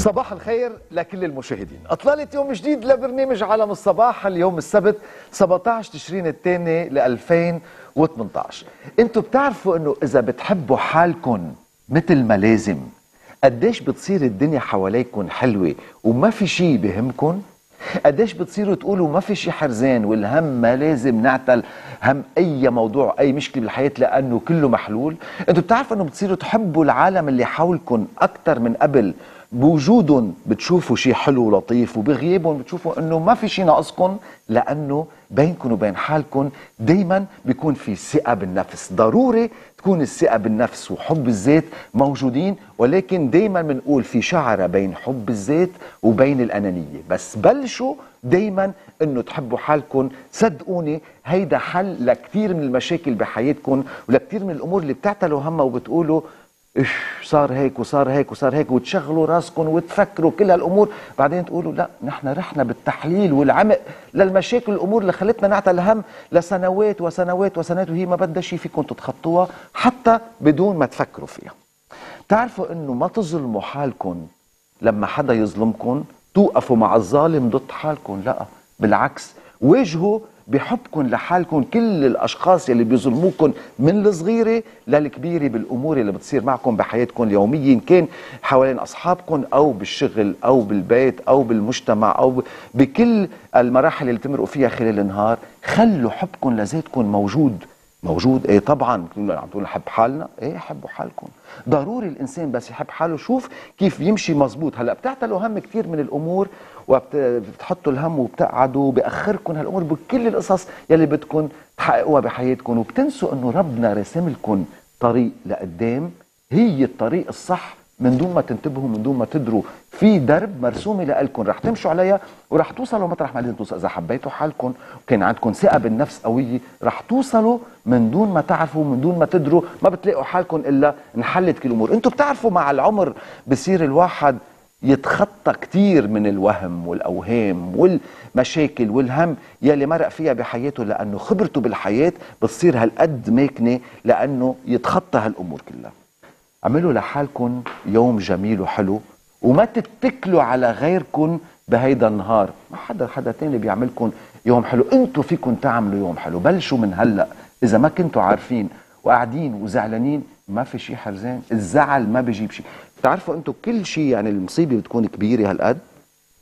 صباح الخير لكل المشاهدين. أطلالت يوم جديد لبرنامج عالم الصباح اليوم السبت 17 تشرين الثاني ل 2018. انتم بتعرفوا انه اذا بتحبوا حالكم مثل ما لازم قديش بتصير الدنيا حواليكم حلوة وما في شيء بهمكم؟ قديش بتصيروا تقولوا ما في شيء حرزان والهم ما لازم نعتل هم اي موضوع اي مشكله بالحياه لانه كله محلول؟ انتم بتعرفوا انه بتصيروا تحبوا العالم اللي حولكم اكثر من قبل، بوجودهم بتشوفوا شيء حلو ولطيف وبغيابهم بتشوفوا انه ما في شيء ناقصكم لانه بينكم وبين حالكم دائما بيكون في ثقه بالنفس. ضروري تكون الثقه بالنفس وحب الذات موجودين، ولكن دائما بنقول في شعره بين حب الذات وبين الانانيه، بس بلشوا دائما انه تحبوا حالكم. صدقوني هيدا حل لكثير من المشاكل بحياتكم ولكثير من الامور اللي بتعتلوا همها وبتقولوا صار هيك وصار هيك وصار هيك، وتشغلوا راسكم وتفكروا كل هالامور، بعدين تقولوا لا نحن رحنا بالتحليل والعمق للمشاكل الامور اللي خلتنا نعتل الهم لسنوات وسنوات وسنوات وهي ما بدها شيء فيكم تتخطوها حتى بدون ما تفكروا فيها. بتعرفوا انه ما تظلموا حالكم لما حدا يظلمكم، توقفوا مع الظالم ضد حالكم، لا بالعكس واجهوا بحبكم لحالكم كل الاشخاص اللي بيظلموكم من الصغيره للكبيره بالامور اللي بتصير معكم بحياتكم اليوميه، ان كان حوالين اصحابكم او بالشغل او بالبيت او بالمجتمع او بكل المراحل اللي بتمرقوا فيها خلال النهار. خلوا حبكم لذاتكم موجود. ايه طبعا عم تقول نحب حالنا، ايه حبوا حالكم، ضروري الانسان بس يحب حاله. شوف كيف يمشي مزبوط. هلا بتعتلوا هم كثير من الامور وبتحطوا الهم وبتقعدوا باخركم هالامور بكل القصص يلي بدكم تحققوها بحياتكم، وبتنسوا انه ربنا راسم لكم طريق لقدام، هي الطريق الصح من دون ما تنتبهوا من دون ما تدروا، في درب مرسومه لالكم رح تمشوا عليها ورح توصلوا مطرح ما لازم توصلوا. اذا حبيتوا حالكم وكان عندكم ثقه بالنفس قويه رح توصلوا من دون ما تعرفوا من دون ما تدروا، ما بتلاقوا حالكم الا انحلت كل الامور. انتم بتعرفوا مع العمر بصير الواحد يتخطى كثير من الوهم والاوهام والمشاكل والهم يلي مرق فيها بحياته لانه خبرته بالحياه بتصير هالقد ماكنه لانه يتخطى هالامور كلها. عملوا لحالكم يوم جميل وحلو وما تتكلوا على غيركم بهيدا النهار، ما حدا تاني بيعملكم يوم حلو، انتوا فيكم تعملوا يوم حلو، بلشوا من هلا. اذا ما كنتوا عارفين وقاعدين وزعلانين ما في شيء حرزان، الزعل ما بيجيب شيء. بتعرفوا انتوا كل شيء يعني المصيبه بتكون كبيره هالقد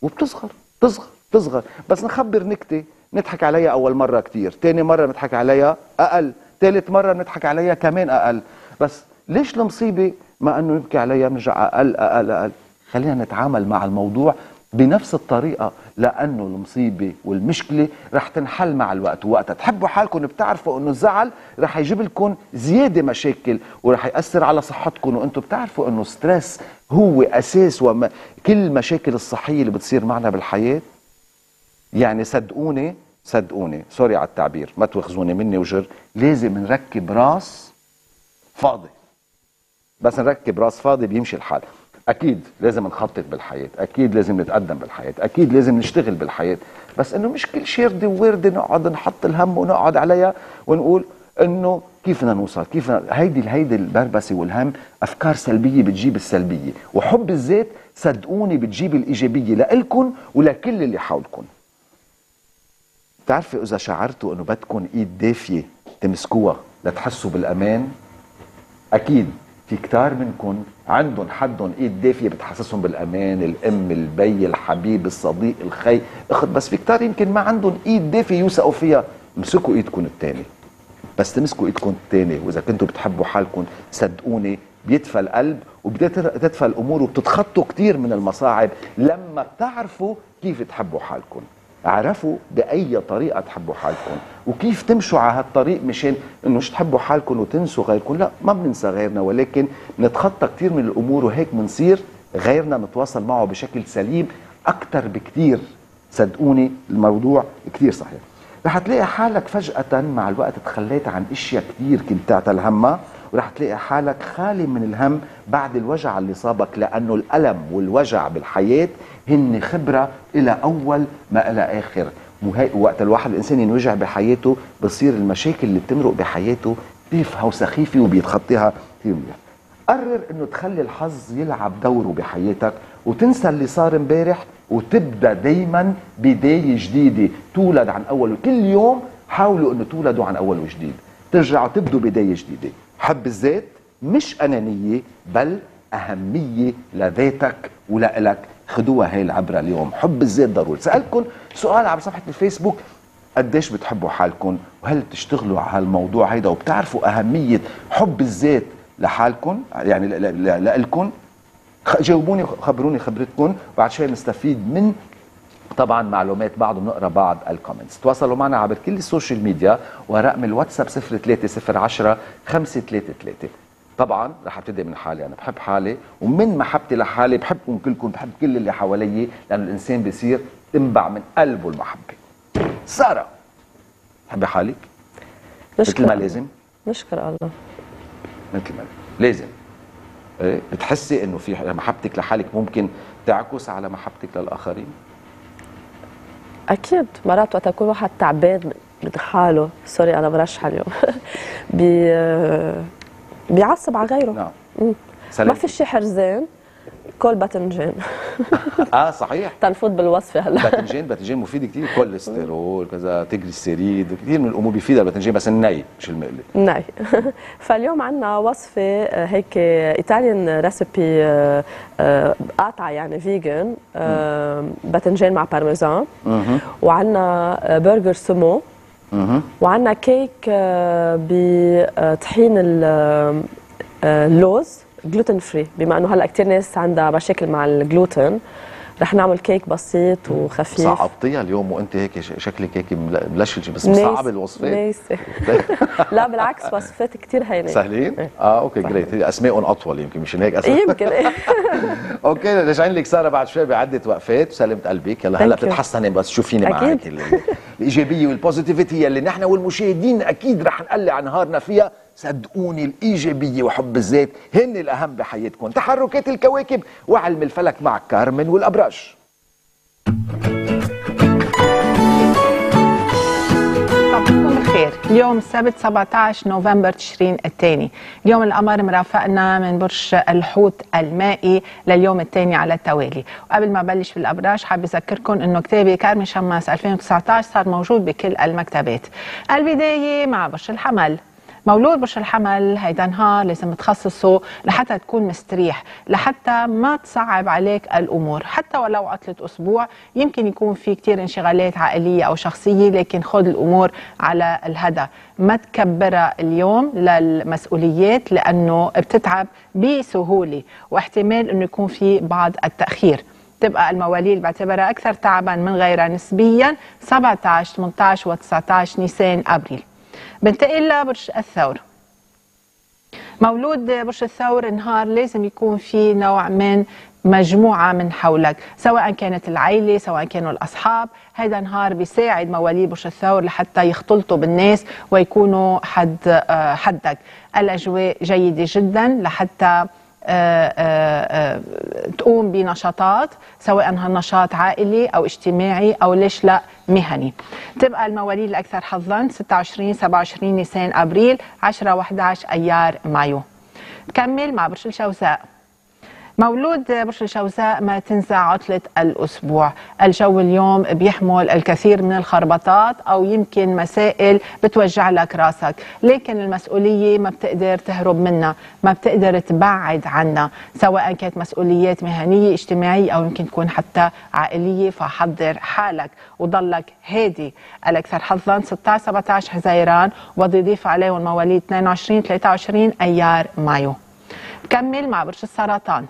وبتصغر تصغر تصغر، بس نخبر نكته نضحك عليها اول مره كثير، ثاني مره بنضحك عليها اقل، ثالث مره بنضحك عليها كمان اقل، بس ليش المصيبة ما أنه نبكي عليها بنرجع أقل أقل أقل؟ خلينا نتعامل مع الموضوع بنفس الطريقة لأنه المصيبة والمشكلة رح تنحل مع الوقت، ووقتها تحبوا حالكم بتعرفوا أنه الزعل رح يجيب لكم زيادة مشاكل ورح يأثر على صحتكم، وأنتم بتعرفوا أنه ستريس هو أساس كل المشاكل الصحية اللي بتصير معنا بالحياة. يعني صدقوني سوري على التعبير ما تواخذوني مني وجر، لازم نركب راس فاضي، بس نركب راس فاضي بيمشي الحال. اكيد لازم نخطط بالحياه، اكيد لازم نتقدم بالحياه، اكيد لازم نشتغل بالحياه، بس انه مش كل شيء ردي ووردي نقعد نحط الهم ونقعد عليها ونقول انه كيف بدنا نوصل، كيف هيدي البربسه والهم افكار سلبيه بتجيب السلبيه، وحب الذات صدقوني بتجيب الايجابيه لإلكن ولكل اللي حولكن. بتعرفي اذا شعرتوا انه بدكن ايد دافيه تمسكوها لتحسوا بالامان، اكيد في كتار منكم عندهم حدهم ايد دافيه بتحسسهم بالامان، الام، البي، الحبيب، الصديق، الخي، اخت، بس في كتار يمكن ما عندهم ايد دافيه يوثقوا فيها. امسكوا ايدكم الثانيه، بس تمسكوا ايدكم الثانيه، واذا كنتوا بتحبوا حالكم صدقوني بيدفى القلب وبتدفى الامور وبتتخطوا كتير من المصاعب لما بتعرفوا كيف تحبوا حالكم. عرفوا باي طريقه تحبوا حالكم وكيف تمشوا على هالطريق مشان انه مش تحبوا حالكم وتنسوا غيركم، لا ما بننسى غيرنا ولكن بنتخطى كثير من الامور وهيك بنصير غيرنا نتواصل معه بشكل سليم اكثر بكثير. صدقوني الموضوع كثير صحيح. رح تلاقي حالك فجأة مع الوقت تخليت عن اشياء كثير كنت تعتل همها، ورح تلاقي حالك خالي من الهم بعد الوجع اللي صابك لانه الالم والوجع بالحياه هن خبره الى اول ما الى اخر، وقت الواحد الانسان ينوجع بحياته بصير المشاكل اللي بتمرق بحياته تافهه وسخيفه وبيتخطيها كثير منيح. قرر انه تخلي الحظ يلعب دوره بحياتك وتنسى اللي صار امبارح وتبدا دايما بدايه جديده، تولد عن اول، كل يوم حاولوا انه تولدوا عن اول وجديد، ترجعوا تبدوا بدايه جديده. حب الذات مش انانيه بل اهميه لذاتك ولإلك، خدوها هاي العبره اليوم، حب الذات ضروري. سالكم سؤال على صفحه الفيسبوك، قديش بتحبوا حالكم؟ وهل بتشتغلوا على هالموضوع هيدا وبتعرفوا اهميه حب الذات لحالكم يعني لإلكم؟ جاوبوني وخبروني خبرتكم، بعد شوي بنستفيد من طبعا معلومات بعض ونقرا بعض الكومنتس. تواصلوا معنا عبر كل السوشيال ميديا ورقم الواتساب 03 010 533. طبعا رح ابتدي من حالي، انا بحب حالي ومن محبتي لحالي بحبكم كلكم، بحب كل اللي حوالي، لانه الانسان بيصير تنبع من قلبه المحبه. ساره، بحبي حالك؟ نشكر مثل ما لازم؟ نشكر الله. مثل ما لازم. ايه بتحسي انه في محبتك لحالك ممكن تعكس على محبتك للاخرين؟ اكيد، مرات وقت يكون واحد تعبان من حاله، سوري انا مرشحه اليوم، بيعصب على غيره. نعم ما في شيء حرزان كل باذنجان. صحيح، تنفوت بالوصفه هلا. باذنجان مفيد كثير، كوليسترول كذا، تجليسيريد، كثير من الامور بيفيدها الباذنجان، بس الني مش المقلي. ني. فاليوم عندنا وصفه هيك ايطاليان ريسيبي قاطعه يعني فيجن، باذنجان مع بارميزان، وعندنا برجر سمو، وعندنا كيك بطحين اللوز جلوتين فري، بما انه هلا كثير ناس عندها مشاكل مع الجلوتين، رح نعمل كيك بسيط وخفيف. صعبتيها اليوم وانت هيك شكلك هيك ملشلشه، بس مصعبه الوصفات. نيسة. لا بالعكس، وصفات كثير هينه سهلين؟ اوكي جريت، اسمائهم اطول يمكن مشان هيك اسهل. يمكن ايه. اوكي راجعين لك ساره بعد شوي بعده وقفات، وسلمت قلبك. يلا هلا بتتحسني، بس شوفيني معك الايجابيه والبوزيتيفيتي اللي نحن والمشاهدين اكيد رح نقلي عن نهارنا فيها. صدقوني الايجابيه وحب الذات هن الاهم بحياتكم. تحركات الكواكب وعلم الفلك مع كارمن والابراج. صباحكم بالخير، اليوم السبت 17 نوفمبر تشرين الثاني، اليوم القمر مرافقنا من برج الحوت المائي لليوم الثاني على التوالي. وقبل ما بلش بالابراج حابه اذكركم انه كتابي كارمن شماس 2019 صار موجود بكل المكتبات. البدايه مع برج الحمل، مولود برج الحمل هيدا نهار لازم تخصصه لحتى تكون مستريح، لحتى ما تصعب عليك الامور، حتى ولو عطلة اسبوع يمكن يكون في كتير انشغالات عائليه او شخصيه، لكن خذ الامور على الهدى، ما تكبرها اليوم للمسؤوليات لانه بتتعب بسهوله، واحتمال انه يكون في بعض التاخير. تبقى المواليد بعتبرها اكثر تعبا من غيرها نسبيا 17 18 و19 نيسان ابريل. بنتقل لبرج الثور، مولود برج الثور نهار لازم يكون في نوع من مجموعة من حولك، سواء كانت العيلة سواء كانوا الأصحاب. هذا نهار بيساعد مواليد برج الثور لحتى يختلطوا بالناس ويكونوا حدك. الأجواء جيدة جدا لحتى تقوم بنشاطات، سواء نشاط عائلي أو اجتماعي أو ليش لا مهني. تبقى المواليد الأكثر حظاً 26 27 نيسان أبريل 10 و11 أيار مايو. نكمل مع برج الجوزاء، مولود برج الجوزاء ما تنسى عطلة الأسبوع. الجو اليوم بيحمل الكثير من الخربطات أو يمكن مسائل بتوجع لك راسك، لكن المسؤولية ما بتقدر تهرب منها، ما بتقدر تبعد عنها، سواء كانت مسؤوليات مهنية اجتماعية أو يمكن تكون حتى عائلية. فحضر حالك وضلك هادي. الأكثر حظاً 16 17 حزيران، وضيف عليهم مواليد 22 23 أيار مايو. كمل مع برج السرطان،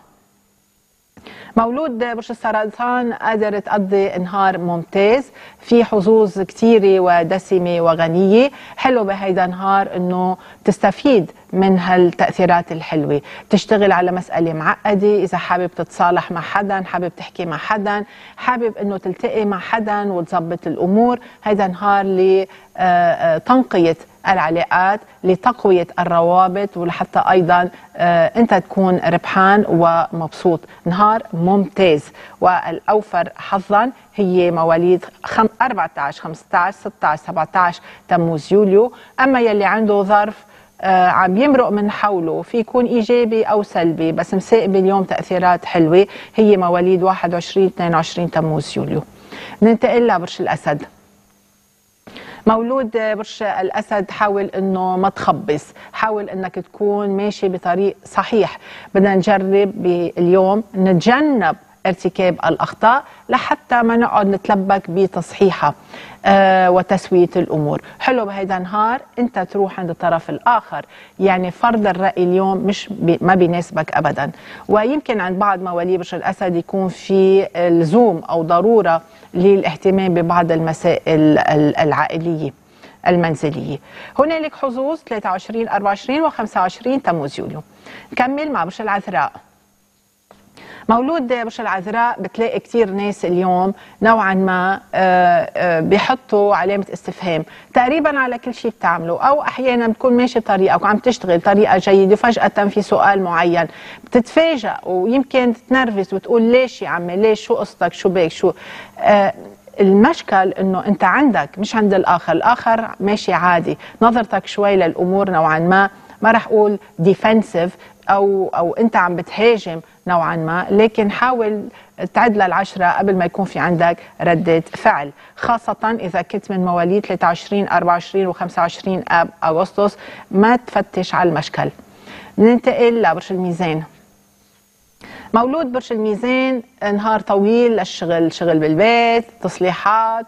مولود برج السرطان قادر تقضي نهار ممتاز، في حظوظ كثيره ودسمه وغنيه. حلو بهيدا النهار انه تستفيد من هالتاثيرات الحلوه، تشتغل على مساله معقده، اذا حابب تتصالح مع حدا، حابب تحكي مع حدا، حابب انه تلتقي مع حدا وتظبط الامور، هيدا نهار لتنقيه العلاقات، لتقوية الروابط، ولحتى أيضا أنت تكون ربحان ومبسوط. نهار ممتاز. والأوفر حظا هي مواليد 14 15 16 17 تموز يوليو. أما يلي عنده ظرف عم يمرق من حوله، في يكون ايجابي او سلبي، بس مسائب اليوم تاثيرات حلوه هي مواليد 21-22 تموز يوليو. ننتقل لبرج الاسد. مولود برج الاسد حاول انه ما تخبص، حاول انك تكون ماشي بطريق صحيح. بدنا نجرب باليوم نتجنب ارتكاب الأخطاء لحتى ما نقعد نتلبك بتصحيحها وتسوية الأمور. حلو بهيدا النهار أنت تروح عند الطرف الآخر، يعني فرض الرأي اليوم مش ما بيناسبك أبدا. ويمكن عند بعض مواليد برج الأسد يكون في لزوم أو ضرورة للاهتمام ببعض المسائل العائلية المنزلية. هنالك حظوظ 23-24 و25 تموز يوليو. نكمل مع برج العذراء. مولود برج العذراء بتلاقي كتير ناس اليوم نوعا ما بيحطوا علامة استفهام تقريبا على كل شيء بتعمله، أو أحيانا بتكون ماشي بطريقة وعم تشتغل طريقة جيدة وفجأة في سؤال معين بتتفاجأ ويمكن تتنرفز وتقول ليش يا عمي ليش، شو قصتك، شو بيك، شو المشكل انه انت عندك مش عند الآخر، الآخر ماشي عادي، نظرتك شوي للأمور نوعا ما رح أقول ديفنسيف أو أنت عم بتهاجم نوعا ما، لكن حاول تعد للعشرة قبل ما يكون في عندك ردة فعل، خاصة إذا كنت من مواليد 23-24 و25 أغسطس. ما تفتش على المشكل. ننتقل لبرج الميزان. مولود برج الميزان نهار طويل للشغل، شغل بالبيت، تصليحات،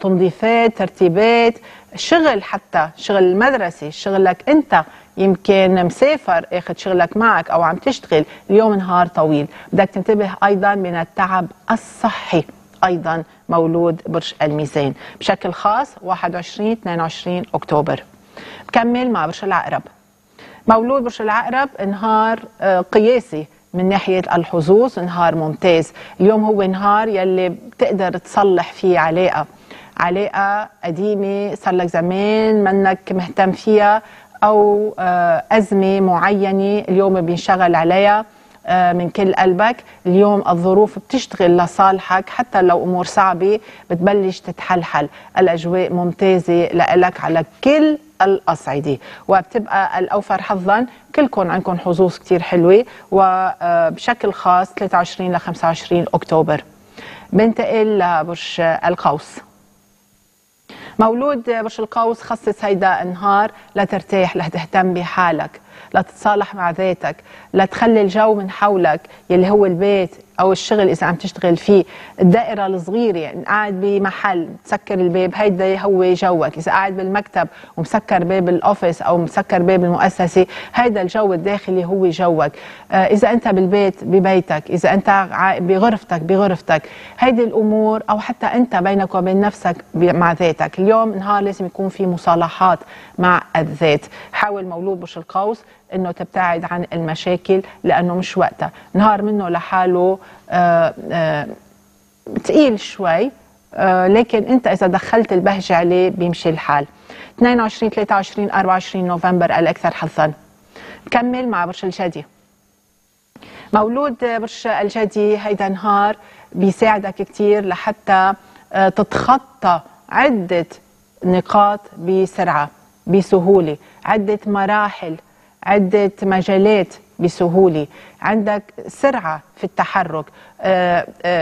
تنظيفات، ترتيبات، شغل، حتى شغل المدرسة، شغلك أنت، يمكن مسافر اخذ شغلك معك او عم تشتغل، اليوم نهار طويل، بدك تنتبه ايضا من التعب الصحي، ايضا مولود برج الميزان، بشكل خاص 21-22 اكتوبر. بكمل مع برج العقرب. مولود برج العقرب نهار قياسي من ناحية الحظوظ، نهار ممتاز، اليوم هو نهار يلي بتقدر تصلح فيه علاقة قديمة صار لك زمان منك مهتم فيها، أو أزمة معينة اليوم بينشغل عليها من كل قلبك، اليوم الظروف بتشتغل لصالحك حتى لو أمور صعبة بتبلش تتحلحل، الأجواء ممتازة لإلك على كل الأصعدة، وبتبقى الأوفر حظا، كلكم عندكم حظوظ كتير حلوة، وبشكل خاص 23-25 أكتوبر. بنتقل لبرج القوس. مولود برج القوس خصص هيدا النهار لترتاح، لتهتم بحالك، لتتصالح مع ذاتك، لتخلي الجو من حولك يلي هو البيت او الشغل اذا عم تشتغل فيه، الدائره الصغيره، يعني قاعد بمحل تسكر الباب هيدا هو جوك، اذا قاعد بالمكتب ومسكر باب الاوفيس او مسكر باب المؤسسه هيدا الجو الداخلي هو جوك، اذا انت بالبيت ببيتك، اذا انت بغرفتك هيدي الامور، او حتى انت بينك وبين نفسك مع ذاتك، اليوم نهار لازم يكون في مصالحات مع الذات، حاول مولود برج القوس انه تبتعد عن المشاكل لانه مش وقتها، نهار منه لحاله تقيل شوي، لكن انت اذا دخلت البهجه عليه بيمشي الحال. 22-23-24 نوفمبر الاكثر حظا. نكمل مع برج الجدي. مولود برج الجدي هيدا نهار بيساعدك كتير لحتى تتخطى عده نقاط بسرعه بسهوله، عده مراحل، عدة مجالات بسهولة، عندك سرعة في التحرك،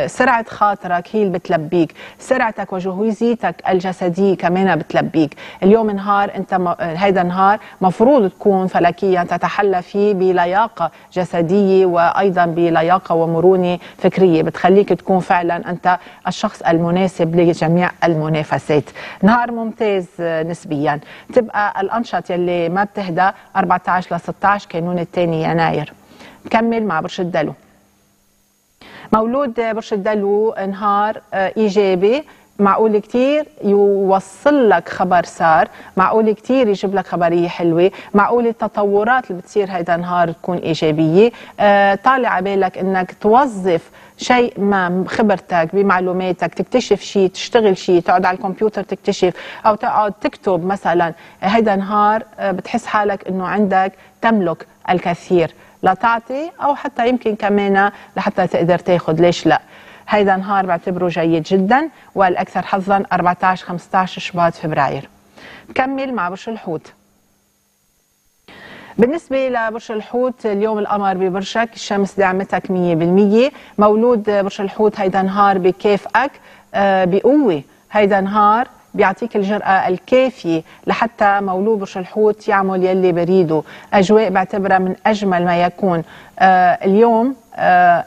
سرعة خاطرك هي اللي بتلبيك، سرعتك وجهوزيتك الجسدية كمان بتلبيك، اليوم نهار انت هيدا نهار مفروض تكون فلكيا تتحلى فيه بلياقة جسدية وأيضا بلياقة ومرونة فكرية، بتخليك تكون فعلا انت الشخص المناسب لجميع المنافسات، نهار ممتاز نسبيا، تبقى الأنشط يلي ما بتهدى 14-16 كانون الثاني يناير. نكمل مع برج الدلو. مولود برج الدلو نهار ايجابي، معقول كتير يوصل لك خبر صار، معقول كتير يجيب لك خبريه حلوه، معقول التطورات اللي بتصير هيدا النهار تكون ايجابيه، طالع على بالك انك توظف شيء ما خبرتك بمعلوماتك، تكتشف شيء، تشتغل شيء، تقعد على الكمبيوتر تكتشف او تقعد تكتب مثلا، هيدا نهار بتحس حالك انه عندك تملك الكثير، لا تعطي او حتى يمكن كمان لحتى تقدر تاخذ، ليش لا؟ هيدا نهار بعتبره جيد جدا، والاكثر حظا 14-15 شباط فبراير. نكمل مع برج الحوت. بالنسبة لبرج الحوت اليوم القمر ببرجك، الشمس دعمتك 100%، مولود برج الحوت هيدا نهار بكيفك بقوة، هيدا نهار بيعطيك الجرأة الكافية لحتى مولود برج الحوت يعمل يلي بريده، أجواء بعتبرها من أجمل ما يكون. اليوم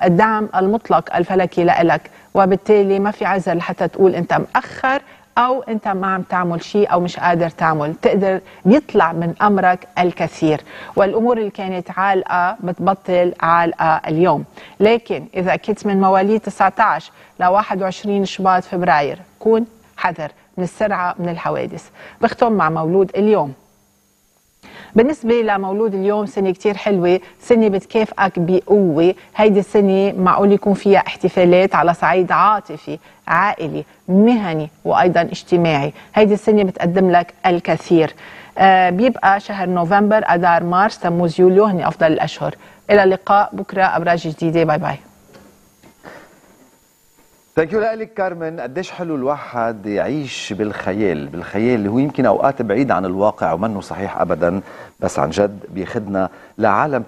الدعم المطلق الفلكي لإلك، وبالتالي ما في عذر لحتى تقول أنت مأخر أو أنت ما عم تعمل شيء أو مش قادر تعمل، تقدر يطلع من أمرك الكثير، والأمور اللي كانت عالقة بتبطل عالقة اليوم. لكن إذا كنت من مواليد 19 ل 21 شباط فبراير كون حذر من السرعة من الحوادث. بختم مع مولود اليوم. بالنسبة لمولود اليوم سنة كتير حلوة، سنة بتكافئك بقوة، هيدي السنة معقول يكون فيها احتفالات على صعيد عاطفي، عائلي، مهني وأيضا اجتماعي، هيدي السنة بتقدم لك الكثير. بيبقى شهر نوفمبر، أدار، مارس، تموز، يوليو هن أفضل الأشهر. إلى اللقاء بكرة أبراج جديدة، باي باي. ثانك يو لك كارمن. قديش حلو الواحد يعيش بالخيال اللي هو يمكن اوقات بعيد عن الواقع ومنه صحيح ابدا، بس عن جد بياخذنا لعالم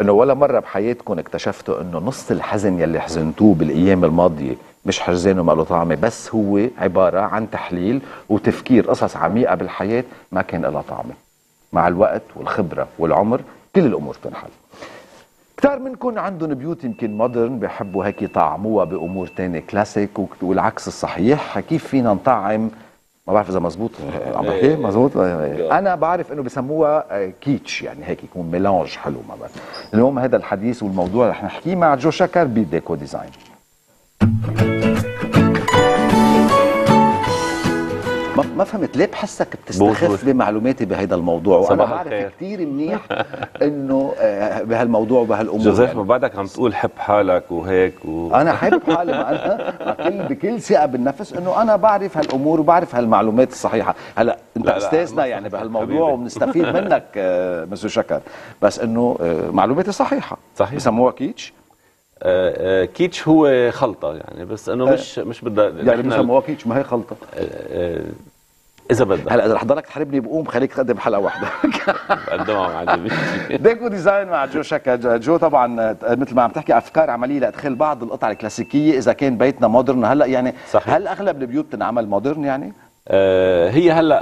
انه ولا مره بحياتكم اكتشفتوا انه نص الحزن يلي حزنتوه بالايام الماضيه مش حزينه ما له طعمه، بس هو عباره عن تحليل وتفكير قصص عميقه بالحياه ما كان لها طعمه. مع الوقت والخبره والعمر كل الامور بتنحل. كثار منكم عندهم بيوت يمكن مودرن، بحبوا هيك يطعموها بامور ثانيه كلاسيك، والعكس الصحيح. كيف فينا نطعم، ما بعرف اذا مزبوط عم بحكي مزبوط، انا بعرف انه بسموها كيتش، يعني هيك يكون ميلانج حلو. ما بعرف. اليوم هذا الحديث والموضوع رح نحكيه مع جو شكر بديكو ديزاين. ما فهمت ليه بحسك بتستخف بمعلوماتي بهذا الموضوع، وانا بعرف كثير منيح انه بهالموضوع وبهالامور. جوزيف ما بعدك عم تقول حب حالك وهيك انا حابب حالي، انا بكل ثقه بالنفس انه انا بعرف هالامور وبعرف هالمعلومات الصحيحه. هلا انت استاذنا يعني بهالموضوع وبنستفيد منك مستر شكر، بس انه معلوماتي صحيحه. صحيح بسموها كيتش. كيتش هو خلطه يعني، بس انه مش بدها يعني بسموها كيتش، ما هي خلطه. إذا بدك هلا إذا رح ضلك تحاربني بقوم خليك تقدم حلقة واحدة. بقدمها معلم. ديكو ديزاين مع جو شكا. جو طبعا مثل ما عم تحكي أفكار عملية لإدخال بعض القطع الكلاسيكية إذا كان بيتنا مودرن هلا يعني. صحيح. هل أغلب البيوت بتنعمل مودرن يعني؟ هي هلا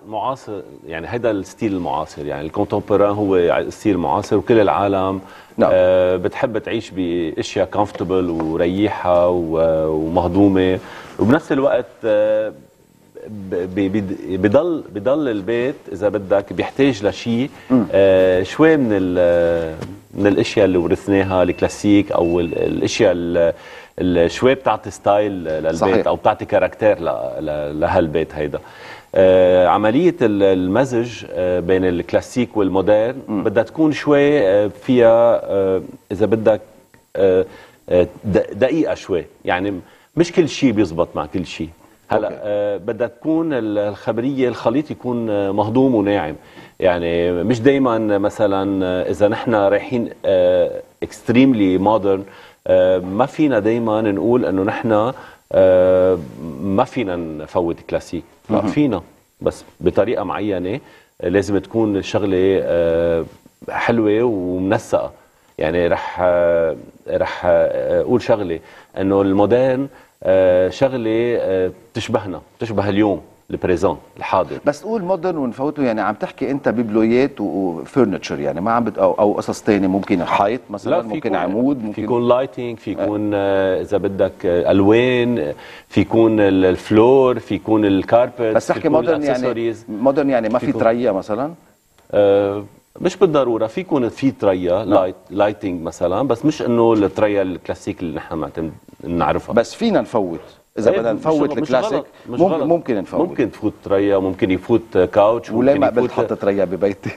المعاصر يعني، هيدا الستيل المعاصر يعني الكونتمبوران هو الستيل المعاصر، وكل العالم بتحب تعيش باشياء كومفورتبل وريحها ومهضومه، وبنفس الوقت بضل البيت اذا بدك بيحتاج لشيء شوي من الاشياء اللي ورثناها الكلاسيك، او الاشياء اللي شوي بتعطي ستايل للبيت. صحيح. او بتعطي كاركتير لهالبيت هيدا. عمليه المزج بين الكلاسيك والمودرن بدها تكون شوي فيها اذا بدك دقيقه شوي، يعني مش كل شيء بيزبط مع كل شيء. هلا بدها تكون الخبريه، الخليط يكون مهضوم وناعم، يعني مش دائما مثلا اذا نحن رايحين اكستريملي مودرن ما فينا دائما نقول انه نحن ما فينا نفوت كلاسيك. لا فينا، بس بطريقه معينه لازم تكون الشغله حلوه ومنسقه. يعني رح اقول شغله انه المودرن شغله بتشبه اليوم البريزون الحاضر، بس تقول مودرن ونفوته. يعني عم تحكي انت ببلويات وفرنتشر، يعني ما عم او قصص ثانيه، ممكن حائط مثلا، ممكن عمود، ممكن في يكون لايتنج، في يكون اذا بدك الوان، في يكون الفلور، في يكون الكاربت. بس تحكي مودرن يعني ما في تريا مثلا؟ مش بالضروره، في يكون في تريا لايتنج مثلا، بس مش انه التريا الكلاسيك اللي نحن نعرفها، بس فينا نفوت. اذا بدنا نفوت الكلاسيك ممكن نفوت، ممكن تفوت ريا، ممكن يفوت كاوتش، ولا ما قبلت حطت ريا ببيتي.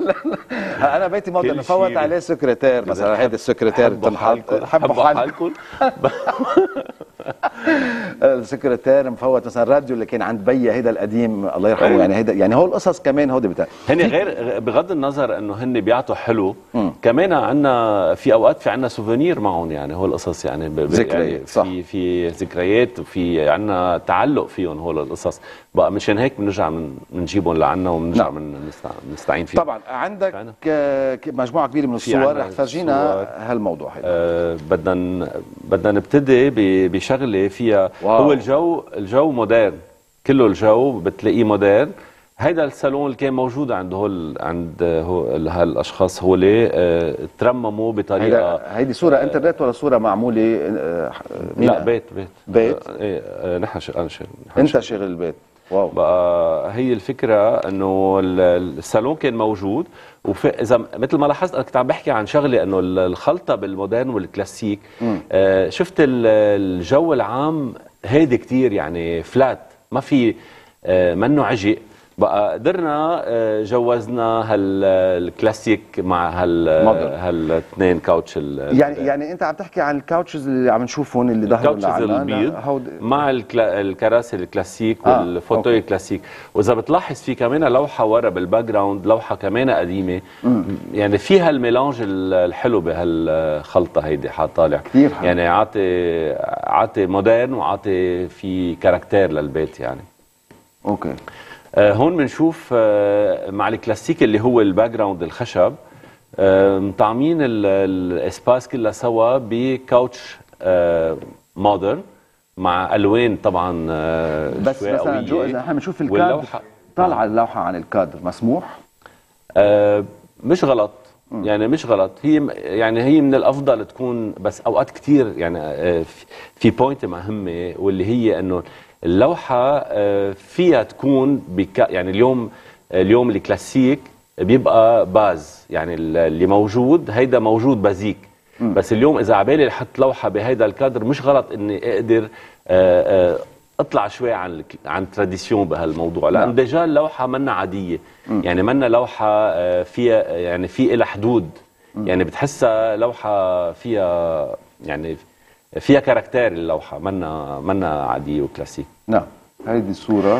لا انا بيتي موضوع نفوت عليه سكرتير مثلا، هذا السكرتير تنحط حبوا حالكم. السكرتير مفوت مثلا، الراديو اللي كان عند بيا هيدا القديم الله يرحمه، يعني هيدا يعني هول القصص كمان هودي بتاع هن غير، بغض النظر انه هن بيعطوا حلو، كمان عندنا في اوقات في عندنا سوفينير معهم، يعني هول القصص يعني ذكريات، صح، في ذكريات وفي عندنا تعلق فيهم هول القصص بقى، مشان هيك بنرجع بنجيبهم لعنا وبنرجع بنستعين فيهم. طبعا عندك مجموعه كبيره من الصور رح تفرجينا هالموضوع هيدا. بدنا نبتدي بشغله فيها، هو الجو مودرن، كله الجو بتلاقيه مودرن. هيدا الصالون اللي كان موجود عند هول عند هالاشخاص هولي ترمموا بطريقه. هيدي صوره انترنت ولا صوره معموله؟ لا، بيت انت شغل البيت. واو. بقى هي الفكره انه الصالون كان موجود، اذا مثل ما لاحظت انا كنت عم بحكي عن شغله انه الخلطه بالمودرن والكلاسيك. شفت الجو العام هادي كتير، يعني فلات، ما في منه عجق. بقى قدرنا جوزنا هالكلاسيك مع هالاثنين كاوتش، يعني انت عم تحكي عن الكاوتشز اللي عم نشوفهم اللي ظهروا لنا، الكاوتشز البيض مع الكراسي الكلاسيك والفوتوي الكلاسيك. واذا بتلاحظ في كمان لوحه ورا بالباك جراوند، لوحه كمان قديمه، يعني فيها الميلانج الحلو بهالخلطه هيدي حطالع كثير، يعني عاطي مودرن وعاطي في كاركتير للبيت يعني. اوكي، هون بنشوف مع الكلاسيك اللي هو الباك جراوند الخشب، مطعمين الاسباس كلها سوا بكاوتش مودرن مع الوان طبعا بس شوي قوية. بس مثلا نحن بنشوف الكادر، طالعه اللوحه عن الكادر، مسموح؟ مش غلط، يعني مش غلط، هي يعني هي من الافضل تكون، بس اوقات كثير يعني في بوينت مهمه، واللي هي انه اللوحة فيها تكون يعني اليوم الكلاسيك بيبقى باز، يعني اللي موجود هيدا موجود بازيك، بس اليوم إذا عبالي احط لوحة بهيدا الكادر مش غلط إني أقدر أطلع شوي عن تراديسيون بهالموضوع، لأن ديجا اللوحة منا عادية، يعني منا لوحة فيها يعني في إلها حدود، يعني بتحسها لوحة فيها يعني فيها كاركتير، اللوحة منا عادية وكلاسيك. نعم، هيدي الصورة.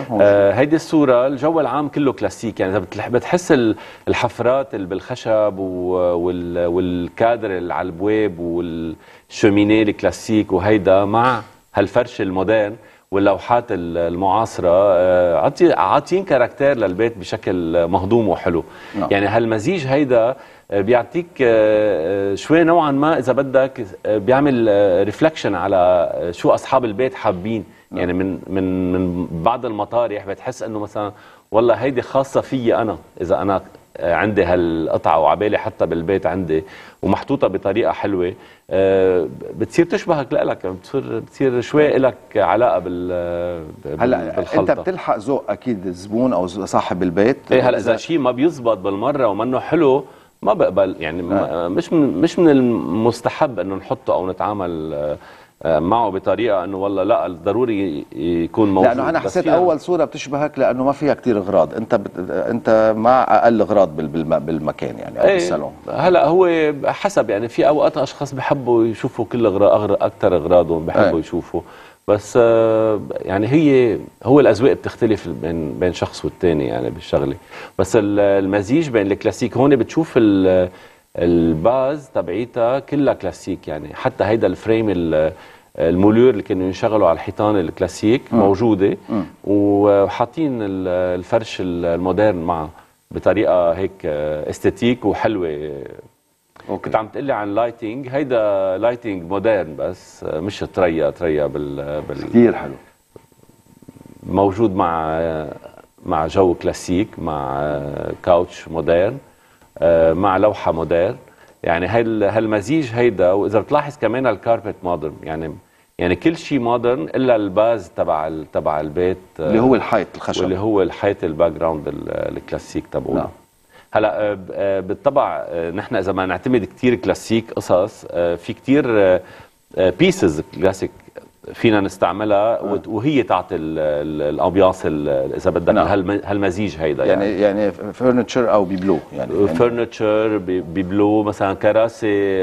هيدي الصورة الجو العام كله كلاسيك، يعني إذا بتحس الحفرات اللي بالخشب والكادر اللي على البواب والشومينيه الكلاسيك، وهيدا مع هالفرش المودرن واللوحات المعاصرة عاطين كاركتير للبيت بشكل مهضوم وحلو. نعم. يعني هالمزيج هيدا بيعطيك شوي نوعا ما، اذا بدك بيعمل ريفلكشن على شو اصحاب البيت حابين، يعني من بعض المطارح بتحس انه مثلا والله هيدي خاصه في انا، اذا انا عندي هالقطعه وعبالي حتى بالبيت عندي ومحطوطه بطريقه حلوه، بتصير تشبهك لك، بتصير شوي لك علاقه بالخلطه. انت بتلحق ذوق اكيد الزبون او صاحب البيت. ايه، هلا اذا شيء ما بيزبط بالمره ومنه حلو ما بقبل، يعني مش من المستحب انه نحطه او نتعامل معه بطريقه انه والله لا ضروري يكون موجود. لانه انا حسيت اول صوره بتشبهك لانه ما فيها كثير اغراض، انت مع اقل اغراض بالمكان يعني، او بالصالون. هلا هو حسب، يعني في اوقات اشخاص بحبوا يشوفوا كل اغراض، اكثر اغراضهم بحبوا يشوفوا، بس يعني هو الأذواق بتختلف بين شخص والتاني يعني بالشغله، بس المزيج بين الكلاسيك. هون بتشوف الباز تبعيتها كلها كلاسيك، يعني حتى هيدا الفريم المولور اللي كانوا ينشغلوا على الحيطان الكلاسيك موجوده، وحاطين الفرش المودرن معه بطريقه هيك استاتيك وحلوه. أوكي. كنت عم تقلي عن لايتنج، هيدا لايتنج مودرن بس مش تريا كثير حلو، موجود مع جو كلاسيك، مع كاوتش مودرن، مع لوحة مودرن، يعني هالمزيج هيدا. وإذا بتلاحظ كمان الكاربت مودرن، يعني كل شيء مودرن إلا الباز تبع البيت اللي هو الحيط الخشب، واللي هو الحيط الباك جراوند الكلاسيك تبعه. نعم. هلا بالطبع نحن اذا ما نعتمد كثير كلاسيك قصص، في كثير بيسز كلاسيك فينا نستعملها وهي تعطي الابياص اذا بدك هالمزيج هيدا يعني فرنتشر او ببلو يعني فرنتشر ببلو مثلا كراسي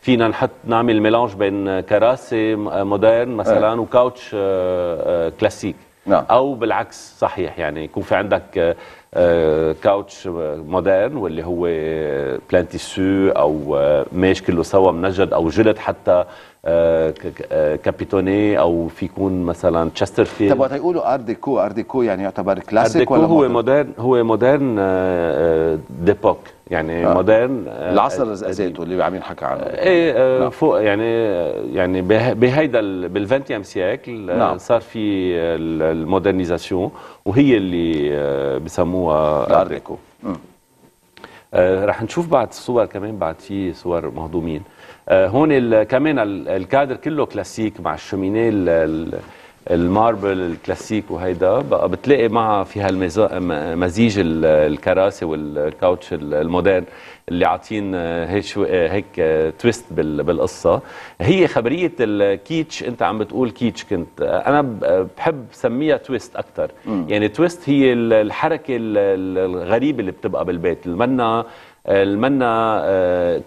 فينا نحط نعمل ميلانج بين كراسي مودرن مثلا وكاوتش كلاسيك او بالعكس صحيح يعني يكون في عندك كاوتش مودرن واللي هو بلان تيسو او ماش كله سوا منجد او جلد حتى كابيتوني او في يكون مثلا تشسترفيلد. طب وقت يقولوا ار ديكو يعني يعتبر كلاسيك ولا هو مودرن؟ هو مودرن ديبوك يعني مودرن العصر ذاته اللي عم ينحكى عنه. ايه فوق يعني بهيدا بال 20 سيكل صار في المودرنيزاسيون وهي اللي بسموها ار ديكو. رح نشوف بعد الصور كمان بعد في صور مهضومين. هون كمان الكادر كله كلاسيك مع الشومينيه الماربل الكلاسيك وهيدا بقى بتلاقي معها فيها مزيج الكراسي والكاوتش المودرن اللي عاطين هيك تويست بالقصه. هي خبريه الكيتش انت عم بتقول كيتش كنت انا بحب سميها تويست اكثر يعني تويست هي الحركه الغريبه اللي بتبقى بالبيت المنا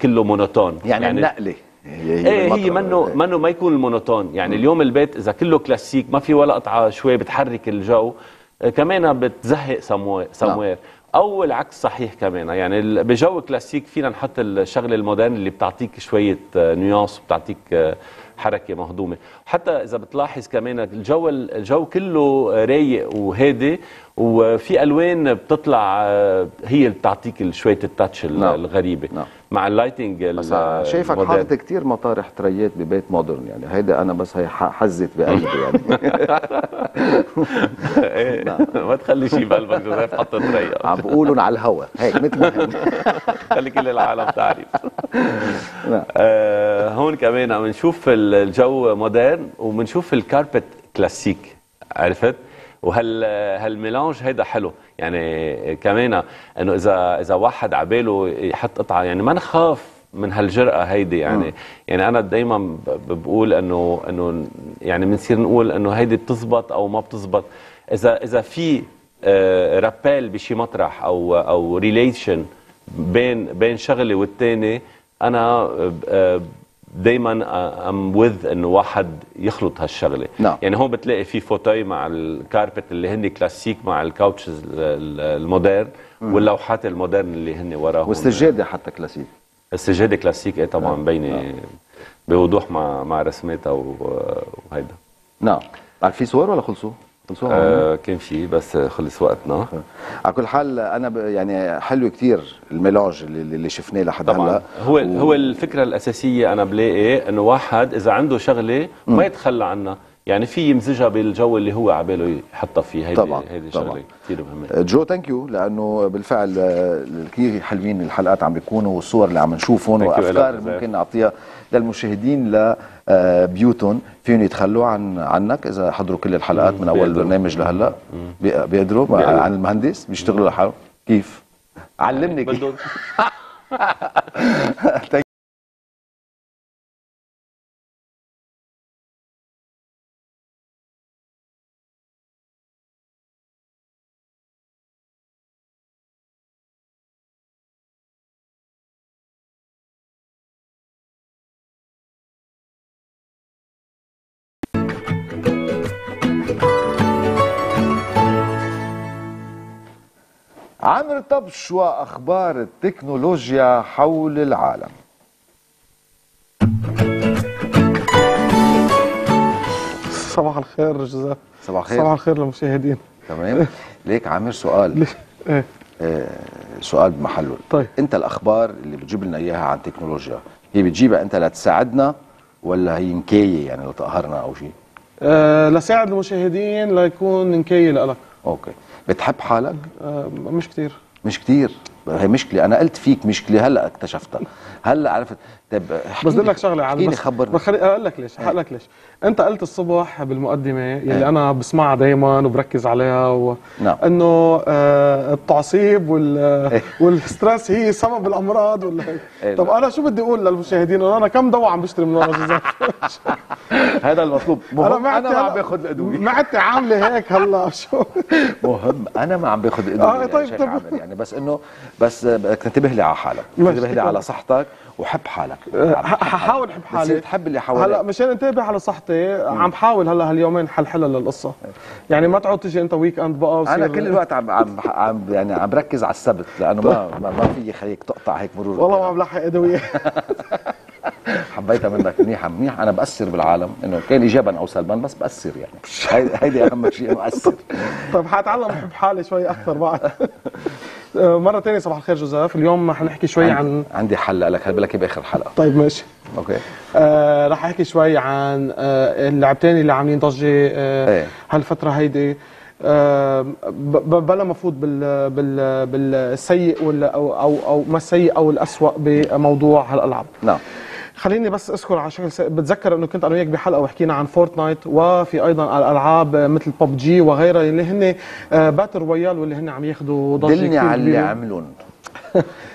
كله مونوتون يعني النقله هي منه ما يكون المونوتون يعني اليوم البيت اذا كله كلاسيك ما في ولا قطعه شوي بتحرك الجو كمان بتزهق سموير او العكس صحيح كمان يعني بجو كلاسيك فينا نحط الشغله المودرن اللي بتعطيك شويه نيوانس وبتعطيك حركه مهضومه حتى اذا بتلاحظ كمان الجو كله رايق وهادي وفي الوان بتطلع هي بتعطيك شويه التاتش الغريبه مع اللايتنج شايفك حاطط كثير مطارح تريات ببيت مودرن يعني هيدا انا بس هي حزت بقلبي يعني ما تخلي شيء بقلبك جوزيف حط تريات عم بقولن على الهوا هيك مثل ما خلي كل العالم تعرف هون كمان عم نشوف الجو مودرن وبنشوف الكاربت كلاسيك عرفت وهالميلانج هيدا حلو يعني كمان انه اذا واحد عباله يحط قطعه يعني ما نخاف من هالجرأه هيدي يعني يعني انا دائما بقول انه يعني بنصير نقول انه هيدي بتزبط او ما بتزبط اذا في رابيل بشي مطرح او ريليشن بين شغله والثاني انا دايما ام وذ انه واحد يخلط هالشغله يعني هون بتلاقي في فوتاي مع الكاربت اللي هن كلاسيك مع الكاوتشز المودرن واللوحات المودرن اللي هن وراهم والسجاده حتى كلاسيك السجاده كلاسيك ايه طبعا باينه بوضوح مع رسماتها وهيدا نعم في صور ولا خلصوها؟ كان في بس خلص وقتنا على كل حال انا يعني حلو كثير الميلانج اللي شفناه لحد هلا هو الفكره الاساسيه انا بلاقي انه واحد اذا عنده شغله ما يتخلى عنها يعني في يمزجها بالجو اللي هو عباله يحطها فيه هيدي الشغله كثير مهمه جو ثانك يو لانه بالفعل كثير حلوين الحلقات عم بيكونوا والصور اللي عم نشوفهم وافكار ممكن نعطيها للمشاهدين بيوتهم فيهم يتخلوا عنك اذا حضروا كل الحلقات من اول البرنامج لهلا بيقدروا عن المهندس بيشتغلوا لحالهم كيف؟ علمني كيف عمرو طبش وأخبار التكنولوجيا حول العالم. صباح الخير جزاك. صباح الخير للمشاهدين. تمام. ليك عامر سؤال. ايه. سؤال بمحله. طيب. أنت الأخبار اللي بتجيب لنا إياها عن تكنولوجيا هي بتجيبها أنت لتساعدنا ولا هي نكاية يعني لتقهرنا أو شيء؟ لساعد المشاهدين ليكون نكاية لك. أوكي. بتحب حالك؟ مش كتير هي مشكلة أنا قلت فيك مشكلة هلأ اكتشفتها هلأ عرفت طب بصدق لك شغله عادي، خبرني. اقول لك ليش، هقول لك ليش. انت قلت الصبح بالمقدمه اللي انا بسمعها دائما وبركز عليها نعم. انه التعصيب والستريس هي سبب الامراض ولا طب انا شو بدي اقول للمشاهدين؟ انا كم دواء عم بشتري من ورا هذا المطلوب. انا ما عم باخذ الادويه، معدتي عامله هيك هلا شو مهم، انا ما عم باخذ الادويه. طيب يعني بس انه بس بدك تنتبه لي على حالك، تنتبه لي على صحتك وحب حالك. حاول حب حالي، تحب اللي حواليك. هلا مشان انتبه على صحتي عم حاول هلا هاليومين حلحلها للقصه، يعني ما تعود تجي انت ويك اند بقى وصير. انا كل الوقت عم يعني عم بركز على السبت لانه ما في خليك تقطع هيك مرور. والله ما عم لحق ادويه. حبيتها منك، منيحه منيح. انا بأثر بالعالم انه كان ايجابا او سلبا، بس بأثر يعني هيدي اهم شيء، بأثر. طيب حاتعلم حب حالي شوي اكثر بعد. مرة ثانية صباح الخير جوزيف، اليوم رح نحكي شوي عن عندي حلقة لك، هل لك بآخر حلقة؟ طيب ماشي اوكي. رح احكي شوي عن اللاعبتين اللي عاملين ضجة هالفترة هيدي، بلا ما افوت بالسيء ولا او ما السيء او الأسوأ بموضوع هالألعاب. نعم. خليني بس اذكر على شكل بتذكر انه كنت انا وياك بحلقه وحكينا عن فورتنايت، وفي ايضا الالعاب مثل ببجي وغيرها اللي هن باتل رويال واللي هن عم ياخذوا ضجه كثير كبيره. دلني على اللي عملون،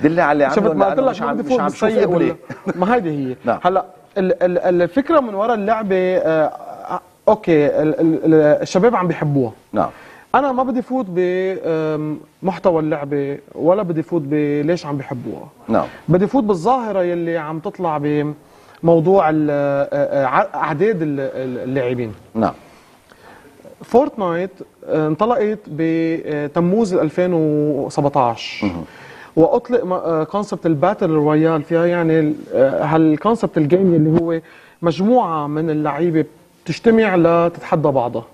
دلني على اللي عملون. شفت ما قلت لك مش عم شايف ولا ما هيدي هي. نعم. هلا الفكره من وراء اللعبه اوكي الشباب عم بيحبوها. نعم. انا ما بدي فوت بمحتوى اللعبه ولا بدي فوت بليش عم بحبوها. نعم. بدي فوت بالظاهره يلي عم تطلع بموضوع اعداد اللاعبين. نعم. فورتنايت انطلقت بتموز 2017 واطلق كونسبت الباتل رويال فيها، يعني هالكونسبت الجيم اللي هو مجموعه من اللعيبه تجتمع لتتحدى بعضها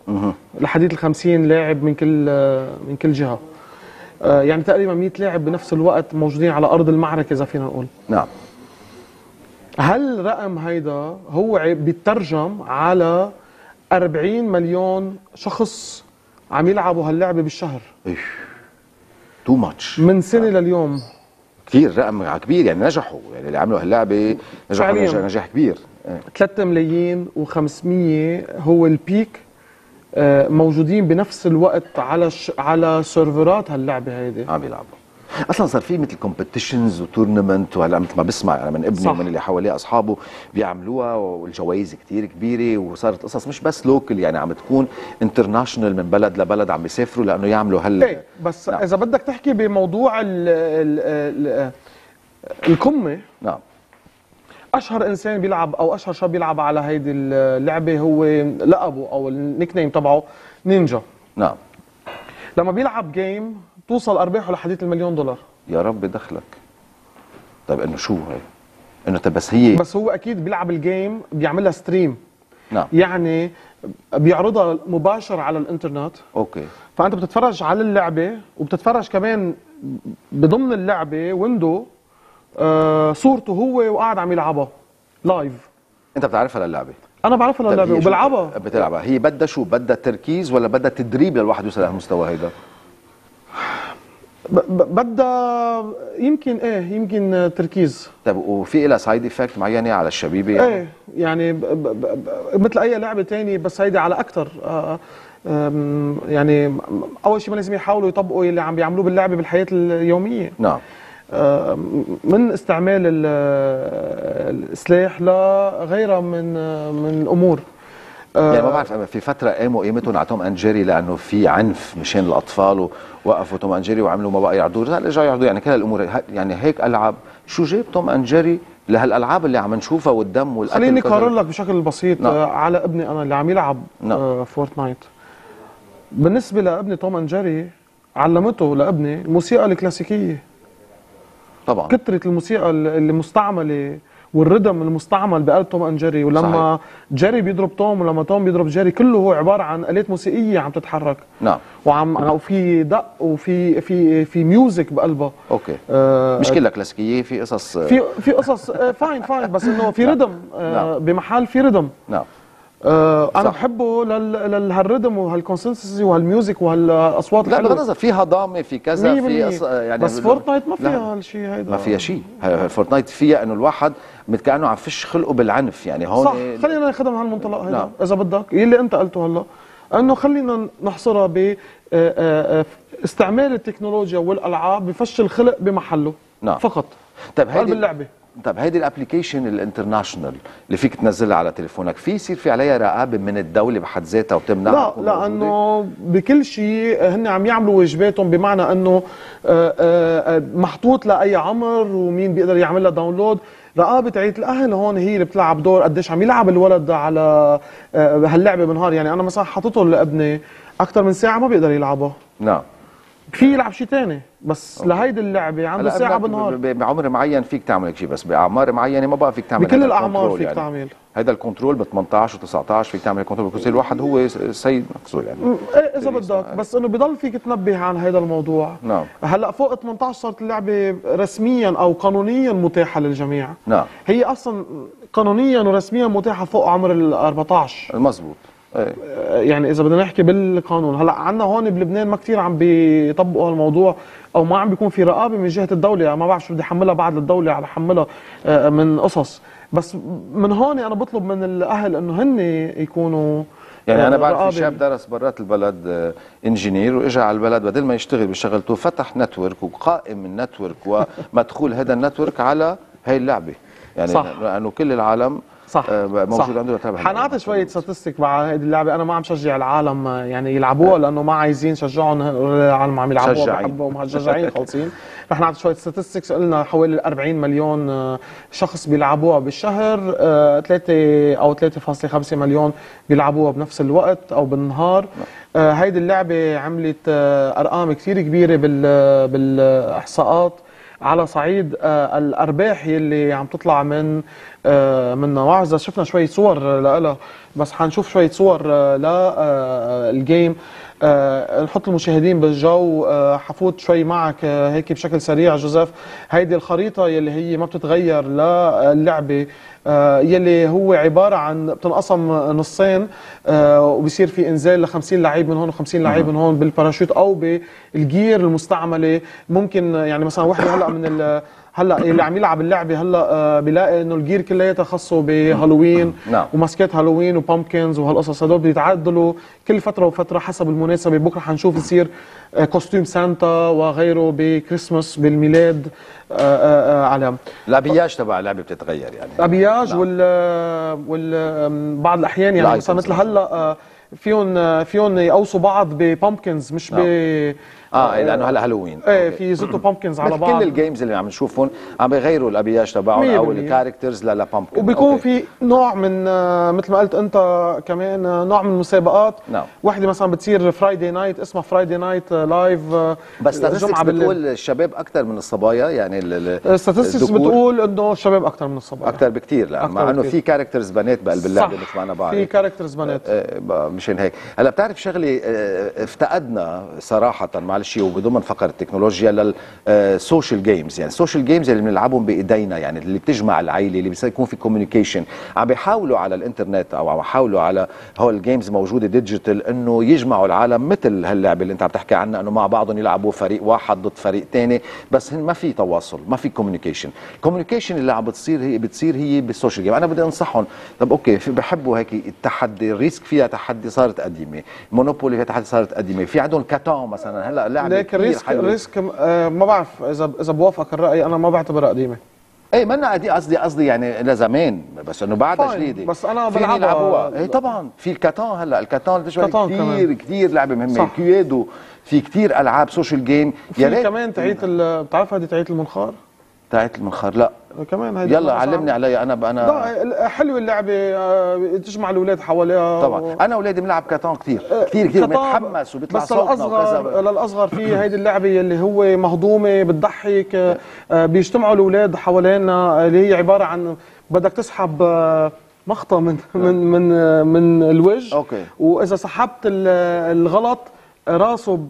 لحديث ال50 لاعب من كل جهه، يعني تقريبا 100 لاعب بنفس الوقت موجودين على ارض المعركه اذا فينا نقول. نعم. هل رقم هيدا هو بيترجم على 40 مليون شخص عم يلعبوا هاللعبه بالشهر؟ ايش تو ماتش من سنه لليوم، كثير رقم كبير. يعني نجحوا، يعني اللي عملوا هاللعبه نجحوا نجاح كبير. 3,500,000 هو البيك موجودين بنفس الوقت على سيرفرات هاللعبه هيدي عم يلعبوا. اصلا صار في مثل كومبيتيشنز وتورنمنت، وهلا مثل ما بسمع انا من ابني ومن اللي حواليه اصحابه بيعملوها، والجوائز كثير كبيره، وصارت قصص مش بس لوكل، يعني عم تكون انترناشونال، من بلد لبلد عم بيسافروا لانه يعملوا هلا. بس نعم. اذا بدك تحكي بموضوع القمه. نعم. اشهر انسان بيلعب او اشهر شاب بيلعب على هيدي اللعبه هو لقبه او النيك نيم تبعه نينجا. نعم. لما بيلعب جيم توصل ارباحه لحديث ال$1,000,000. يا رب دخلك. طيب انه شو هي؟ انه طيب بس هي بس هو اكيد بيلعب الجيم بيعملها ستريم. نعم. يعني بيعرضها مباشر على الانترنت. اوكي. فانت بتتفرج على اللعبه وبتتفرج كمان بضمن اللعبه ويندو صورته هو وقاعد عم يلعبها لايف. انت بتعرفها للعبه؟ انا بعرفها للعبه وبلعبها. بتلعبها هي بدها شو؟ بدها تركيز ولا بدها تدريب للواحد يوصل لهالمستوى هيدا؟ بدها يمكن يمكن تركيز. طيب وفي لها سايد افكت معينه على الشبيبه؟ يعني ايه يعني مثل اي لعبه ثانيه، بس هيدي على اكثر. يعني اول شيء ما لازم يحاولوا يطبقوا اللي عم بيعملوه باللعبه بالحياه اليوميه. نعم. من استعمال السلاح لغيرها من الامور. يعني ما بعرف، في فتره قاموا قيمتهم على توم أنجيري لانه في عنف مشان الاطفال، ووقفوا توم أنجيري وعملوا ما بقى يعرضوا، رجعوا يعرضوا يعني كل هالامور. يعني هيك العاب شو جاب توم أنجيري لهالالعاب اللي عم نشوفها والدم والقتل؟ خليني اقرر لك بشكل بسيط. نعم. على ابني انا اللي عم يلعب. نعم. فورتنايت. بالنسبه لابني توم أنجيري علمته لابني الموسيقى الكلاسيكيه. طبعا كثرة الموسيقى اللي مستعمله والردم المستعمل بقلب توم أنجيري، ولما جيري بيضرب توم ولما توم بيضرب جيري، كله هو عباره عن آلات موسيقيه عم تتحرك. نعم. وفي دق وفي في في ميوزك بقلبها. اوكي. مش كلها كلاسيكيه، في قصص في قصص. فاين بس انه في ردم. نعم. بمحل في ردم. نعم. انا بحبه لهالريدم وهالكونسنسي وهالميوزك وهالاصوات. لا بغض النظر فيها ضامه في كذا في يعني بس فورتنايت ما فيها هالشيء هيدا، ما فيها شيء. فورتنايت فيها انه الواحد مثل كانه عم فش خلقه بالعنف يعني هون. صح، خلينا ناخذها من هالمنطلق هيدا. نعم. اذا بدك اللي انت قلته هلا انه خلينا نحصرها ب استعمال التكنولوجيا والالعاب بفش الخلق بمحله. نعم. فقط. طيب هيدي اللعبه. طيب هيدي الابلكيشن الانترناشونال اللي فيك تنزلها على تليفونك، في يصير في عليها رقابه من الدوله بحد ذاتها وتمنعها؟ لا، لانه بكل شيء هن عم يعملوا واجباتهم، بمعنى انه محطوط لاي عمر ومين بيقدر يعمل لها داونلود. رقابه عيله الاهل هون هي اللي بتلعب دور، قديش عم يلعب الولد على هاللعبه بالنهار. يعني انا مثلا حاططه لابني اكثر من ساعه ما بيقدر يلعبها. نعم. في يلعب شيء ثاني بس لهيدي اللعبه عنده ساعه بالنهار. بعمر معين فيك تعمل شيء، بس باعمار معينه ما بقى فيك تعمل. بكل الاعمار فيك يعني تعمل هذا الكنترول. ب 18 و19 فيك تعمل كنترول، بكل الواحد هو سيد مكسول يعني. ايه اذا بدك، بس انه بضل فيك تنبه عن هذا الموضوع. نعم. هلا فوق 18 صارت اللعبه رسميا او قانونيا متاحه للجميع. نعم. هي اصلا قانونيا ورسميا متاحه فوق عمر ال 14. مزبوط. يعني اذا بدنا نحكي بالقانون هلا عندنا هون بلبنان ما كثير عم بيطبقوا هالموضوع، او ما عم بيكون في رقابه من جهه الدوله. ما بعرف شو بدي احملها بعد للدوله على حملها من قصص، بس من هون انا بطلب من الاهل انه هن يكونوا يعني. انا بعرف في شاب درس برات البلد انجينير، واجى على البلد بدل ما يشتغل بشغلته فتح نتورك وقائم النتورك ومدخول هذا النتورك على هي اللعبه يعني. صح. لانه كل العالم صح موجود عنده. حنعطي شويه ستاتستيك مع هذه اللعبه. انا ما عم شجع العالم يعني يلعبوها، لانه ما عايزين شجعهم. العالم عم يلعبوها بحبهم هالشجاعين خالصين. رح نعطي شويه ستاتستيكس. قلنا حوالي 40 مليون شخص بيلعبوها بالشهر، 3 أو 3.5 مليون بيلعبوها بنفس الوقت او بالنهار. هيدي اللعبه عملت ارقام كثير كبيره بالاحصاءات على صعيد الارباح يلي عم تطلع من وعزة. شفنا شويه صور لها، بس حنشوف شويه صور للجيم. نحط المشاهدين بالجو. حفوت شوي معك هيك بشكل سريع جوزيف. هيدي الخريطه يلي هي ما بتتغير للعبه، يلي هو عباره عن بتنقسم نصين، وبصير في انزال ل 50 لعيب من هون و50 لعيب من هون بالباراشوت او بالجير المستعمله. ممكن يعني مثلا وحده هلا من هلا اللي عم يلعب اللعبه هلا بيلاقي انه الجير كلياتها خاصه بهالوين وماسكات هالوين وبامبكنز وهالقصص. هدول بيتعدلوا كل فتره وفتره حسب المناسبه. بكره حنشوف يصير كوستيوم سانتا وغيره بكريسماس بالميلاد. على الابياج تبع اللعبه بتتغير يعني الابياج. نعم. وال بعض الاحيان يعني مثلا مثل هلا فيهم يقوصوا بعض ببامبكنز مش ب لانه هلا هالوين. ايه في زتوا بامبكنز على بعض. كل الجيمز اللي عم نشوفهم عم بيغيروا الابياج تبعهم او الكاركترز لبامبكن، وبيكون في نوع من مثل ما قلت انت كمان نوع من المسابقات. نعم. وحده مثلا بتصير فرايدي نايت، اسمها فرايدي نايت لايف. بس الجمعه بتقول الشباب اكثر من الصبايا يعني. الستاتستكس بتقول انه الشباب اكثر من الصبايا اكثر بكثير، لأ مع انه في كاركترز بنات بقلب اللعبه مثل ما انا بعرف. في كاركترز بنات مشان هيك. هلا بتعرف شغله افتقدنا صراحه معلش، وبضمن فقره التكنولوجيا للسوشيال جيمز. يعني السوشيال جيمز اللي بنلعبهم بايدينا، يعني اللي بتجمع العائله، اللي بيصير يكون في كوميونيكيشن. عم بيحاولوا على الانترنت او عم بيحاولوا على هول الجيمز موجوده ديجيتال انه يجمعوا العالم مثل هاللعبه اللي انت عم تحكي عنها، انه مع بعضهم يلعبوا فريق واحد ضد فريق ثاني. بس ما في تواصل، ما في كوميونيكيشن. الكوميونيكيشن اللي عم بتصير هي بالسوشيال جيم. انا بدي انصحهم. طب اوكي بحبوا هيك التحدي، الريسك فيها تحدي صارت قديمه، مونوبولي فيها تحدي صارت قديمه، في عندهم كاتون مثلا هلا لعبه كثير حلوه. لكن ريسك ما بعرف اذا بوافقك الراي. انا ما بعتبرها قديمه. اي منا قديمه، قصدي يعني لزمان، بس انه بعدها جديده. بس انا بلعبها. اي طبعا في الكاتون. هلا الكاتون كثير كثير لعبه مهمه. كيادو، في كثير العاب سوشيال جيم. يا ريت كمان تعيط. بتعرف هذه تعيط المنخار؟ تعيط المنخار لا كمان هيدا. يلا علمني عليها. انا لا حلوه اللعبه، تجمع الاولاد حواليها. طبعا انا اولادي بنلعب كاتون كثير كثير كثير، بنتحمس وبيطلع صوتنا وكذا. بس للاصغر في هيدي اللعبه اللي هو مهضومه بتضحك. بيجتمعوا الاولاد حوالينا، اللي هي عباره عن بدك تسحب مخطه من الوجه. اوكي. واذا سحبت الغلط راسه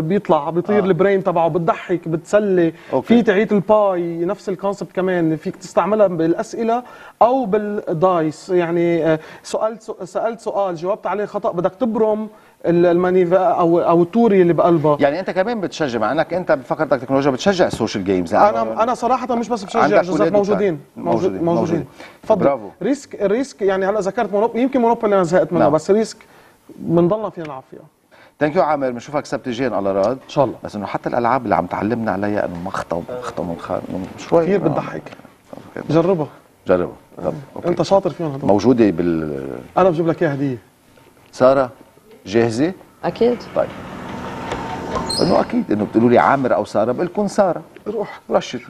بيطلع بيطير البرين تبعه، بتضحك، بتسلي. في تعية الباي نفس الكونسبت كمان فيك تستعملها بالاسئله او بالدايس، يعني سالت سؤال جاوبت عليه خطا بدك تبرم المانيفا او التوري اللي بقلبها. يعني انت كمان بتشجع، مع انك انت بفكرتك تكنولوجيا بتشجع السوشيال جيمز. انا صراحه مش بس بشجع، جزء موجودين. تفضل. ريسك يعني هلا ذكرت مونوبولي، يمكن مونوبولي انا زهقت منها، بس ريسك بنضلنا فينا نلعب فيها. ثانك يو عامر، بنشوفك سبت الجاي الله راد ان شاء الله. بس انه حتى الالعاب اللي عم تعلمنا عليها انه مخطط شوي كثير بتضحك. جربها. طب أوكي. انت شاطر فيهم هدول. موجوده انا بجيب لك اياها هديه. ساره جاهزه؟ اكيد. طيب انه اكيد انه بتقولوا لي عامر او ساره بقول لكم ساره. روح رشت.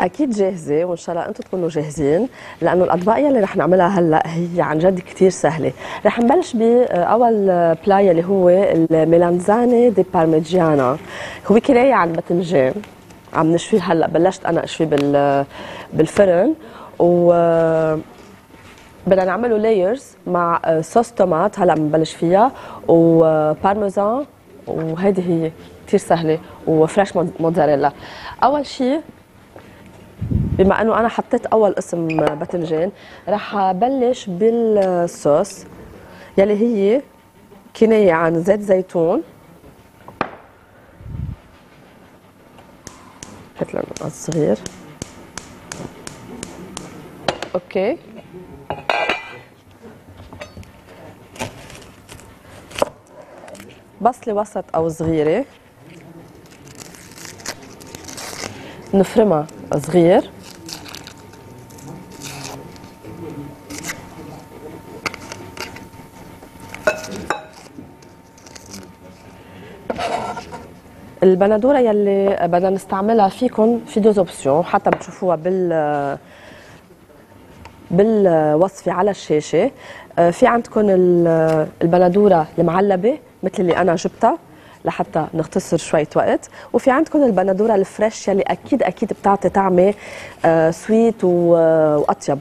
أكيد جاهزة، وإن شاء الله أنتم تكونوا جاهزين، لأنه الأطباق يلي رح نعملها هلا هي عن جد كثير سهلة. رح نبلش بأول بلاي اللي هو الميلانزاني دي بارميجيانا، هو كناية عن باذنجان عم نشويه هلا، بلشت أنا أشويه بالفرن، و بدنا نعمله لايرز مع صوص تومات هلا بنبلش فيها وبارميزان، وهيدي هي كثير سهلة، وفريش موتزاريلا. أول شيء بما انه انا حطيت اول قسم باذنجان رح بلش بالصوص يلي هي كنايه عن زيت زيتون، حط له نقط صغير. اوكي، بصله وسط او صغيره نفرمها صغير، البندوره يلي بدنا نستعملها فيكم في دوز اوبسيون، حتى بتشوفوها بالوصفه على الشاشه. في عندكم البندوره المعلبه مثل اللي انا جبتها لحتى نختصر شوية وقت، وفي عندكم البندورة الفريش يلي أكيد أكيد بتعطي طعمة سويت وأطيب.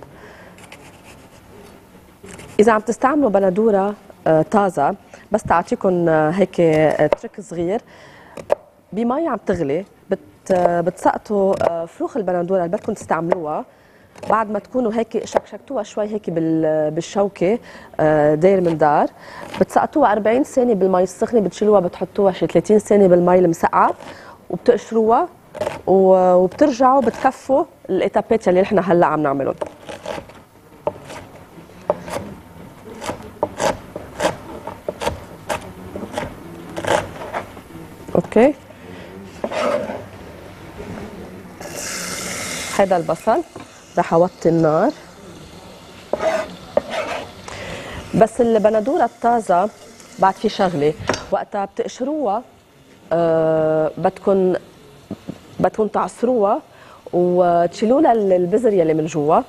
إذا عم تستعملوا بندورة طازة، بس تعطيكم هيك تريك صغير، بمي عم تغلي بتسقطوا فروخ البندورة اللي بدكم تستعملوها، بعد ما تكونوا هيك شكشكتوها شوي هيك بالشوكه داير من دار، بتسقطوها 40 ثانيه بالمي السخنه، بتشيلوها بتحطوها شي 30 ثانيه بالمي المسقعه، وبتقشروها وبترجعوا بتكفوا الاتابات اللي نحن هلا عم نعملهم. اوكي، هذا البصل رح اوطي النار. بس البندوره الطازه بعد في شغله، وقتها بتقشروها بدكم تعصروها وتشيلوا لها البذر يلي من جوا،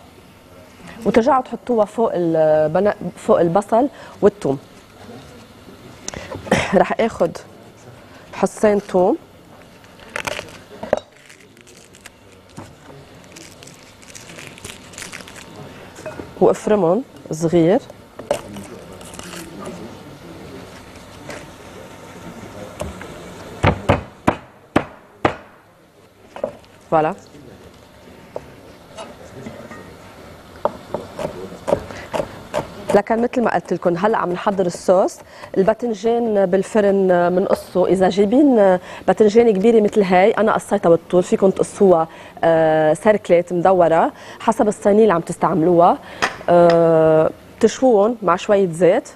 وترجعوا تحطوها فوق البصل والثوم. رح اخذ فصين ثوم وافرمهم صغير، فوالا. لكن مثل ما قلت لكم هلا عم نحضر الصوص. الباذنجان بالفرن بنقصه، اذا جايبين باذنجان كبيره مثل هاي انا قصيتها بالطول، فيكم تقصوها سيركلات مدوره حسب الصينيه اللي عم تستعملوها، تشوون مع شويه زيت.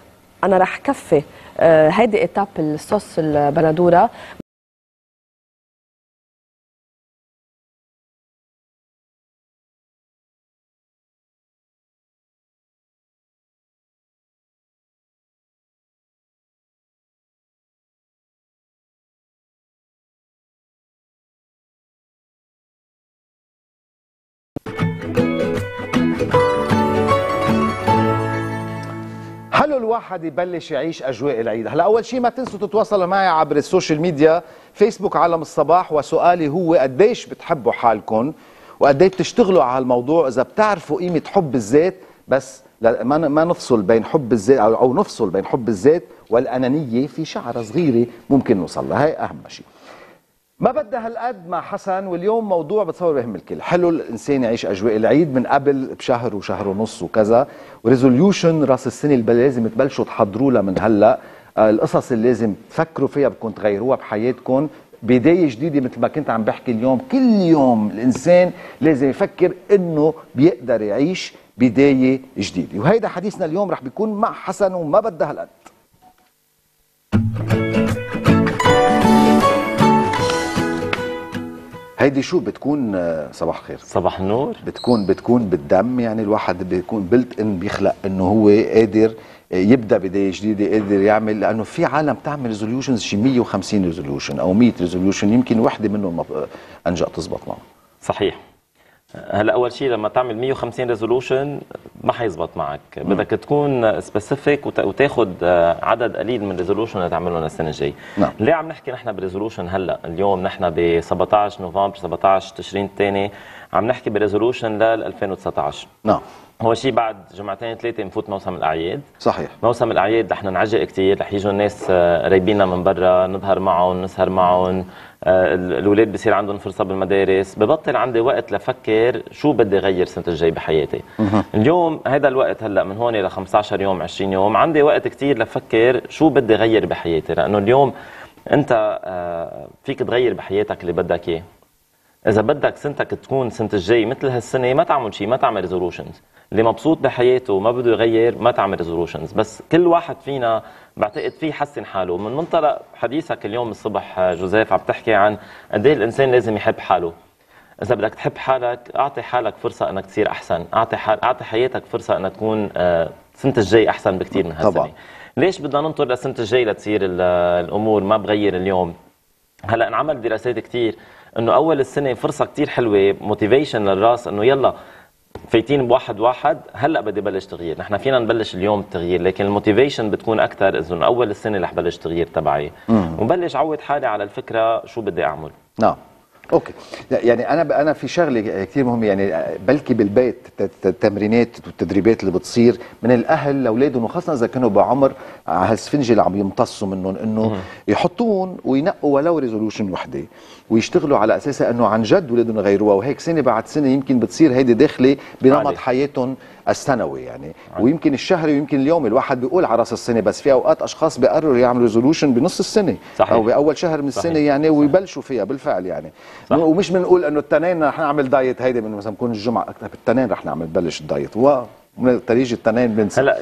انا رح كفي هيدي ايتاب الصوص البندوره. حلو الواحد يبلش يعيش اجواء العيد. هلا اول شيء ما تنسوا تتواصلوا معي عبر السوشيال ميديا، فيسبوك عالم الصباح، وسؤالي هو قديش بتحبوا حالكم وقديش بتشتغلوا على هالموضوع؟ اذا بتعرفوا قيمه حب الذات بس ما نفصل بين حب الذات او نفصل بين حب الذات والانانيه في شعره صغيره ممكن نوصل لها، هي اهم شيء. ما بدها هالقد مع حسن، واليوم موضوع بتصور بهم الكل، حلو الانسان يعيش اجواء العيد من قبل بشهر وشهر ونص وكذا، وريزوليوشن راس السنه اللي لازم تبلشوا تحضروا لها من هلا، القصص اللي لازم تفكروا فيها بدكم تغيروها بحياتكم، بدايه جديده مثل ما كنت عم بحكي اليوم، كل يوم الانسان لازم يفكر انه بيقدر يعيش بدايه جديده، وهيدا حديثنا اليوم رح بيكون مع حسن وما بدها هالقد. هيدي شو بتكون؟ صباح خير. صباح النور. بتكون بالدم، يعني الواحد بيكون بلت ان بيخلق انه هو قادر يبدا بدايه جديده، قادر يعمل، لانه في عالم بتعمل ريزوليوشنز شي 150 ريزوليوشن او 100 ريزوليوشن، يمكن وحده منهم انجأ تزبط معه. صحيح. هلا اول شيء لما تعمل 150 ريزوليوشن ما حيزبط معك، بدك تكون سبيسيفيك وتاخذ عدد قليل من الريزوليوشن اللي تعملهم السنه الجايه. نعم. ليه عم نحكي نحن بريزوليوشن هلا؟ اليوم نحن ب 17 نوفمبر 17 تشرين الثاني، عم نحكي بريزوليوشن لل 2019. نعم. اول شيء بعد جمعتين ثلاثه بنفوت موسم الاعياد. صحيح. موسم الاعياد رح ننعجق كثير، رح يجوا الناس قريبينا من برا، نظهر معهم، نسهر معهم، الاولاد بصير عندهم فرصه بالمدارس، ببطل عندي وقت لفكر شو بدي غير السنه الجاي بحياتي. اليوم هذا الوقت هلا من هون ل 15 يوم 20 يوم عندي وقت كثير لفكر شو بدي غير بحياتي، لانه اليوم انت فيك تغير بحياتك اللي بدك اياه. اذا بدك سنتك تكون السنه الجاي مثل هالسنه ما تعمل شيء، ما تعمل ريزولوشنز. اللي مبسوط بحياته وما بده يغير ما تعمل ريزولوشنز، بس كل واحد فينا بعتقد فيه يحسن حاله. من منطلق حديثك اليوم الصبح جوزيف عم تحكي عن قد ايه الانسان لازم يحب حاله. اذا بدك تحب حالك اعطي حالك فرصه انك تصير احسن، اعطي حياتك فرصه انها تكون السنه الجاي احسن بكثير من هالسنه. طبعا. ليش بدنا ننطر للسنه الجاي لتصير الامور؟ ما بغير اليوم. هلا انعمل دراسات كثير انه اول السنه فرصه كثير حلوه، موتيفيشن للراس انه يلا فايتين بواحد واحد، هلا بدي بلش تغيير. نحن فينا نبلش اليوم التغيير، لكن الموتيفيشن بتكون اكثر اذا اول السنه رح بلش تغيير تبعي، وبلش عود حالي على الفكره شو بدي اعمل. نعم. اوكي. يعني انا في شغله كثير مهمه، يعني بلكي بالبيت التمرينات والتدريبات اللي بتصير من الاهل لاولادهم، وخاصه اذا كانوا بعمر هالسفنجه اللي عم يمتصوا منهم، انه يحطون وينقوا ولو ريزولوشن وحده ويشتغلوا على اساسها انه عن جد ولادهم يغيروها، وهيك سنه بعد سنه يمكن بتصير هيدي داخله بنمط حياتهم السنوي يعني، ويمكن الشهري ويمكن اليوم. الواحد بيقول على راس السنه، بس في اوقات اشخاص بيقرروا يعملوا ريزولوشن بنص السنه. صحيح. او باول شهر من السنه. صحيح. يعني ويبلشوا فيها بالفعل يعني. صح. ومش بنقول انه التنين رح نعمل دايت، هيدي من مثلا بكون الجمعه التنين رح نعمل بلش الدايت، ومن تريج التنين بنسى. هلا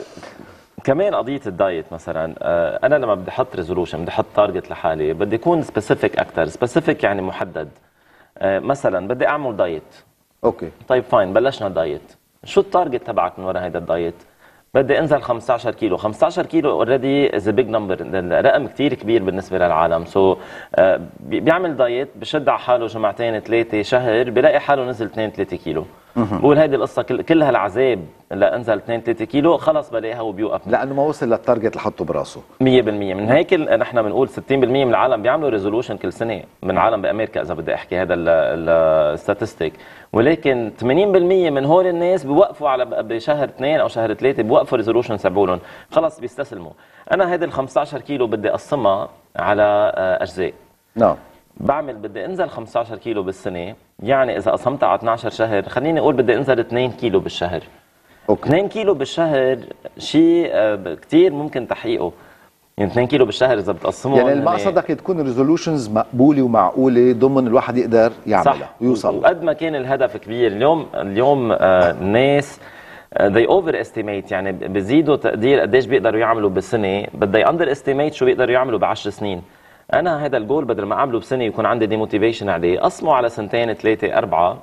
كمان قضيه الدايت مثلا، انا لما بدي احط ريزولوشن، بدي احط تارجت لحالي، بدي اكون سبيسيفيك اكثر. سبيسيفيك يعني محدد. مثلا بدي اعمل دايت. اوكي. طيب فاين، بلشنا دايت. شو التارجت تبعك من ورا هيدا الدايت؟ بدي انزل 15 كيلو، 15 كيلو اوريدي از بيج نمبر، رقم كثير كبير بالنسبه للعالم، سو بيعمل دايت، بشد على حاله جمعتين ثلاثه شهر، بلاقي حاله نزل 2 3 كيلو. بقول هيدي القصه كل هالعذاب لانزل 2 3 كيلو خلص بلاقيها وبيوقف، لانه ما وصل للتارجت اللي حطه براسه 100%. من هيك نحن بنقول 60% من العالم بيعملوا ريزولوشن كل سنه، من العالم بامريكا اذا بدي احكي هذا الستاتستيك، ولكن 80% من هول الناس بوقفوا على بشهر 2 او شهر 3 بوقفوا ريزولوشن تبعولهم، خلص بيستسلموا. انا هيدي ال 15 كيلو بدي اقسمها على اجزاء. نعم. بعمل بدي انزل 15 كيلو بالسنه، يعني اذا قسمتها على 12 شهر خليني اقول بدي انزل 2 كيلو بالشهر. اوكي. 2 كيلو بالشهر شيء كثير ممكن تحقيقه، يعني 2 كيلو بالشهر اذا بتقسمهم، يعني المقصدك تكون ريزولوشنز مقبوله ومعقوله ضمن الواحد يقدر يعملها ويوصل. وقد ما كان الهدف كبير، اليوم الناس they over estimate، يعني بزيدوا تقدير قديش بيقدروا يعملوا بالسنه، بدي under estimate شو بيقدروا يعملوا ب10 سنين. أنا هذا الجول بدل ما أعمله بسنة يكون عندي ديموتيفيشن عليه، قسمه على سنتين ثلاثة أربعة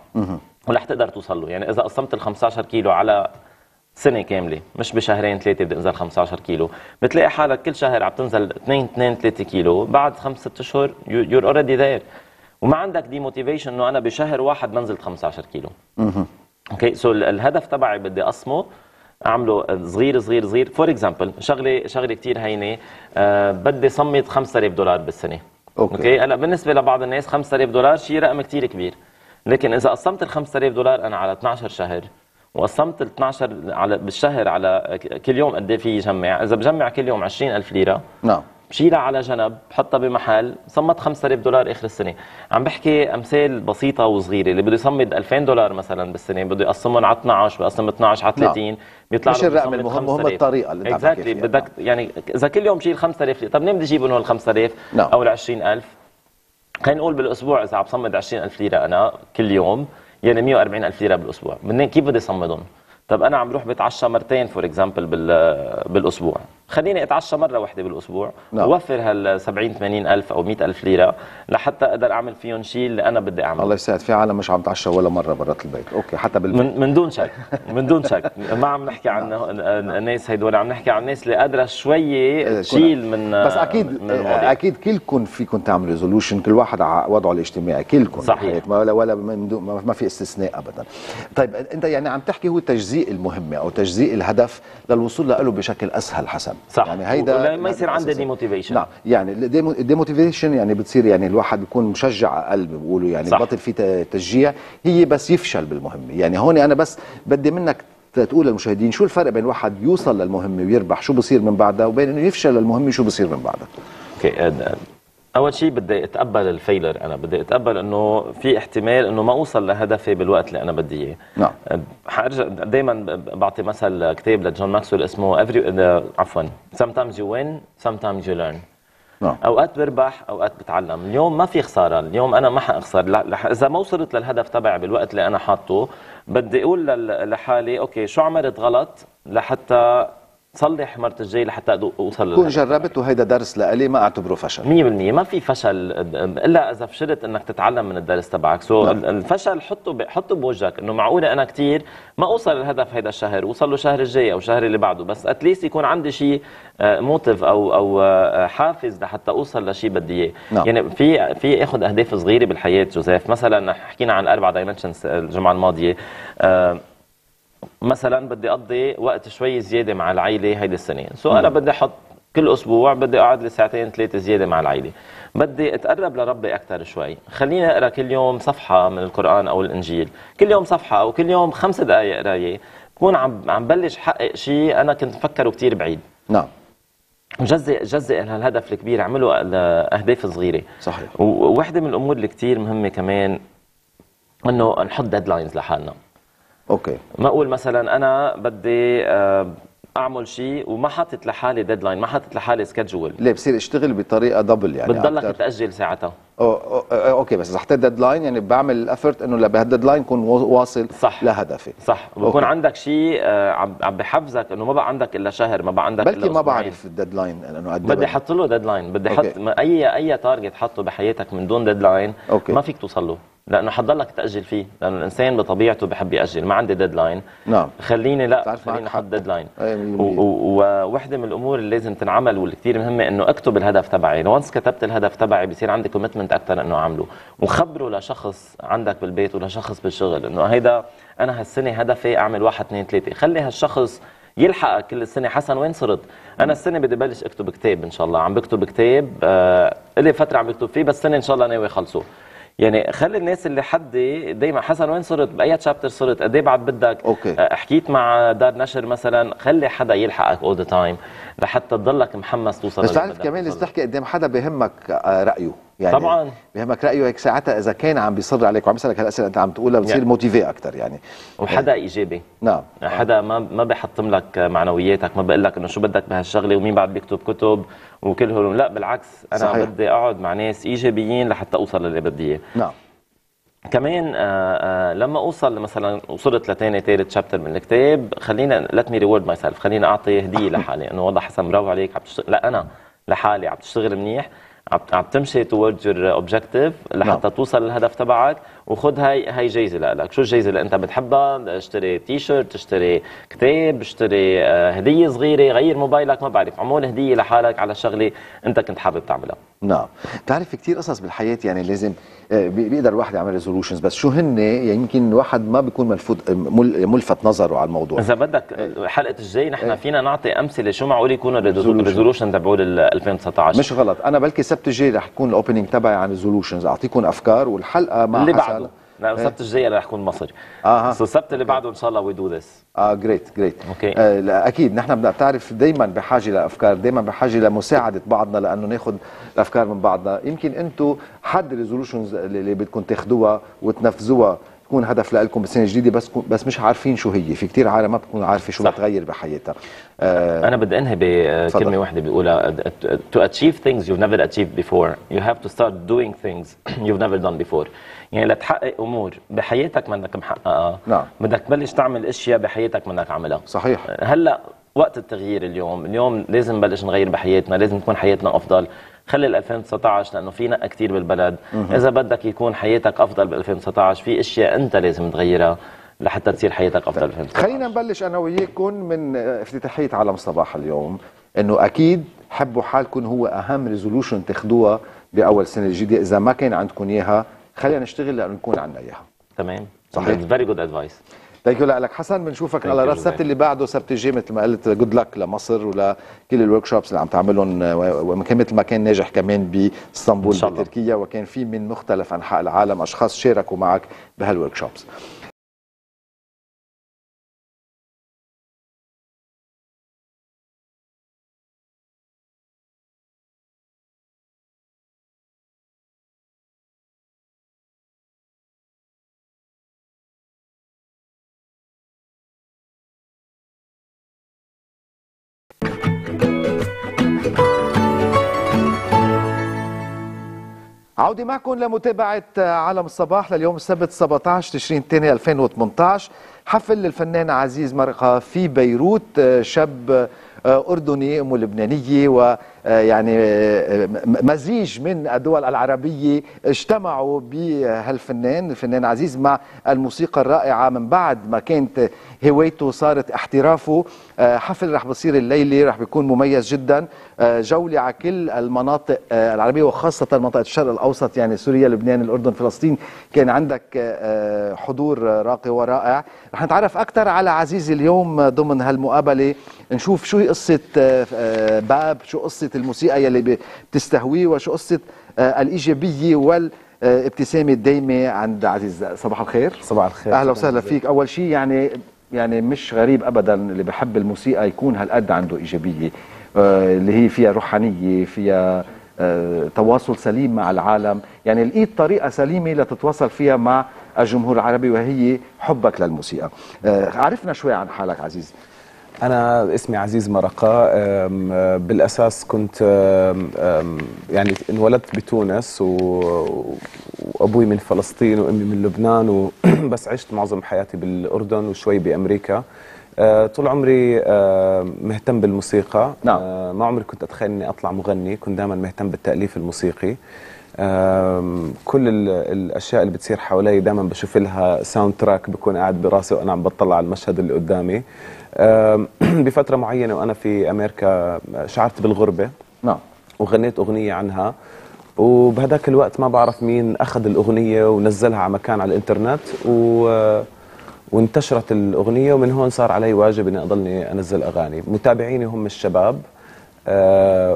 ورح تقدر توصل له. يعني إذا قسمت ال 15 كيلو على سنة كاملة، مش بشهرين ثلاثة بدي أنزل 15 كيلو، بتلاقي حالك كل شهر عم تنزل 2 3 كيلو، بعد 5 6 أشهر you're already there، وما عندك ديموتيفيشن إنه أنا بشهر واحد بنزل 15 كيلو. أوكي، سو الهدف تبعي بدي أقسمه، اعمله صغير صغير صغير. فور اكزامبل، شغله كثير هينه، بدي صمد 5000 دولار بالسنه. اوكي. هلا بالنسبه لبعض الناس 5000 دولار شيء رقم كثير كبير، لكن اذا قسمت ال 5000 دولار انا على 12 شهر وقسمت ال 12 على بالشهر على كل يوم قد ايه في جمع، اذا بجمع كل يوم 20000 ليره نعم بشيلها على جنب بحطها بمحل، صمت 5000 دولار اخر السنه. عم بحكي امثال بسيطه وصغيره، اللي بده يصمد 2000 دولار مثلا بالسنه بده يقسمهم على 12، بقسم 12 على 30 نعم. بيطلع مش الرقم المهم، هم الطريقه اللي انت عم تحكي فيها بدك يعني اذا كل يوم بشيل 5000 ليره، طب منين بدي اجيبهم هول 5000 نعم. او ال 20000؟ خلينا نقول بالاسبوع اذا عم بصمد 20000 ليره انا كل يوم، يعني 140000 ليره بالاسبوع، منين كيف بدي صمدهم؟ طب انا عم بروح بتعشى مرتين فور اكزامبل بالاسبوع، خليني اتعشى مره واحده بالاسبوع نعم. ووفر هال 70 80000 او 100000 ليره لحتى اقدر اعمل فيهم شيء اللي انا بدي اعمله. الله يسعد، في عالم مش عم تعشى ولا مره برات البيت، اوكي حتى بالبيت من دون شك من دون شك، ما عم نحكي عن الناس هدول، عم نحكي عن الناس اللي قادره شويه تشيل من بس اكيد من اكيد كلكم فيكم تعملوا ريزولوشن، كل واحد على وضعه الاجتماعي كلكم صحيح، ولا ما في استثناء ابدا. طيب انت يعني عم تحكي هو تجزئ المهمة أو تجزيء الهدف للوصول له بشكل أسهل حسن صح، يعني هيدا ما يصير عندي ديموتيفيشن نعم، يعني الديموتيفيشن يعني بتصير يعني الواحد بيكون مشجع قلب بيقولوا يعني صح. بطل في تشجيع هي بس يفشل بالمهمة، يعني هون أنا بس بدي منك تقول للمشاهدين شو الفرق بين واحد يوصل للمهمة ويربح شو بصير من بعدها وبين إنه يفشل للمهمة شو بصير من بعدها. اوكي أول شيء بدي أتقبل الفيلر، أنا بدي أتقبل إنه في احتمال إنه ما أوصل لهدفي بالوقت اللي أنا بدي إياه. نعم. حأرجع دايماً بعطي مثل كتاب لجون ماكسويل اسمه Sometimes you win, sometimes you learn. نعم. أوقات بربح، أوقات بتعلم، اليوم ما في خسارة، اليوم أنا ما حأخسر، إذا ما وصلت للهدف تبعي بالوقت اللي أنا حاطه، بدي أقول لحالي أوكي شو عملت غلط لحتى صلح مرة الجاي لحتى اوصل كون جربت وهيدا درس لالي ما اعتبره فشل 100%، ما في فشل الا اذا فشلت انك تتعلم من الدرس تبعك، سو الفشل حطه بوجهك انه معقوله انا كثير ما اوصل للهدف هيدا الشهر، اوصل له الشهر الجاي او الشهر اللي بعده، بس اتليست يكون عندي شيء موتيف او حافز لحتى اوصل لشيء بدي اياه، يعني في اخذ اهداف صغيره بالحياه جوزيف، مثلا حكينا عن الاربع دايمنشنز الجمعه الماضيه، مثلا بدي اقضي وقت شوي زياده مع العائله هيدي السنه، سو انا بدي احط كل اسبوع بدي اقعد لي ساعتين ثلاثه زياده مع العائله، بدي اتقرب لربي اكثر شوي، خليني اقرا كل يوم صفحه من القران او الانجيل، كل يوم صفحه او كل يوم 5 دقائق قرايه، بكون عم بلش حقق شيء انا كنت مفكره كثير بعيد. نعم. جزئ هالهدف الكبير، اعمله اهداف صغيره. صحيح. ووحده من الامور اللي كثير مهمه كمان انه نحط ديدلاينز لحالنا. اوكي. ما اقول مثلا انا بدي اعمل شيء وما حاطط لحالي ديدلاين، ما حاطط لحالي سكجول. ليه بصير اشتغل بطريقه دبل يعني بتضلك تاجل ساعتها. اوكي بس اذا حطيت ديدلاين يعني بعمل الافورت انه بهالديدلاين كون واصل صح. لهدفي. صح بكون عندك شيء عم بحفزك انه ما بقى عندك الا شهر، ما بقى عندك بلكي ما بعرف الديدلاين انه قد بدي احط له ديدلاين، بدي احط اي تارجت حطه بحياتك من دون ديدلاين ما فيك توصل له. لانه حضلك تاجل فيه، لانه الانسان بطبيعته بحب ياجل، ما عندي ديدلاين نعم خليني لا خليني احط ديدلاين. ووحده من الامور اللي لازم تنعمل واللي كثير مهمه انه اكتب الهدف تبعي، وانس كتبت الهدف تبعي بصير عندي كوميتمنت اكثر انه اعمله، وخبره لشخص عندك بالبيت ولا شخص بالشغل انه هيدا انا هالسنه هدفي اعمل 1 2 3، خلي هالشخص يلحقك كل السنه. حسن وين صرت؟ انا السنه بدي بلش اكتب كتاب ان شاء الله، عم بكتب كتاب لي فتره عم بكتب فيه بس السنه ان شاء الله ناوي اخلصه. يعني خلي الناس اللي حدي دايما حسن وين صرت؟ باي تشابتر صرت؟ قد ايه بعد بدك؟ أوكي. حكيت مع دار نشر مثلا، خلي حدا يلحقك اول ذا تايم لحتى تضلك محمس توصل. بس تعرف كمان لازم تحكي قدام حدا بهمك رايه، يعني طبعا بهمك رايه هيك ساعتها اذا كان عم بيصر عليك وعم يسالك هالاسئله انت عم تقولها بتصير يعني موتيفي اكثر يعني، وحدا ايجابي نعم، حدا ما بيحطم لك معنوياتك، ما بقول لك انه شو بدك بهالشغله ومين بعد بيكتب كتب وكل هول، لا بالعكس انا صحيح. بدي اقعد مع ناس ايجابيين لحتى اوصل للي بدي اياه. نعم. كمان لما اوصل مثلا وصلت لثاني ثالث شابتر من الكتاب، خلينا ليت مي ريورد ماي سيلف، خليني اعطي هديه لحالي انه والله حسن برافو عليك عم تشتغل، لا انا لحالي عم تشتغل منيح، عم تمشي توردز يور اوبجيكتيف لحتى توصل للهدف تبعك، وخذ هاي جايزه لك، شو الجايزه اللي انت بتحبها؟ اشتري تي شيرت، اشتري كتاب، اشتري هديه صغيره، غير موبايلك، ما بعرف، عمول هديه لحالك على شغله انت كنت حابب تعملها. نعم، بتعرف كثير قصص بالحياه يعني لازم بيقدر الواحد يعمل ريزولوشنز، بس شو هن يعني يمكن الواحد ما بيكون ملفت نظره على الموضوع. اذا بدك الحلقه الجاي نحن فينا نعطي امثله شو معقول يكون الريزولوشن تبعول 2019. مش غلط، انا بلكي السبت الجاي رح يكون الاوبننج تبعي عن ريزولوشنز، اعطيكم افكار والحلقه مع اللي بعده لا السبت الجاي انا رح اكون مصري. سو السبت اللي بعده ان شاء الله وي دو ذس. جريت جريت. اوكي. اكيد نحن بتعرف دائما بحاجه لافكار، دائما بحاجه لمساعده بعضنا لانه ناخذ الافكار من بعضنا، يمكن انتم حد الريزولوشنز اللي بدكم تاخذوها وتنفذوها تكون هدف لكم بالسنه الجديده، بس مش عارفين شو هي، في كثير عالم ما بتكون عارفه شو بتغير بحياتها. انا بدي انهي بكلمه واحده بيقولها: to achieve things you've never achieved before, you have to start doing things you've never done before. يعني لتحقق امور بحياتك ما انك محققها، نعم، بدك تبلش تعمل اشياء بحياتك ما انك عاملها. صحيح. هلا وقت التغيير، اليوم لازم نبلش نغير بحياتنا، لازم تكون حياتنا افضل. خلي ال 2019 لانه في نقى كثير بالبلد، اذا بدك يكون حياتك افضل بال 2019 في اشياء انت لازم تغيرها لحتى تصير حياتك افضل بال 2019. خلينا نبلش انا وياكم من افتتاحيه عالم صباح اليوم، انه اكيد حبوا حالكم هو اهم ريزولوشن تاخذوها باول سنه الجديده، اذا ما كان عندكم اياها خلينا نشتغل لانه نكون عندنا اياها. تمام، صحيح. فيري جود ادفايس. ثانك يو لك حسن، بنشوفك على راس السبت اللي بعده، السبت الجاي مثل ما قلت جود لك لمصر ولكل الورك شوبس اللي عم تعملهم، ومثل ما كان ناجح كمان باسطنبول بتركيا، وكان في من مختلف انحاء العالم اشخاص شاركوا معك بهالورك شوبس. عودة معكم لمتابعة عالم الصباح لليوم السبت 17 تشرين الثاني 2018. حفل الفنان عزيز مرقة في بيروت، شاب أردني أم لبنانية، ويعني مزيج من الدول العربية اجتمعوا بهالفنان، الفنان عزيز، مع الموسيقى الرائعة. من بعد ما كانت هوايته صارت احترافه. حفل رح بصير الليلة، رح بيكون مميز جدا، جولة على كل المناطق العربية وخاصة منطقة الشرق الأوسط، يعني سوريا، لبنان، الأردن، فلسطين. كان عندك حضور راقي ورائع. رح نتعرف أكثر على عزيز اليوم ضمن هالمقابلة، نشوف شو قصة باب، شو قصة الموسيقى يلي بتستهويه، وشو قصة الإيجابية والابتسامة الدايمة عند عزيز. صباح الخير. صباح الخير، أهلا وسهلا فيك. أول شيء يعني مش غريب أبدا اللي بحب الموسيقى يكون هالقد عنده إيجابية، اللي هي فيها روحانية، فيها تواصل سليم مع العالم. يعني لقيت طريقة سليمة لتتواصل فيها مع الجمهور العربي، وهي حبك للموسيقى. عرفنا شوي عن حالك عزيز. أنا اسمي عزيز مرقة، بالأساس كنت يعني انولدت بتونس، وأبوي من فلسطين وأمي من لبنان، وبس عشت معظم حياتي بالأردن وشوي بأمريكا. طول عمري مهتم بالموسيقى، نعم. ما عمري كنت أتخيل أني أطلع مغني، كنت دائما مهتم بالتأليف الموسيقي. كل الأشياء اللي بتصير حوالي دائما بشوف لها ساوند تراك، بكون قاعد براسي وأنا عم بطلع على المشهد اللي قدامي. بفترة معينة وأنا في أمريكا شعرت بالغربة، نعم، وغنيت أغنية عنها، وبهذاك الوقت ما بعرف مين أخذ الأغنية ونزلها على مكان على الإنترنت، وانتشرت الأغنية، ومن هون صار علي واجب إني أضلني أنزل أغاني. متابعيني هم الشباب،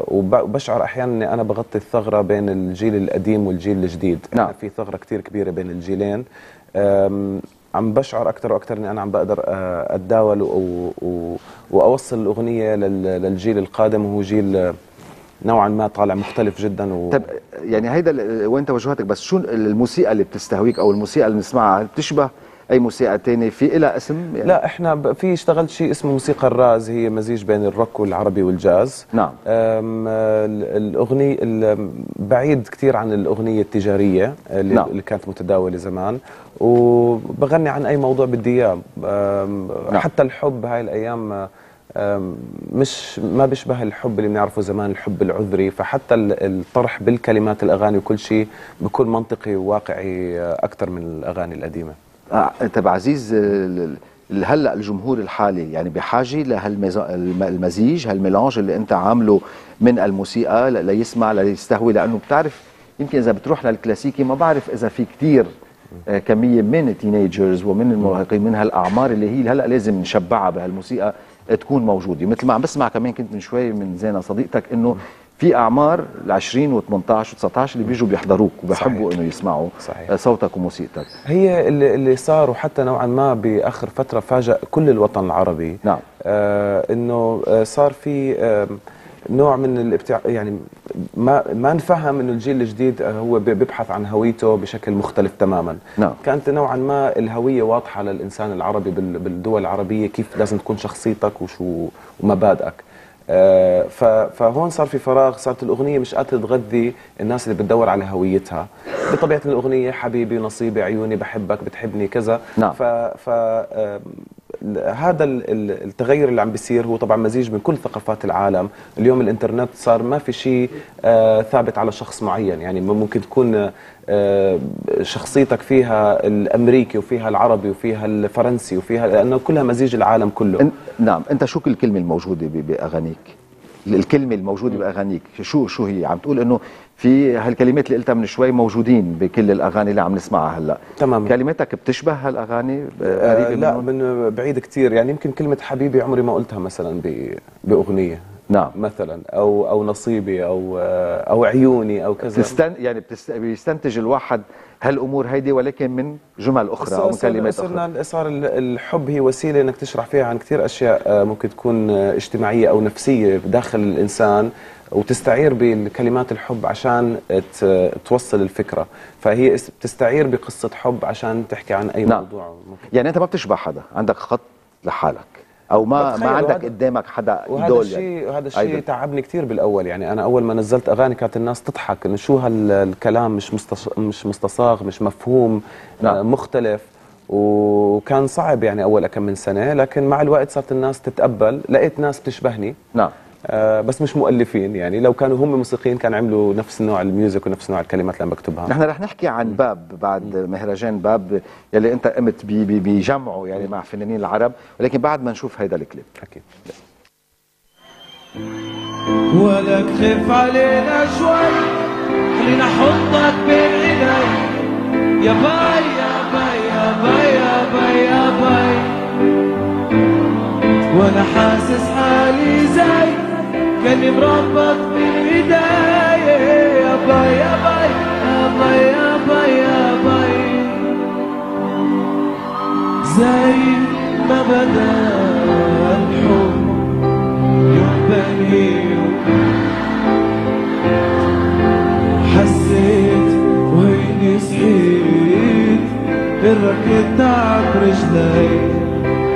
وبشعر أحيانا إني أنا بغطي الثغرة بين الجيل القديم والجيل الجديد، نعم، في ثغرة كتير كبيرة بين الجيلين. عم بشعر أكثر وأكثر إني أنا عم بقدر أتداول وأوصل الأغنية للجيل القادم، وهو جيل نوعا ما طالع مختلف جدا. طب يعني هيدا وين توجهاتك؟ بس شو الموسيقى اللي بتستهويك أو الموسيقى اللي بنسمعها بتشبه أي موسيقى تانية؟ في إلها اسم يعني؟ لا، إحنا في اشتغلت شيء اسمه موسيقى الراز، هي مزيج بين الروك والعربي والجاز، نعم. الأغنية بعيد كثير عن الأغنية التجارية اللي, نعم، اللي كانت متداولة زمان، وبغني عن أي موضوع بدي إياه، نعم. حتى الحب هاي الأيام مش ما بيشبه الحب اللي بنعرفه زمان، الحب العذري، فحتى الطرح بالكلمات، الأغاني وكل شيء بكون منطقي وواقعي أكثر من الأغاني القديمة. طب عزيز، هلا الجمهور الحالي يعني بحاجه لهالمزيج، هالميلانج اللي انت عامله من الموسيقى ليسمع ليستهوي، لانه بتعرف يمكن اذا بتروح للكلاسيكي ما بعرف اذا في كثير كميه من التينيجرز ومن المراهقين من هالاعمار اللي هي هلا لازم نشبعها بهالموسيقى تكون موجوده. مثل ما عم بسمع كمان كنت من شوي من زينه صديقتك انه في اعمار ال20 و18 و19 اللي بيجوا بيحضروك وبحبوا انه يسمعوا صوتك وموسيقتك. هي اللي صار، وحتى نوعا ما باخر فتره فاجأ كل الوطن العربي. نعم. انه صار في نوع من يعني ما نفهم انه الجيل الجديد هو بيبحث عن هويته بشكل مختلف تماما. نعم. كانت نوعا ما الهويه واضحه للانسان العربي بالدول العربيه، كيف لازم تكون شخصيتك وشو ومبادئك. فهون صار في فراغ، صارت الأغنية مش قادرة تغذي الناس اللي بتدور على هويتها. بطبيعة الأغنية حبيبي، نصيبي، عيوني، بحبك، بتحبني، كذا. نعم. هذا التغير اللي عم بيصير هو طبعا مزيج من كل ثقافات العالم. اليوم الانترنت صار ما في شيء ثابت على شخص معين، يعني ممكن تكون شخصيتك فيها الأمريكي وفيها العربي وفيها الفرنسي وفيها، لأنه كلها مزيج العالم كله. نعم. أنت شو الكلمة الموجودة بأغانيك؟ الكلمة الموجودة بأغانيك شو هي؟ عم تقول إنه في هالكلمات اللي قلتها من شوي موجودين بكل الأغاني اللي عم نسمعها هلا. تمام. كلماتك بتشبه هالأغاني؟ لا، من بعيد كتير، يعني يمكن كلمة حبيبي عمري ما قلتها مثلا بأغنية. نعم. مثلا او نصيبي او عيوني او كذا. يعني بيستنتج الواحد هالامور هيدي ولكن من جمل اخرى او من كلمات اخرى. صار الحب هي وسيله انك تشرح فيها عن كثير اشياء ممكن تكون اجتماعيه او نفسيه داخل الانسان، وتستعير بكلمات الحب عشان توصل الفكره، فهي بتستعير بقصه حب عشان تحكي عن اي موضوع. ممكن. يعني انت ما بتشبه حدا، عندك خط لحالك او ما عندك قدامك حدا ايدول. يعني هذا الشيء تعبني كثير بالاول، يعني انا اول ما نزلت اغاني كانت الناس تضحك انه شو هالكلام، مش مستصاغ، مش مفهوم. نعم. مختلف، وكان صعب يعني اول كم من سنه، لكن مع الوقت صارت الناس تتقبل. لقيت ناس بتشبهني. نعم. بس مش مؤلفين، يعني لو كانوا هم موسيقيين كان عملوا نفس نوع الميوزك ونفس نوع الكلمات اللي عم بكتبها. نحن رح نحكي عن باب بعد مهرجان باب يلي انت قمت بجمعه يعني مع فنانين العرب، ولكن بعد ما نشوف هيدا الكليب. اكيد. ولا تخف علينا شوي، خلينا نحطك بين عيني يا باي يا باي يا باي يا باي يا باي، وانا حاسس حالي زي كاني مربط بين ايدي يا باي يا باي يا باي يا باي يا باي، زي ما بدا الحب يوم بني يوم حسيت ويني صحيت الركض تعب رجلي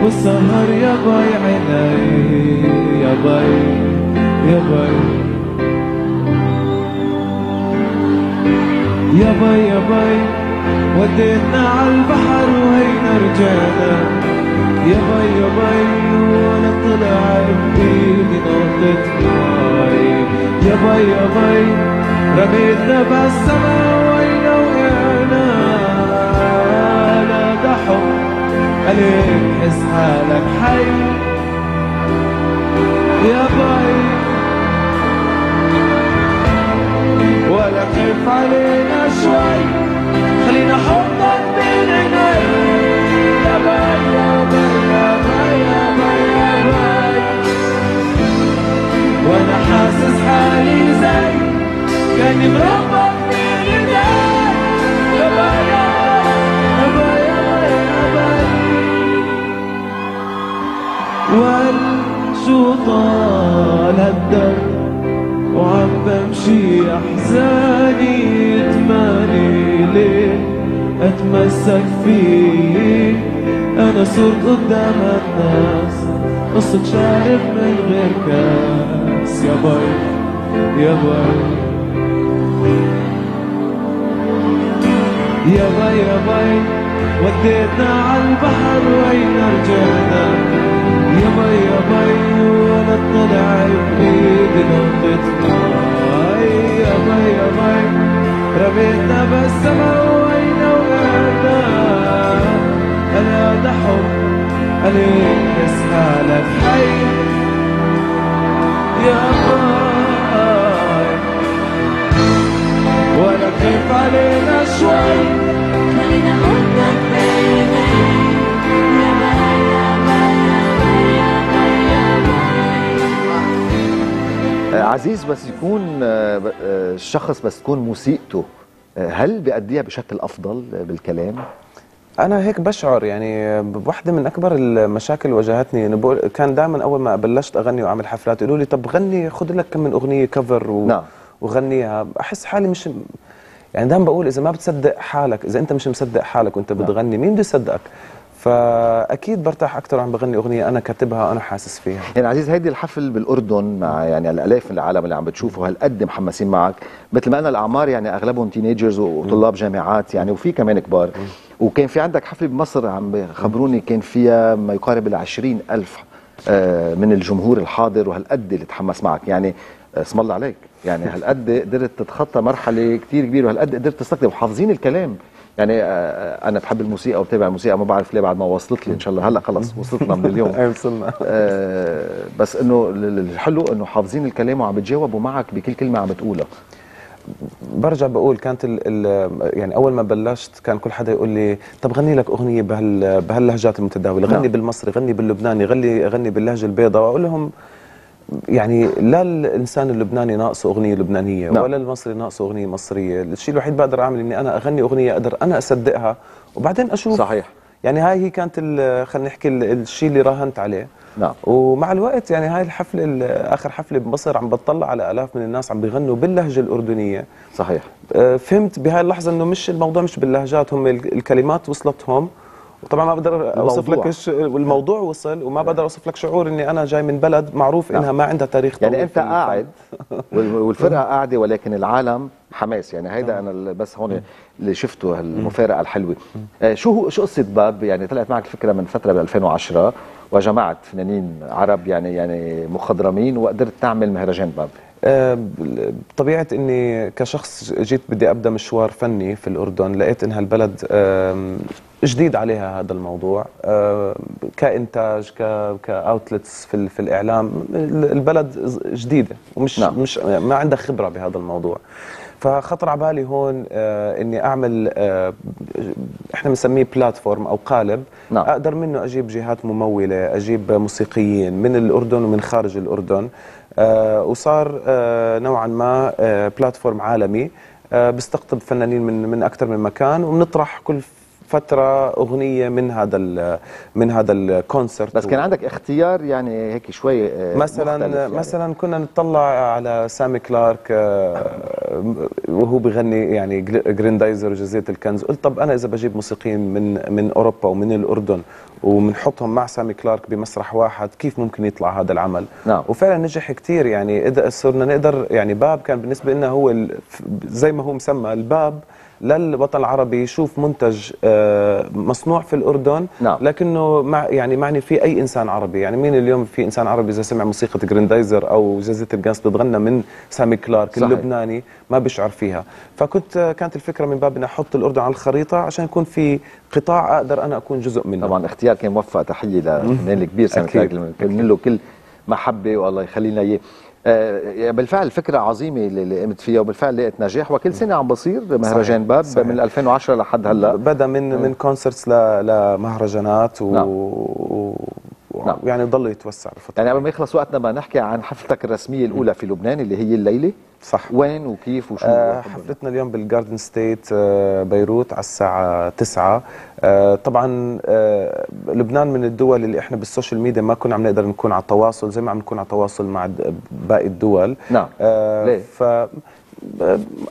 والسهر يا باي عيني يا باي يا باي يا باي يا باي، وديتنا عالبحر وهينا رجعنا يا باي يا باي، وانا طلع بايدي نطت معاي يا باي يا باي، رميتنا بالسما وهينا وقعنا انا ده حب عليك حس حالك حي يا باي، ولا خف علينا شوي خلينا حبك بين عيني يا باي يا باي يا باي يا باي يا باي، وانا حاسس حالي زي كاني مربط بين ايدي يا باي يا باي يا باي يا باي، وشو طال الدم وعم بمشي احزاني يتماني ليه اتمسك فيه، انا صرت قدام الناس قصة شارب من غير كاس يا باي يا باي يا باي يا باي، وديتنا عالبحر وهينا رجعنا يا باي يا باي، وانا طلع بايدي نطت معاي يا باي يا باي، رميتنا بالسما وهينا وقعنا انا ده حب عليك بس حالك حي يا باي، ولا تخف علينا شوي خلينا حبك بيني عزيز بس يكون الشخص بس تكون موسيقته هل بيأديها بشكل أفضل بالكلام؟ أنا هيك بشعر يعني بوحدة من أكبر المشاكل واجهتني يعني كان دائما أول ما بلشت أغني وأعمل حفلات يقولوا لي طب غني خذ لك كم من أغنية كفر نعم وغنيها أحس حالي مش يعني دائما بقول إذا ما بتصدق حالك إذا أنت مش مصدق حالك وأنت بتغني مين بده يصدقك؟ فاكيد برتاح اكثر عم بغني اغنيه انا كاتبها انا حاسس فيها. يعني عزيز هيدي الحفل بالاردن مع يعني الالاف العالم اللي عم بتشوفه هالقد محمسين معك، مثل ما قلنا الاعمار يعني اغلبهم تينيجرز وطلاب جامعات يعني وفي كمان كبار، وكان في عندك حفله بمصر عم بخبروني كان فيها ما يقارب ال 20,000 من الجمهور الحاضر وهالقد اللي تحمس معك، يعني اسم الله عليك، يعني هالقد قدرت تتخطى مرحله كثير كبيره وهالقد قدرت تستقطب وحافظين الكلام. يعني انا بحب الموسيقى وبتابع الموسيقى ما بعرف ليه بعد ما وصلت لي ان شاء الله هلا خلص وصلتنا من اليوم وصلنا بس انه الحلو انه حافظين الكلام وعم بتجاوبوا معك بكل كلمه عم بتقولها. برجع بقول كانت يعني اول ما بلشت كان كل حدا يقول لي طب غني لك اغنيه بهاللهجات المتداوله، غني بالمصري، غني باللبناني، غني باللهجه البيضاء، واقول لهم يعني لا الانسان اللبناني ناقصه اغنيه لبنانيه ولا المصري ناقصه اغنيه مصريه، الشيء الوحيد بقدر اعمل اني انا اغني اغنيه اقدر انا اصدقها وبعدين اشوف صحيح يعني هاي هي كانت خلينا نحكي الشيء اللي راهنت عليه نعم ومع الوقت يعني هاي الحفله اخر حفله بمصر عم بطلع على الاف من الناس عم بيغنوا باللهجه الاردنيه صحيح فهمت بهاي اللحظه انه مش الموضوع مش باللهجات هم الكلمات وصلتهم وطبعا ما بقدر اوصف لك الموضوع وصل وما بقدر اوصف لك شعور اني انا جاي من بلد معروف انها ما عندها تاريخ طويل يعني انت قاعد والفرقه قاعده ولكن العالم حماس يعني هيدا انا بس هون اللي شفته هالمفارقه الحلوه شو قصه باب يعني طلعت معك الفكره من فتره بال 2010 وجمعت فنانين عرب يعني مخضرمين وقدرت تعمل مهرجان باب طبيعة اني كشخص جيت بدي ابدا مشوار فني في الاردن لقيت انها البلد جديد عليها هذا الموضوع كانتاج كاوتلتس في الاعلام البلد جديده ومش مش ما عندها خبره بهذا الموضوع فخطر على بالي هون اني اعمل احنا بنسميه بلاتفورم او قالب اقدر منه اجيب جهات مموله اجيب موسيقيين من الاردن ومن خارج الاردن وصار نوعا ما بلاتفورم عالمي بستقطب فنانين من اكثر من مكان وبنطرح كل فتره اغنيه من هذا الكونسرت بس كان عندك اختيار يعني هيك شوي مثلا يعني. مثلا كنا نطلع على سامي كلارك وهو بغني يعني جريندايزر وجزيره الكنز قلت طب انا اذا بجيب موسيقيين من اوروبا ومن الاردن وبنحطهم مع سامي كلارك بمسرح واحد كيف ممكن يطلع هذا العمل نعم. وفعلا نجح كثير يعني صرنا نقدر يعني باب كان بالنسبه لنا هو زي ما هو مسمى الباب للوطن العربي يشوف منتج مصنوع في الأردن نعم. لكنه معني في أي إنسان عربي يعني مين اليوم في إنسان عربي إذا سمع موسيقى جريندايزر أو جزيرة القنص بتغنى من سامي كلارك صحيح. اللبناني ما بيشعر فيها كانت الفكرة من باب أن أحط الأردن على الخريطة عشان يكون في قطاع أقدر أنا أكون جزء منه طبعا اختيار كان موفق تحية للفنان الكبير سامي كلارك بنقول له كل محبة والله يخلينا إياه بالفعل فكرة عظيمة اللي قمت فيها وبالفعل لقيت نجاح وكل سنة عم بصير مهرجان باب صحيح. من 2010 لحد هلا بدا من كونسرتس لمهرجانات يعني ضل يتوسع الفترة يعني قبل ما يخلص وقتنا ما نحكي عن حفلتك الرسمية الأولى في لبنان اللي هي الليلة صح وين وكيف وشو حفلتنا اليوم بالجاردن ستيت بيروت على الساعة 9 طبعا لبنان من الدول اللي احنا بالسوشيال ميديا ما كنا عم نقدر نكون على تواصل زي ما عم نكون على تواصل مع باقي الدول نعم ليه؟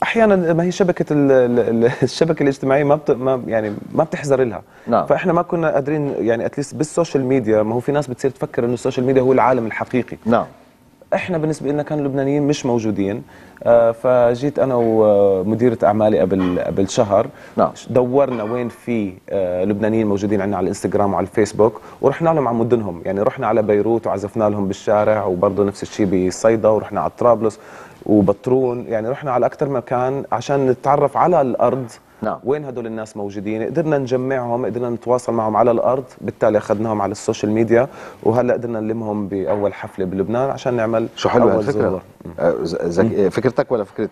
احيانا ما هي شبكه الشبكه الاجتماعيه ما بتحذر لها نعم. فاحنا ما كنا قادرين يعني اتليست بالسوشيال ميديا ما هو في ناس بتصير تفكر انه السوشيال ميديا هو العالم الحقيقي نعم احنا بالنسبه لنا كانوا اللبنانيين مش موجودين فجيت انا ومديره اعمالي قبل شهر نعم. دورنا وين في لبنانيين موجودين عندنا على الانستغرام وعلى الفيسبوك ورحنا لهم على مدنهم يعني رحنا على بيروت وعزفنا لهم بالشارع وبرضه نفس الشيء بالصيدا ورحنا على طرابلس وبطرون يعني رحنا على أكثر مكان عشان نتعرف على الأرض نعم. وين هدول الناس موجودين قدرنا نجمعهم قدرنا نتواصل معهم على الأرض بالتالي أخذناهم على السوشيال ميديا وهلأ قدرنا نلمهم بأول حفلة بلبنان عشان نعمل شو حلوة الفكرة فكرتك ولا فكرة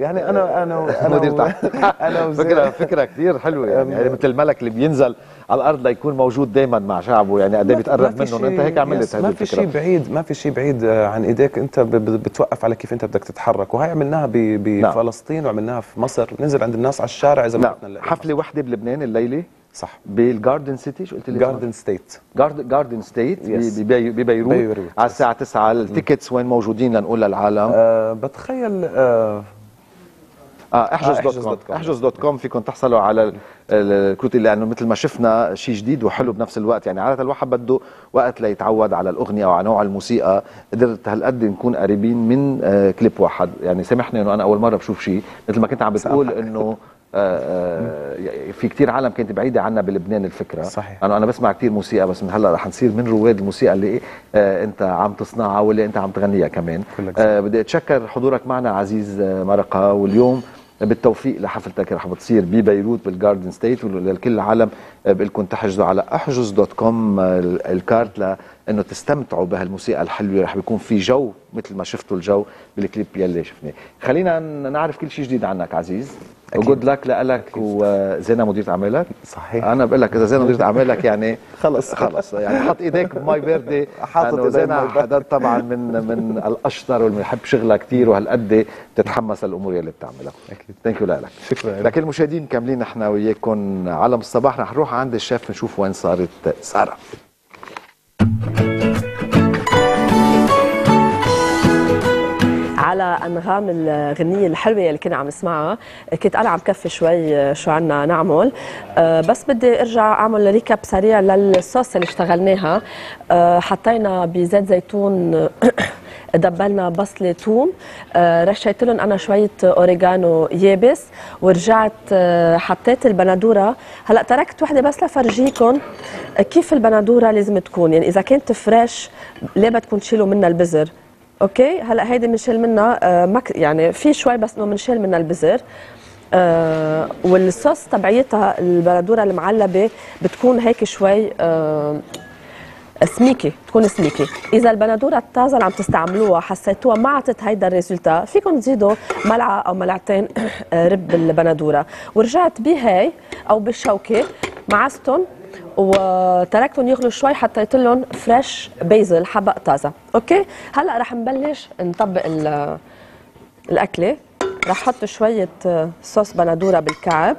يعني أنا فكرة كثير حلوة يعني مثل الملك اللي بينزل على الارض ليكون موجود دائما مع شعبه، يعني قد ايه بيتقرب منهم. انت هيك عملت هذه الفكره. ما في شيء بعيد، ما في شيء بعيد عن ايديك، انت بتوقف على كيف انت بدك تتحرك. وهي عملناها بفلسطين وعملناها في مصر، ننزل عند الناس على الشارع اذا ما بدنا. حفله واحده بلبنان الليله صح بالجاردن سيتي، شو قلت لي؟ جاردن ستيت، جاردن ستيت ببيروت على الساعه 9. التيكتس وين موجودين لنقول للعالم؟ بتخيل احجز دوت كوم فيكم تحصلوا على الكروت، لانه مثل ما شفنا شيء جديد وحلو بنفس الوقت. يعني عاده الواحد بده وقت ليتعود على الاغنيه او على نوع الموسيقى. قدرت هالقد نكون قريبين من كليب واحد، يعني سامحني انه انا اول مره بشوف شيء مثل ما كنت عم بتقول انه في كثير عالم كانت بعيده عنا بلبنان الفكره. صحيح. انا بسمع كثير موسيقى، بس من هلا رح نصير من رواد الموسيقى اللي انت عم تصنعها واللي انت عم تغنيها كمان. بدي اتشكر حضورك معنا عزيز مرقة، واليوم بالتوفيق لحفلتك رح بتصير ببيروت بالجاردن ستيت، وللكل العالم بقلكم تحجزوا على احجز.com الكارت لانه تستمتعوا بهالموسيقى الحلوه. رح بيكون في جو مثل ما شفتوا الجو بالكليب يلي شفناه. خلينا نعرف كل شيء جديد عنك عزيز. وجود لك لك وزينه مديره اعمالك. صحيح. انا بقول لك اذا زينه مديره اعمالك يعني خلص يعني حط ايديك بماي بيردي. حاطط زينه حدد طبعا من الاشطر واللي بحب شغلها كثير، وهالقد بتتحمس الامور يلي بتعملها. اكيد. ثانك يو لك. شكرا لك. المشاهدين كاملين نحن وياكم عالم الصباح. رح نروح عند الشيف نشوف وين صارت ساره. على انغام الغنيه الحلوه اللي كنا عم نسمعها، كنت انا عم كفي شوي شو عنا نعمل، بس بدي ارجع اعمل ريكاب سريع للصوص اللي اشتغلناها. حطينا بزيت زيتون دبلنا بصله ثوم، رشيت لهم انا شويه اوريجانو يابس، ورجعت حطيت البندوره. هلا تركت وحده بس لفرجيكم كيف البندوره لازم تكون، يعني اذا كانت فريش ليه بدكم تشيلوا منها البذر. اوكي هلا هيدي بنشيل منها يعني في شوي بس انه بنشيل منها البذر. والصوص تبعيتها البندوره المعلبه بتكون هيك شوي سميكه، تكون سميكه. اذا البندوره الطازه اللي عم تستعملوها حسيتوها ما عطت هيدا الريزلتا، فيكم تزيدوا ملعقه او ملعقتين رب البندوره. ورجعت بهاي او بالشوكه معستهم وتركتهم يغلوا شوي، حطيت لهم فريش بيزل حبق طازه. اوكي هلا رح نبلش نطبق الاكله. رح حط شويه صوص بندوره بالكعب،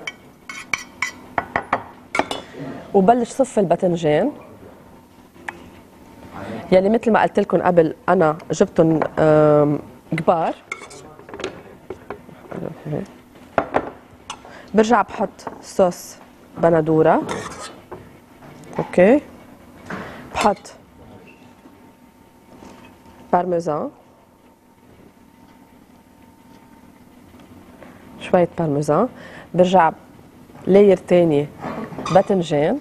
وبلش صف الباذنجان يلي مثل ما قلت لكم قبل انا جبتهم كبار. برجع بحط صوص بندوره. اوكي بحط بارميزان، شوية بارميزان. برجع لاير تاني باذنجان.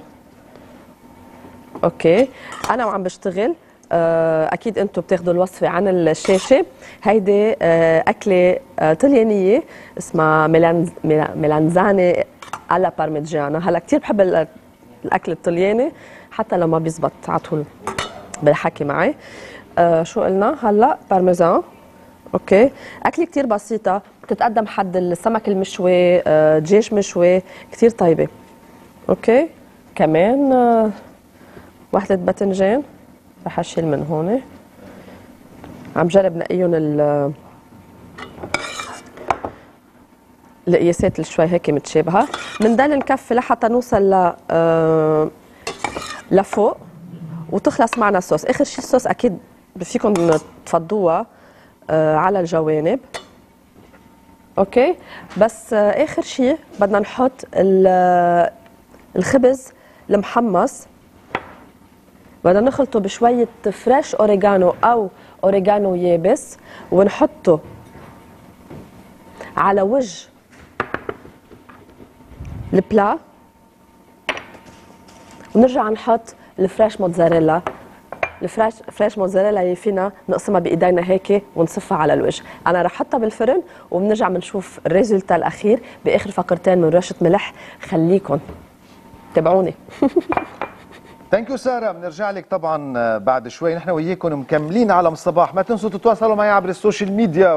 اوكي انا وعم بشتغل اكيد انتم بتاخذوا الوصفه عن الشاشه. هيدي اكله طليانيه اسمها ميلانزاني على بارميجانا. هلا كثير بحب الاكل الطلياني حتى لما بيزبط على طول بالحكي معي. شو قلنا هلا؟ بارميزان. اوكي اكله كثير بسيطه، بتتقدم حد السمك المشوي، دجاج مشوي، كثير طيبه. اوكي كمان وحده باذنجان رح اشيل من هون. عم جرب نقيهم القياسات اللي شوي هيك متشابهه. بنضل نكفي لحتى نوصل لفوق وتخلص معنا الصوص. اخر شيء الصوص اكيد فيكم تفضوها على الجوانب. اوكي بس اخر شيء بدنا نحط الخبز المحمص، بدنا نخلطه بشويه فريش اوريجانو او اوريجانو يابس، ونحطه على وجه البلا، ونرجع نحط الفريش موتزاريلا. الفريش موتزاريلا فينا نقسمها بايدينا هيك ونصفها على الوجه. انا رح احطها بالفرن وبنرجع بنشوف الريزلت الاخير باخر فقرتين من رشه ملح. خليكم تابعوني. ثانك يو ساره. بنرجع لك طبعا بعد شوي. نحن وياكم مكملين عالم الصباح. ما تنسوا تتواصلوا معي عبر السوشيال ميديا.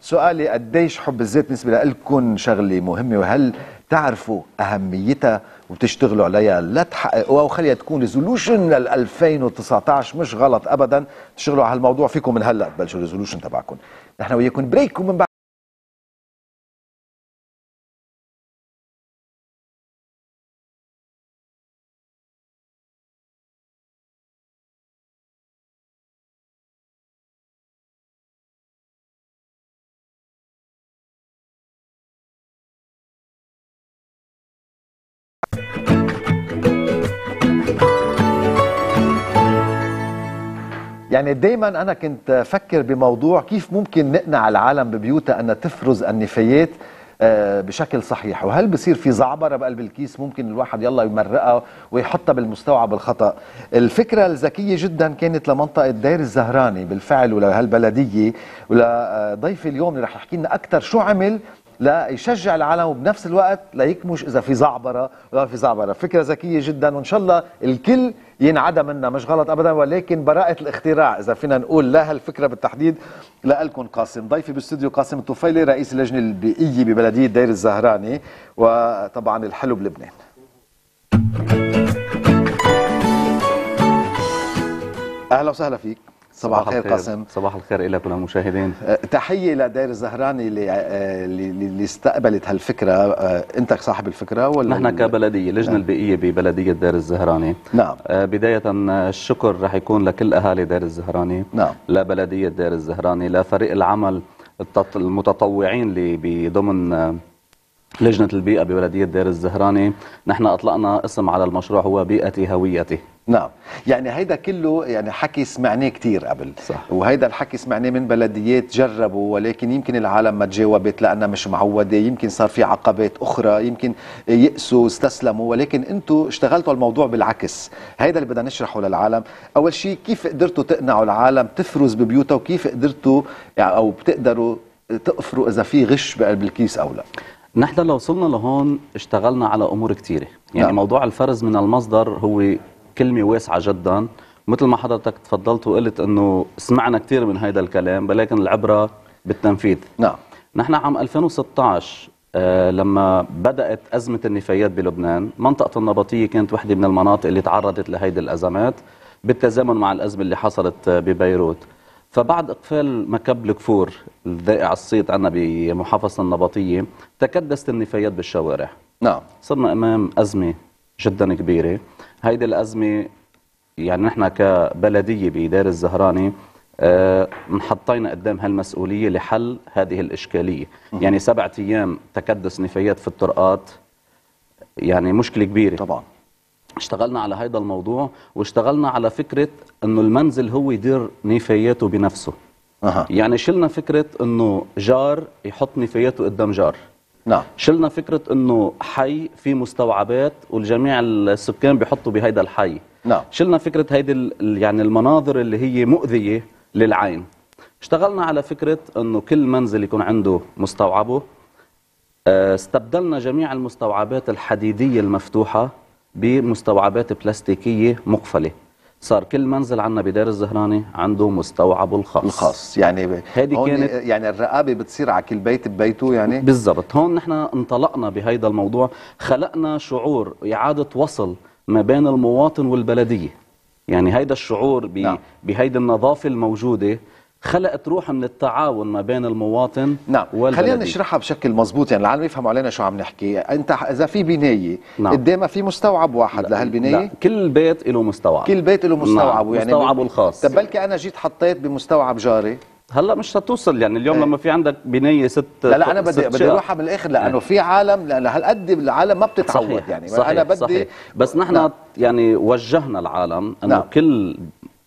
وسؤالي قديش حب الذات بالنسبه لكم شغله مهمه، وهل تعرفوا اهميتها وبتشتغلوا عليها لتحققوها، وخليها تكون ريزولوشن لل 2019 مش غلط ابدا، تشتغلوا على هالموضوع فيكم من هلا تبلشوا الريزولوشن تبعكم. نحن وياكم بريك ومن بعد يعني دايما أنا كنت أفكر بموضوع كيف ممكن نقنع العالم ببيوتها أن تفرز النفايات بشكل صحيح، وهل بصير في زعبرة بقلب الكيس ممكن الواحد يلا يمرقها ويحطها بالمستوعب الخطأ. الفكرة الذكية جدا كانت لمنطقة دير الزهراني بالفعل ولهالبلدية، ولضيف اليوم اللي رح يحكي لنا أكثر شو عمل لا يشجع العالم وبنفس الوقت لا يكمش اذا في زعبره ولا في زعبره. فكره ذكيه جدا وان شاء الله الكل ينعدى منها، مش غلط ابدا، ولكن براءه الاختراع اذا فينا نقول لا هالفكره بالتحديد لألكن. قاسم ضيفي بالاستوديو، قاسم الطفيل رئيس اللجنه البيئيه ببلديه دير الزهراني وطبعا الحلو بلبنان. اهلا وسهلا فيك. صباح الخير قاسم. صباح الخير لك وللمشاهدين. تحيه لدير الزهراني اللي استقبلت هالفكره. انت صاحب الفكره ولا نحن كبلديه لجنه البيئيه ببلديه دير الزهراني؟ نعم. بدايه الشكر رح يكون لكل اهالي دير الزهراني. نعم. لبلديه دير الزهراني، لفريق العمل المتطوعين اللي بضمن لجنه البيئه ببلديه دير الزهراني. نحن اطلقنا اسم على المشروع هو بيئتي هويتي. نعم، يعني هيدا كله يعني حكي سمعناه كثير قبل، صح. وهيدا الحكي سمعناه من بلديات جربوا، ولكن يمكن العالم ما تجاوبت لانها مش معوده، يمكن صار في عقبات اخرى، يمكن يئسوا استسلموا، ولكن انتم اشتغلتوا على الموضوع بالعكس. هيدا اللي بدنا نشرحه للعالم. اول شيء كيف قدرتوا تقنعوا العالم تفرز ببيوتها، وكيف قدرتوا يعني او بتقدروا تقفروا اذا في غش بقلب الكيس او لا؟ نحن لو وصلنا لهون اشتغلنا على امور كثيره، يعني نعم. موضوع الفرز من المصدر هو كلمة واسعة جدا، مثل ما حضرتك تفضلت وقلت انه سمعنا كثير من هذا الكلام، ولكن العبرة بالتنفيذ. نعم. نحن عام 2016 لما بدأت أزمة النفايات بلبنان، منطقة النبطية كانت واحدة من المناطق اللي تعرضت لهيدي الأزمات بالتزامن مع الأزمة اللي حصلت ببيروت. فبعد إقفال مكب الكفور الذائع الصيت عندنا بمحافظة النبطية تكدست النفايات بالشوارع. نعم. صرنا أمام أزمة جدا كبيرة. هيدي الأزمة يعني نحن كبلدية بدير الزهراني انحطينا قدام هالمسؤولية لحل هذه الإشكالية. يعني 7 أيام تكدس نفايات في الطرقات، يعني مشكلة كبيرة طبعا. اشتغلنا على هيدا الموضوع، واشتغلنا على فكرة أنه المنزل هو يدير نفاياته بنفسه. يعني شلنا فكرة أنه جار يحط نفاياته قدام جار. نعم. شلنا فكرة أنه حي في مستوعبات والجميع السكان بيحطوا بهيدا الحي. نعم. شلنا فكرة هيدي يعني المناظر اللي هي مؤذية للعين. اشتغلنا على فكرة أنه كل منزل يكون عنده مستوعبه. استبدلنا جميع المستوعبات الحديدية المفتوحة بمستوعبات بلاستيكية مقفلة. صار كل منزل عندنا بدير الزهراني عنده مستوعبه الخاص. يعني هذه كانت يعني الرقابه بتصير على كل بيت ببيته يعني بالضبط. هون نحن انطلقنا بهيدا الموضوع، خلقنا شعور اعاده وصل ما بين المواطن والبلديه. يعني هيدا الشعور بهيدي النظافه الموجوده خلقت روح من التعاون ما بين المواطن. نعم. والبلدية. خلينا نشرحها بشكل مزبوط يعني العالم يفهموا علينا شو عم نحكي. انت اذا في بنايه قدامها في مستوعب واحد لهالبنايه، كل بيت له مستوعب. كل بيت له مستوعبه. نعم. يعني مستوعبه الخاص. طب بلكي انا جيت حطيت بمستوعب جاري، هلا مش هتوصل يعني اليوم. لما في عندك بنايه 6 لا لا انا بدي اروحها من الاخر لانه في عالم، لانه هالقد العالم ما بتتعود. صحيح. يعني صحيح. انا بدي صحيح. بس نحن يعني وجهنا العالم انه كل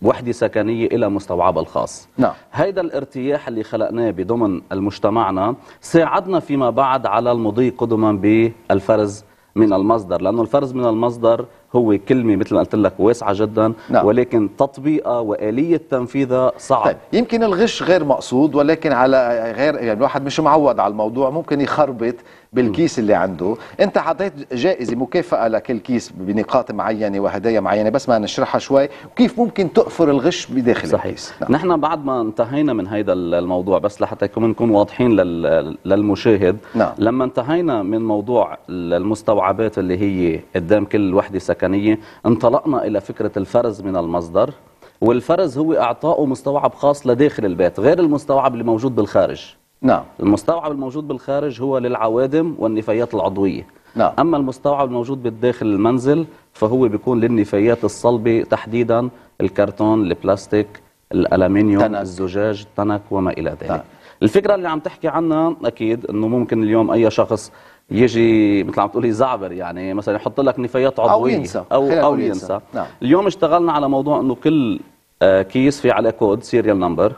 وحدة سكنية إلى مستوعبها الخاص. نعم. هيدا الارتياح اللي خلقناه بضمن المجتمعنا ساعدنا فيما بعد على المضي قدما بالفرز من المصدر، لأنه الفرز من المصدر هو كلمة مثل ما قلت لك واسعة جدا، نعم. ولكن تطبيقها وآلية تنفيذها صعب. طيب. يمكن الغش غير مقصود، ولكن على غير يعني الواحد مش معود على الموضوع، ممكن يخربط بالكيس اللي عنده. انت حطيت جائزة مكافأة لكل كيس بنقاط معينة وهدايا معينة، بس ما نشرحها شوي وكيف ممكن تقفر الغش بداخل الكيس. نعم. نحن بعد ما انتهينا من هذا الموضوع، بس لحتى نكون واضحين للمشاهد، نعم. لما انتهينا من موضوع المستوعبات اللي هي قدام كل وحدة سكنية، انطلقنا إلى فكرة الفرز من المصدر، والفرز هو إعطائه مستوعب خاص لداخل البيت غير المستوعب اللي موجود بالخارج. نعم. المستوعب الموجود بالخارج هو للعوادم والنفايات العضوية. نعم. أما المستوعب الموجود بالداخل المنزل فهو بيكون للنفايات الصلبة، تحديدا الكرتون، البلاستيك، الألمنيوم، تنك. الزجاج، التنك وما إلى ذلك. نعم. الفكرة اللي عم تحكي عنها أكيد أنه ممكن اليوم أي شخص يجي مثل عم تقولي زعبر، يعني مثلا يحط لك نفايات عضوية أو ينسى أو ينسى. نعم. اليوم اشتغلنا على موضوع أنه كل كيس في على كود سيريال نمبر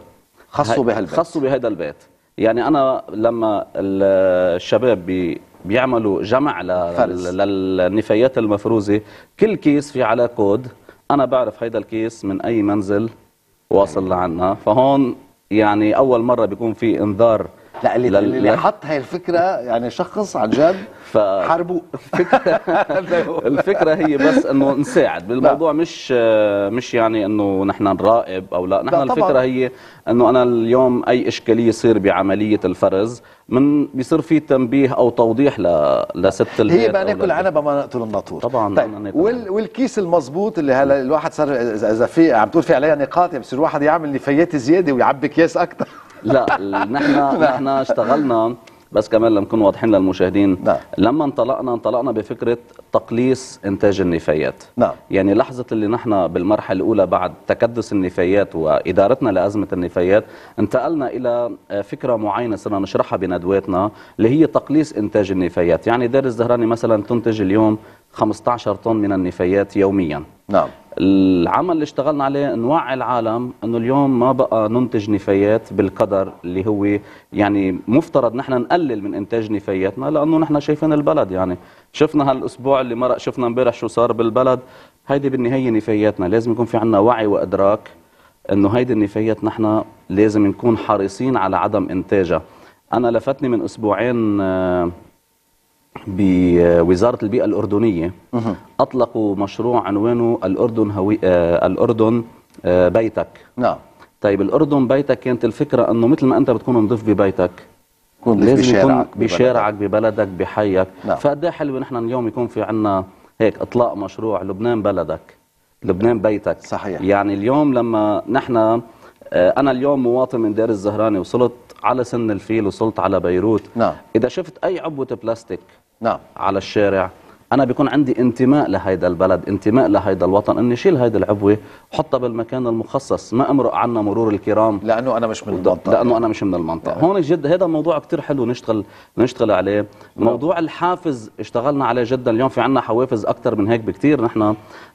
خاصه بهالبيت، خاصه بهذا البيت. يعني أنا لما الشباب بيعملوا جمع للنفايات المفروزة، كل كيس في على كود، أنا بعرف هيدا الكيس من أي منزل واصل لعنا. فهون يعني أول مرة بيكون في إنذار. لا، اللي حط هاي الفكرة يعني شخص عن جد حاربوه. الفكرة هي بس أنه نساعد بالموضوع، مش يعني أنه نحن نراقب أو لا، نحن الفكرة هي أنه أنا اليوم أي إشكالية يصير بعملية الفرز بيصير في تنبيه أو توضيح لست البيت. هي بقى ناكل عنبة ما نقتل الناطور. طبعا. طيب. والكيس المضبوط اللي هلا الواحد صار إذا في عم تقول في عليها نقاط، بصير الواحد يعمل نفايات زيادة ويعبي أكياس أكثر. لا، نحن اشتغلنا بس كمان لنكون واضحين للمشاهدين. نعم. لما انطلقنا بفكرة تقليص إنتاج النفايات. نعم. يعني لحظة اللي نحن بالمرحلة الأولى بعد تكدس النفايات وإدارتنا لأزمة النفايات، انتقلنا إلى فكرة معينة صرنا نشرحها بندواتنا اللي هي تقليص إنتاج النفايات. يعني دير الزهراني مثلا تنتج اليوم 15 طن من النفايات يوميا. نعم. العمل اللي اشتغلنا عليه نوعي العالم انه اليوم ما بقى ننتج نفايات بالقدر اللي هو يعني مفترض نحن نقلل من انتاج نفاياتنا، لانه نحن شايفين البلد. يعني شفنا هالاسبوع اللي مرق، شفنا امبارح شو صار بالبلد. هيدي بالنهايه نفاياتنا، لازم يكون في عندنا وعي وادراك انه هيدي النفايات نحن لازم نكون حريصين على عدم انتاجها. انا لفتني من اسبوعين بوزارة البيئة الأردنية أطلقوا مشروع عنوانه الأردن بيتك. نعم. طيب الأردن بيتك كانت الفكرة أنه مثل ما أنت بتكون نضيف ببيتك، لازم يكون بشارعك، ببلدك، بحيك. نعم. فقد ايه حلو نحن اليوم يكون في عنا هيك إطلاق مشروع لبنان بلدك، لبنان بيتك. صحيح. يعني اليوم لما نحن، أنا اليوم مواطن من دير الزهراني، وصلت على سن الفيل، وصلت على بيروت. نعم. إذا شفت أي عبوة بلاستيك، نعم، على الشارع، أنا بيكون عندي انتماء لهيدا البلد، انتماء لهيدا الوطن، إني شيل هيدا العبوة وحطها بالمكان المخصص، ما أمرق عنا مرور الكرام لأنه أنا مش من المنطقة. لأنه أنا مش من المنطقة. يعني. هون جد هذا موضوع كتير حلو نشتغل عليه. موضوع الحافز اشتغلنا عليه جدا. اليوم في عنا حوافز أكتر من هيك بكتير.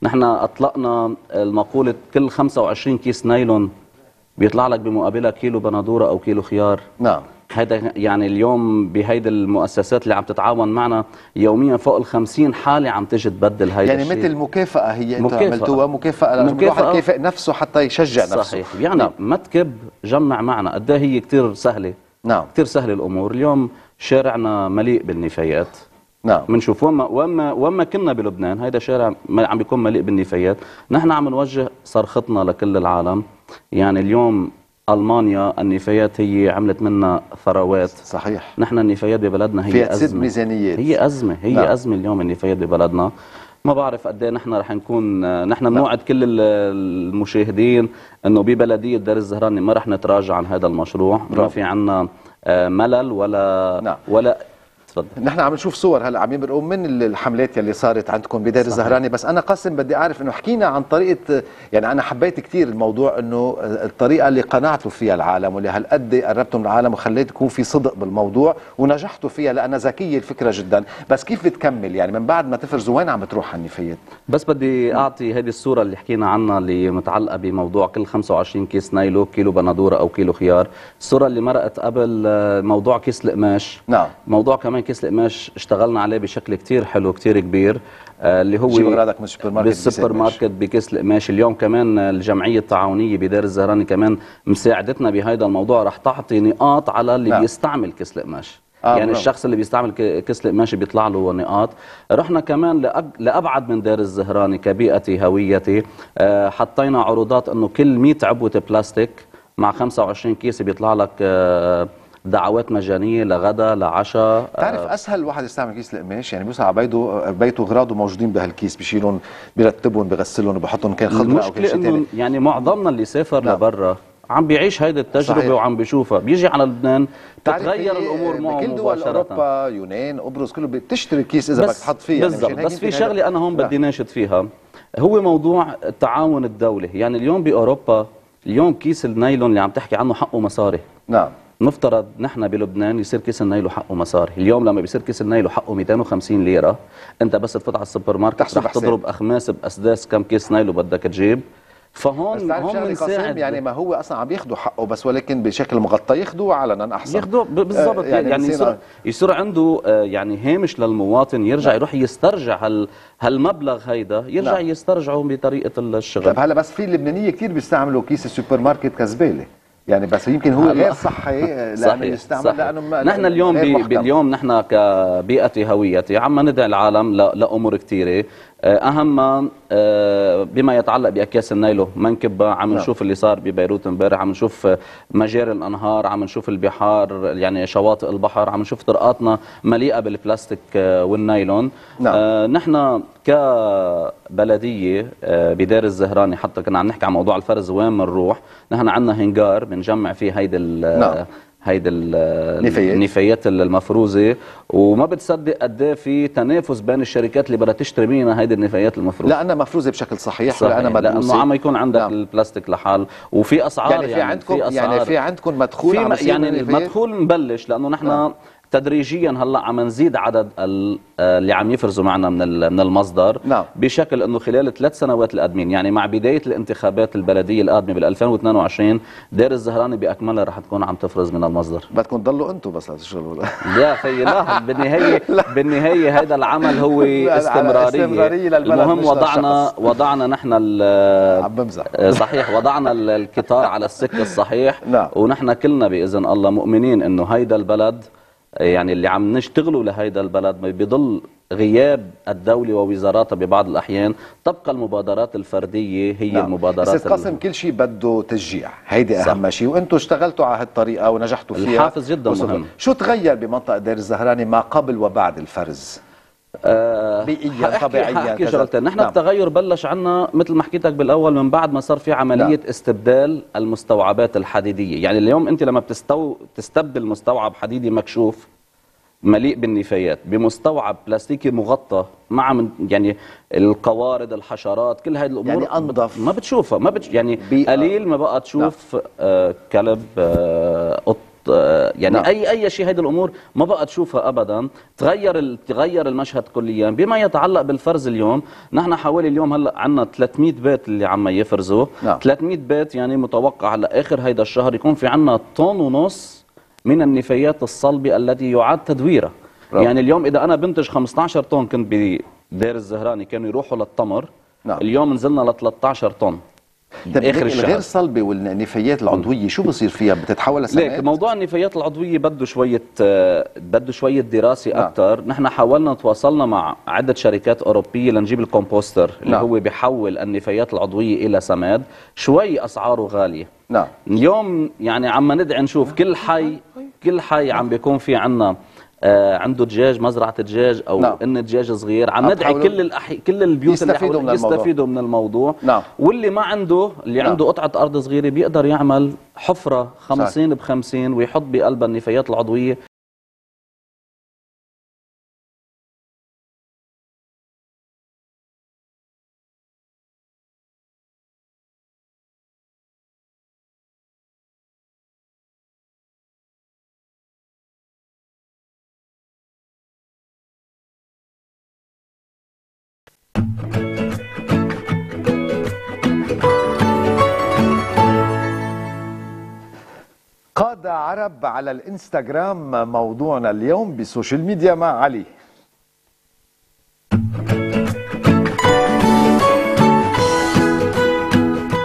نحن أطلقنا المقولة كل 25 كيس نايلون بيطلع لك بمقابلها كيلو بندوره او كيلو خيار. نعم. هذا يعني اليوم بهيدي المؤسسات اللي عم تتعاون معنا يوميا فوق ال 50 حاله عم تيجي تبدل هيدا يعني الشيء. يعني مثل مكافاه هي انتم عملتوها مكافاه لازم الواحد يكافئ نفسه حتى يشجع نفسه. صحيح. يعني نعم. ما تكب، جمع معنا. قد ايه هي كثير سهله. نعم. كثير سهله الامور. اليوم شارعنا مليء بالنفايات. نعم. بنشوف وما كنا بلبنان هيدا شارع عم بيكون مليء بالنفايات. نحن عم نوجه صرختنا لكل العالم. يعني اليوم ألمانيا النفايات هي عملت منا ثروات. صحيح. نحن النفايات ببلدنا هي أزمة ميزانيات. هي أزمة نعم. أزمة اليوم النفايات ببلدنا. ما بعرف قد ايه نحن رح نكون. نحن بنوعد كل المشاهدين انه ببلدية دير الزهراني ما رح نتراجع عن هذا المشروع. ما في عنا ملل ولا نعم. ولا صدق. نحن عم نشوف صور هلا عم يمرقوا من الحملات يلي صارت عندكم بدير الزهراني، بس انا قاسم بدي اعرف انه حكينا عن طريقه. يعني انا حبيت كثير الموضوع انه الطريقه اللي قنعتوا فيها العالم واللي هالقد قربتوا من العالم وخليت يكون في صدق بالموضوع ونجحتوا فيها لانها ذكيه الفكره جدا، بس كيف بتكمل يعني من بعد ما تفرزوا وين عم تروح هالنفايات؟ بس بدي اعطي هذه الصوره اللي حكينا عنها اللي متعلقه بموضوع كل 25 كيس نايلو كيلو بندوره او كيلو خيار، الصوره اللي مرقت قبل موضوع كيس القماش. نعم. موضوع كمان كيس القماش اشتغلنا عليه بشكل كتير حلو كتير كبير، اللي هو بالسوبر ماركت بكيس القماش. اليوم كمان الجمعيه التعاونيه بدير الزهراني كمان مساعدتنا بهذا الموضوع، رح تعطي نقاط على اللي بيستعمل كيس القماش. يعني الشخص اللي بيستعمل كيس القماش بيطلع له نقاط. رحنا كمان لأبعد من دير الزهراني كبيئتي هويتي، حطينا عروضات انه كل 100 عبوة بلاستيك مع 25 كيسة بيطلع لك دعوات مجانية لغدا لعشاء. تعرف اسهل واحد يستعمل كيس القماش، يعني بيوصل على بيته اغراضه موجودين بهالكيس، بشيلهم بيرتبهم بغسلهم بحطهم كان خضراء او كل شيء ثاني. يعني معظمنا اللي سافر لبرا عم بيعيش هيدي التجربه. صحيح. وعم بيشوفها، بيجي على لبنان بتتغير الامور معه مباشره. بكل دول اوروبا، يونان، قبرص، كله بتشتري كيس اذا بدك تحط فيه. بالضبط. يعني بس في شغله انا هون بدي ناشد فيها، هو موضوع التعاون الدولي. يعني اليوم باوروبا، اليوم كيس النايلون اللي عم تحكي عنه حقه مصاري. نعم. نفترض نحن بلبنان يصير كيس النايلو حقه مصاري، اليوم لما بيصير كيس النايلو حقه 250 ليره، انت بس تفوت على السوبر ماركت رح تضرب اخماس باسداس كم كيس نايلو بدك تجيب. فهون قاسم يعني ما هو اصلا عم ياخذوا حقه، بس ولكن بشكل مغطى ياخذوه علنا احسن، ياخذوه بالضبط. يعني يصير عنده يعني هامش للمواطن يرجع يروح يسترجع هالمبلغ هيدا، يرجع يسترجعه بطريقه الشغل. طيب هلا بس في لبنانيه كثير بيستعملوا كيس السوبر ماركت كزباله، يعني بس يمكن هو غير صحي لانه يستعمل، لانه نحن اليوم باليوم نحن كبيئتي هويتي عم ندعي العالم لامور كثيره، اهم بما يتعلق باكياس النايلو منكبه. عم نشوف اللي صار ببيروت امبارح، عم نشوف مجاري الانهار، عم نشوف البحار يعني شواطئ البحر، عم نشوف طرقاتنا مليئه بالبلاستيك والنايلون. نحن كبلديه بدير الزهراني، حتى كنا عم نحكي عن موضوع الفرز وين بنروح، نحن عندنا هنجار بنجمع فيه هيدي هيدي النفايات المفروزه، وما بتصدق قد ايه في تنافس بين الشركات اللي بدها تشتري منها هيدي النفايات المفروزه، لانها مفروزه بشكل صحيح لانها مدروسه، لانه عم يكون عندك البلاستيك لحال، وفي اسعار يعني في عندكم في عندكم مدخول عم يصير، يعني المدخول مبلش لانه نحن تدريجيا هلا عم نزيد عدد اللي عم يفرزوا معنا من المصدر. بشكل انه خلال 3 سنوات القادمين، يعني مع بدايه الانتخابات البلديه القادمه بال 2022، دير الزهراني باكملها رح تكون عم تفرز من المصدر. بدكم تضلوا انتم بس تشتغلوا يا خيي. لا بالنهايه بالنهايه هذا العمل هو استمراريه. المهم وضعنا نحن عم بمزح صحيح، وضعنا القطار على السكه الصحيح. ونحن كلنا باذن الله مؤمنين انه هيدا البلد، يعني اللي عم نشتغلوا لهيدا البلد بضل غياب الدولة ووزاراتها ببعض الأحيان، تبقى المبادرات الفردية هي المبادرات. بس قاسم كل شيء بده تشجيع، هيدي أهم شيء، وأنتم اشتغلتوا على هالطريقة ونجحتوا فيها. الحافز جدا مهم. شو تغير بمنطقة دير الزهراني ما قبل وبعد الفرز؟ بيئيا طبيعيا شغلتين. نحن التغير بلش عنا مثل ما حكيتك بالاول من بعد ما صار في عمليه استبدال المستوعبات الحديديه. يعني اليوم انت لما تستبدل مستوعب حديدي مكشوف مليء بالنفايات بمستوعب بلاستيكي مغطى مع يعني القوارض، الحشرات، كل هاي الامور، يعني انظف، ما بتشوفها، يعني قليل ما بقى تشوف كلب، قط، يعني اي شيء. هيدي الامور ما بقى تشوفها ابدا. تغير المشهد كليا. بما يتعلق بالفرز اليوم، نحن حوالي اليوم هلا عندنا 300 بيت اللي عم يفرزوا. 300 بيت، يعني متوقع لاخر هيدا الشهر يكون في عندنا 1.5 طن من النفايات الصلبه التي يعاد تدويرها. يعني اليوم اذا انا بنتج 15 طن كنت بدير الزهراني كانوا يروحوا للتمر، اليوم نزلنا ل 13 طن. طيب الغير صلبه والنفايات العضويه شو بصير فيها؟ بتتحول لسمات؟ ليك موضوع النفايات العضويه بده شويه دراسه اكثر. نحن حاولنا تواصلنا مع عده شركات اوروبيه لنجيب الكومبوستر اللي هو بيحول النفايات العضويه الى سماد، شوي اسعاره غاليه. اليوم يعني عم ندعي نشوف كل حي عم بيكون في عندنا عنده دجاج، مزرعه دجاج او ان دجاج صغير، عم ندعي كل البيوت اللي حواليهم يستفيدوا من الموضوع. واللي ما عنده، اللي عنده قطعه ارض صغيره، بيقدر يعمل حفره 50 ب50 ويحط بقلبها النفايات العضويه. العرب على الانستغرام موضوعنا اليوم بسوشيال ميديا مع علي.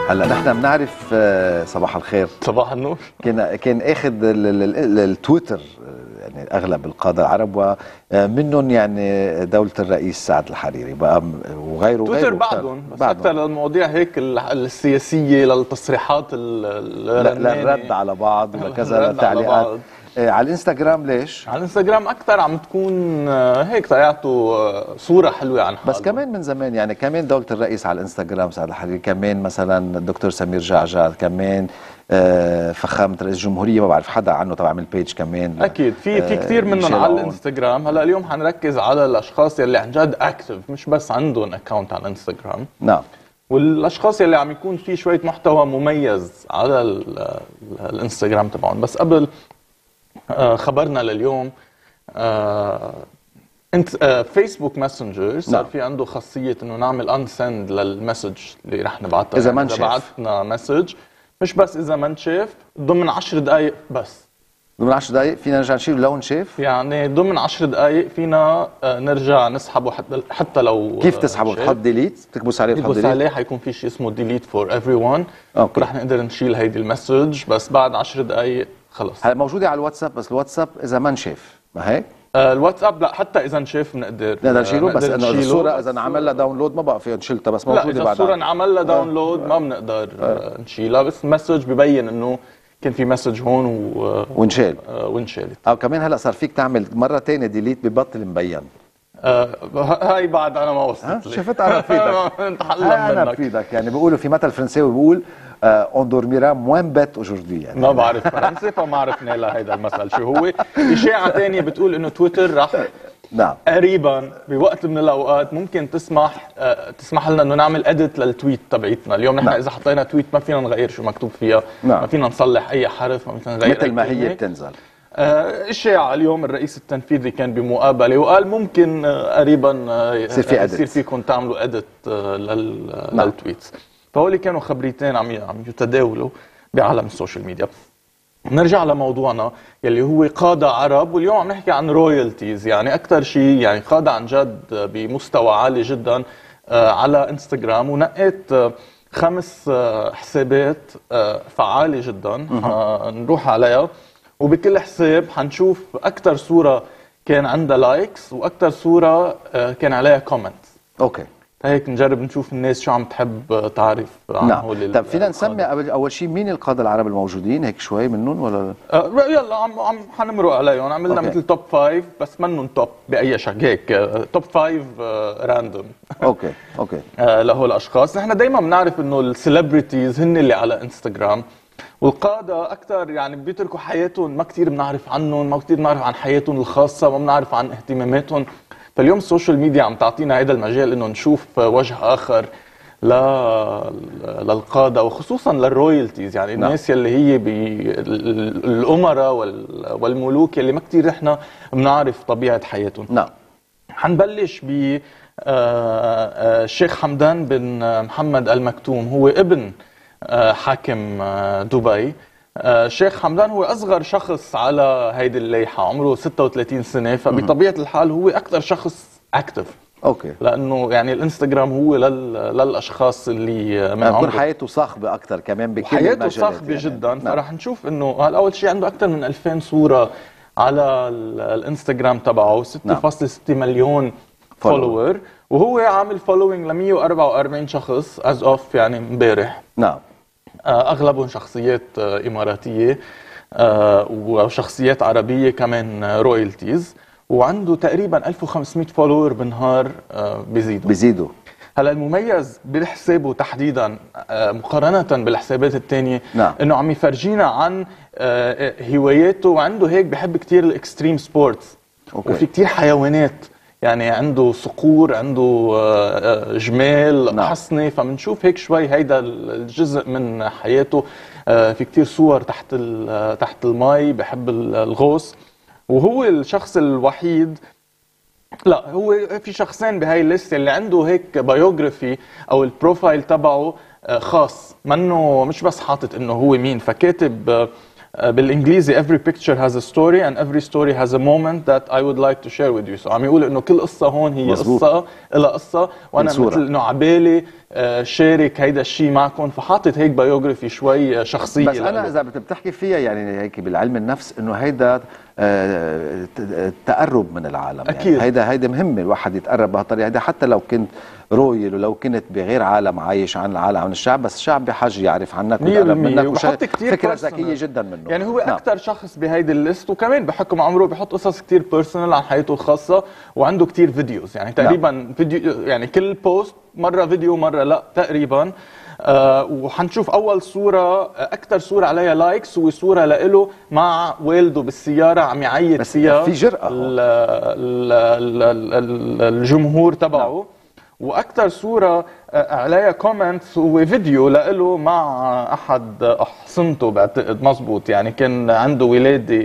هلا نحن بنعرف صباح الخير صباح النور كان اخذ التويتر يعني اغلب القاده العرب ومنهم يعني دوله الرئيس سعد الحريري بقى وغيره. تويتر بعدهم بس اكثر للمواضيع هيك السياسيه للتصريحات للرد على بعض وكذا التعليقات. على الانستغرام ليش؟ على الانستغرام اكثر عم تكون هيك طلعته صوره حلوه عن حالة. بس كمان من زمان يعني كمان دوله الرئيس على الانستغرام سعد الحريري، كمان مثلا الدكتور سمير جعجع، كمان فخامه رئيس الجمهوريه ما بعرف حدا عنه طبعا من البيج كمان. اكيد في كثير منهم على الانستغرام. هلا اليوم حنركز على الاشخاص يلي عن جد اكتف، مش بس عندهم اكونت على الانستغرام. نعم. والاشخاص يلي عم يكون في شويه محتوى مميز على الانستغرام تبعهم. بس قبل خبرنا لليوم فيسبوك ماسنجر صار في عنده خاصيه انه نعمل انسند للمسج اللي رح نبعتها اذا ما انشاف. بعتنا مسج مش بس اذا ما انشاف ضمن 10 دقائق، بس ضمن 10 دقائق فينا نرجع نشيله لو انشاف، يعني ضمن 10 دقائق فينا نرجع نسحبه حتى لو. كيف تسحبه؟ بتحط ديليت، بتكبس عليه بتحط ديليت، بتكبس عليه حيكون في شيء اسمه ديليت فور ايفري ون، رح نقدر نشيل هيدي المسج بس بعد 10 دقائق خلص. هلا موجوده على الواتساب بس الواتساب اذا ما انشاف، ما هيك؟ الواتساب لا حتى اذا انشاف بنقدر نشيله، بس انه الصوره اذا انعمل لها داونلود ما بقى فيها نشيلتها، بس موجوده بعدين. لا الصوره انعمل لها داونلود ما بنقدر نشيلها، بس المسج ببين انه كان في مسج هون وانشال وانشالت. او كمان هلا صار فيك تعمل مره ثانيه ديليت ببطل مبين. هاي بعد انا ما وصلت لي. شفت انا بفيدك. انا بفيدك يعني. بيقولوا في مثل فرنساوي بيقول اون دورميرا موان بيت اوجوردي، يعني ما بعرف فرنسي فما عرفنا لهيدا المثل شو هو. اشاعه ثانيه بتقول انه تويتر رح نعم قريبا بوقت من الاوقات ممكن تسمح لنا انه نعمل اديت للتويت تبعيتنا. اليوم نحن اذا حطينا تويت ما فينا نغير شو مكتوب فيها، ما فينا نصلح اي حرف، ما فينا نغير مثل ما هي بتنزل. اشاعه اليوم الرئيس التنفيذي كان بمقابله وقال ممكن قريبا يصير فيكم تعملوا اديت للتويتس. فهولي كانوا خبريتين عم يتداولوا بعالم السوشيال ميديا. نرجع لموضوعنا يلي هو قادة عرب، واليوم عم نحكي عن رويالتيز، يعني أكثر شيء يعني قادة عن جد بمستوى عالي جدا على انستغرام، ونقيت 5 حسابات فعالة جدا نروح عليها، وبكل حساب حنشوف أكثر صورة كان عندها لايكس وأكثر صورة كان عليها كومنتس. أوكي. هيك نجرب نشوف الناس شو عم تحب تعرف عن هول. نعم. طب فينا نسمي اول شيء مين القاده العرب الموجودين هيك شوي منهم ولا؟ يلا عم حنمرق عليهم. عملنا مثل توب 5 بس منهم توب باي شكل، هيك توب 5 راندوم. اوكي لهول الاشخاص. نحن دائما بنعرف انه السليبرتيز هن اللي على انستغرام، والقاده اكثر يعني بيتركوا حياتهم، ما كثير بنعرف عنهم، ما كثير بنعرف عن حياتهم الخاصه، ما بنعرف عن اهتماماتهم. فاليوم السوشيال ميديا عم تعطينا هذا المجال انه نشوف وجه اخر للقاده، وخصوصا للرويالتيز، يعني الناس يلي هي الامراء والملوك يلي ما كثير نحن بنعرف طبيعه حياتهم. نعم. حنبلش ب الشيخ حمدان بن محمد المكتوم، هو ابن حاكم دبي. الشيخ حمدان هو أصغر شخص على هيدي الليحة، عمره 36 سنة، فبطبيعة الحال هو أكثر شخص أكتف. أوكي. لأنه يعني الانستغرام هو للأشخاص اللي من عمره حياته صاخبة أكثر كمان بكل المجالات، حياته صاخبة يعني جدا. نعم. فرح نشوف إنه أول شيء عنده أكثر من 2000 صورة على الانستغرام تبعه، 6.6 مليون فولوور، وهو عامل فولوينج ل 144 شخص از اوف يعني امبارح. نعم. أغلبهم شخصيات إماراتية وشخصيات عربية كمان رويالتيز، وعنده تقريبا 1500 فولور بنهار بيزيدوا. هلا المميز بحسابه تحديدا مقارنة بالحسابات الثانية إنه عم يفرجينا عن هواياته، وعنده هيك بحب كثير الإكستريم سبورتس، وفي كثير حيوانات، يعني عنده صقور، عنده جمال، حصنة. فبنشوف هيك شوي هيدا الجزء من حياته. في كتير صور تحت المي، بحب الغوص، وهو الشخص الوحيد. لا هو في شخصين بهاي الليست اللي عنده هيك بايوغرافي او البروفايل تبعه خاص، منه مش بس حاطط انه هو مين، فكاتب بالانجليزي every picture has a story and every story has a moment that I would like to share with you. So عم يقول انه كل قصه هون هي مزبوط. قصه إلى قصه وانا مثل انه عبالي شارك هيدا الشيء معكم، فحاطط هيك بايوغرافي شوي شخصيه. بس انا اذا بتحكي فيها يعني هيك بالعلم النفس انه هيدا التقرب من العالم أكيد. يعني هيدا مهم الواحد يتقرب بهالطريقه، هيدا حتى لو كنت رويل ولو كنت بغير عالم عايش عن العالم عن الشعب، بس الشعب بحاجه يعرف عنك ويتقرب منك فكره ذكيه جدا منه. يعني هو اكثر شخص بهيدي الليست، وكمان بحكم عمره بحط قصص كثير بيرسونال عن حياته الخاصه، وعنده كثير فيديوز يعني تقريبا فيديو يعني كل بوست مره فيديو مره لا تقريبا. وحنشوف أول صورة أكثر صورة عليها لايكس، وصورة لإله مع والده بالسيارة عم يعيط فيها في جرأة الجمهور تبعه. وأكثر صورة عليها كومنتس هو فيديو لإله مع أحد أحصنته، بعتقد مزبوط يعني كان عنده ولادة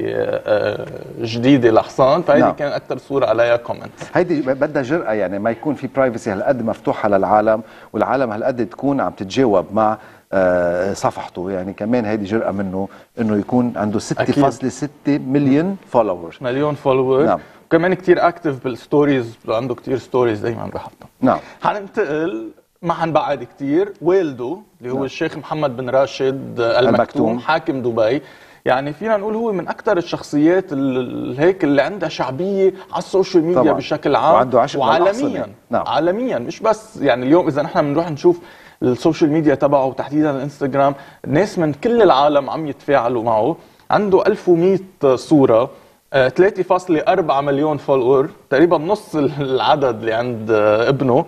جديدة لحصان، فهيدي كان أكثر صورة عليها كومنتس. هيدي بدها جرأة يعني ما يكون في برايفسي هالقد مفتوحة للعالم، والعالم هالقد تكون عم تتجاوب مع صفحته. يعني كمان هيدي جرأة منه إنه يكون عنده 6.6 مليون فولوور وكمان كتير اكتف بالستوريز، عنده كتير ستوريز دايما بحطها. حننتقل ما حنبعد كتير، والده اللي هو الشيخ محمد بن راشد المكتوم حاكم دبي، يعني فينا نقول هو من اكثر الشخصيات هيك اللي عندها شعبيه على السوشيال ميديا بشكل عام وعالميا. عالميا مش بس يعني اليوم اذا نحن بنروح نشوف السوشيال ميديا تبعه وتحديدا الانستغرام، ناس من كل العالم عم يتفاعلوا معه. عنده 1100 صوره، 3.4 مليون فولور، تقريبا نص العدد اللي عند ابنه.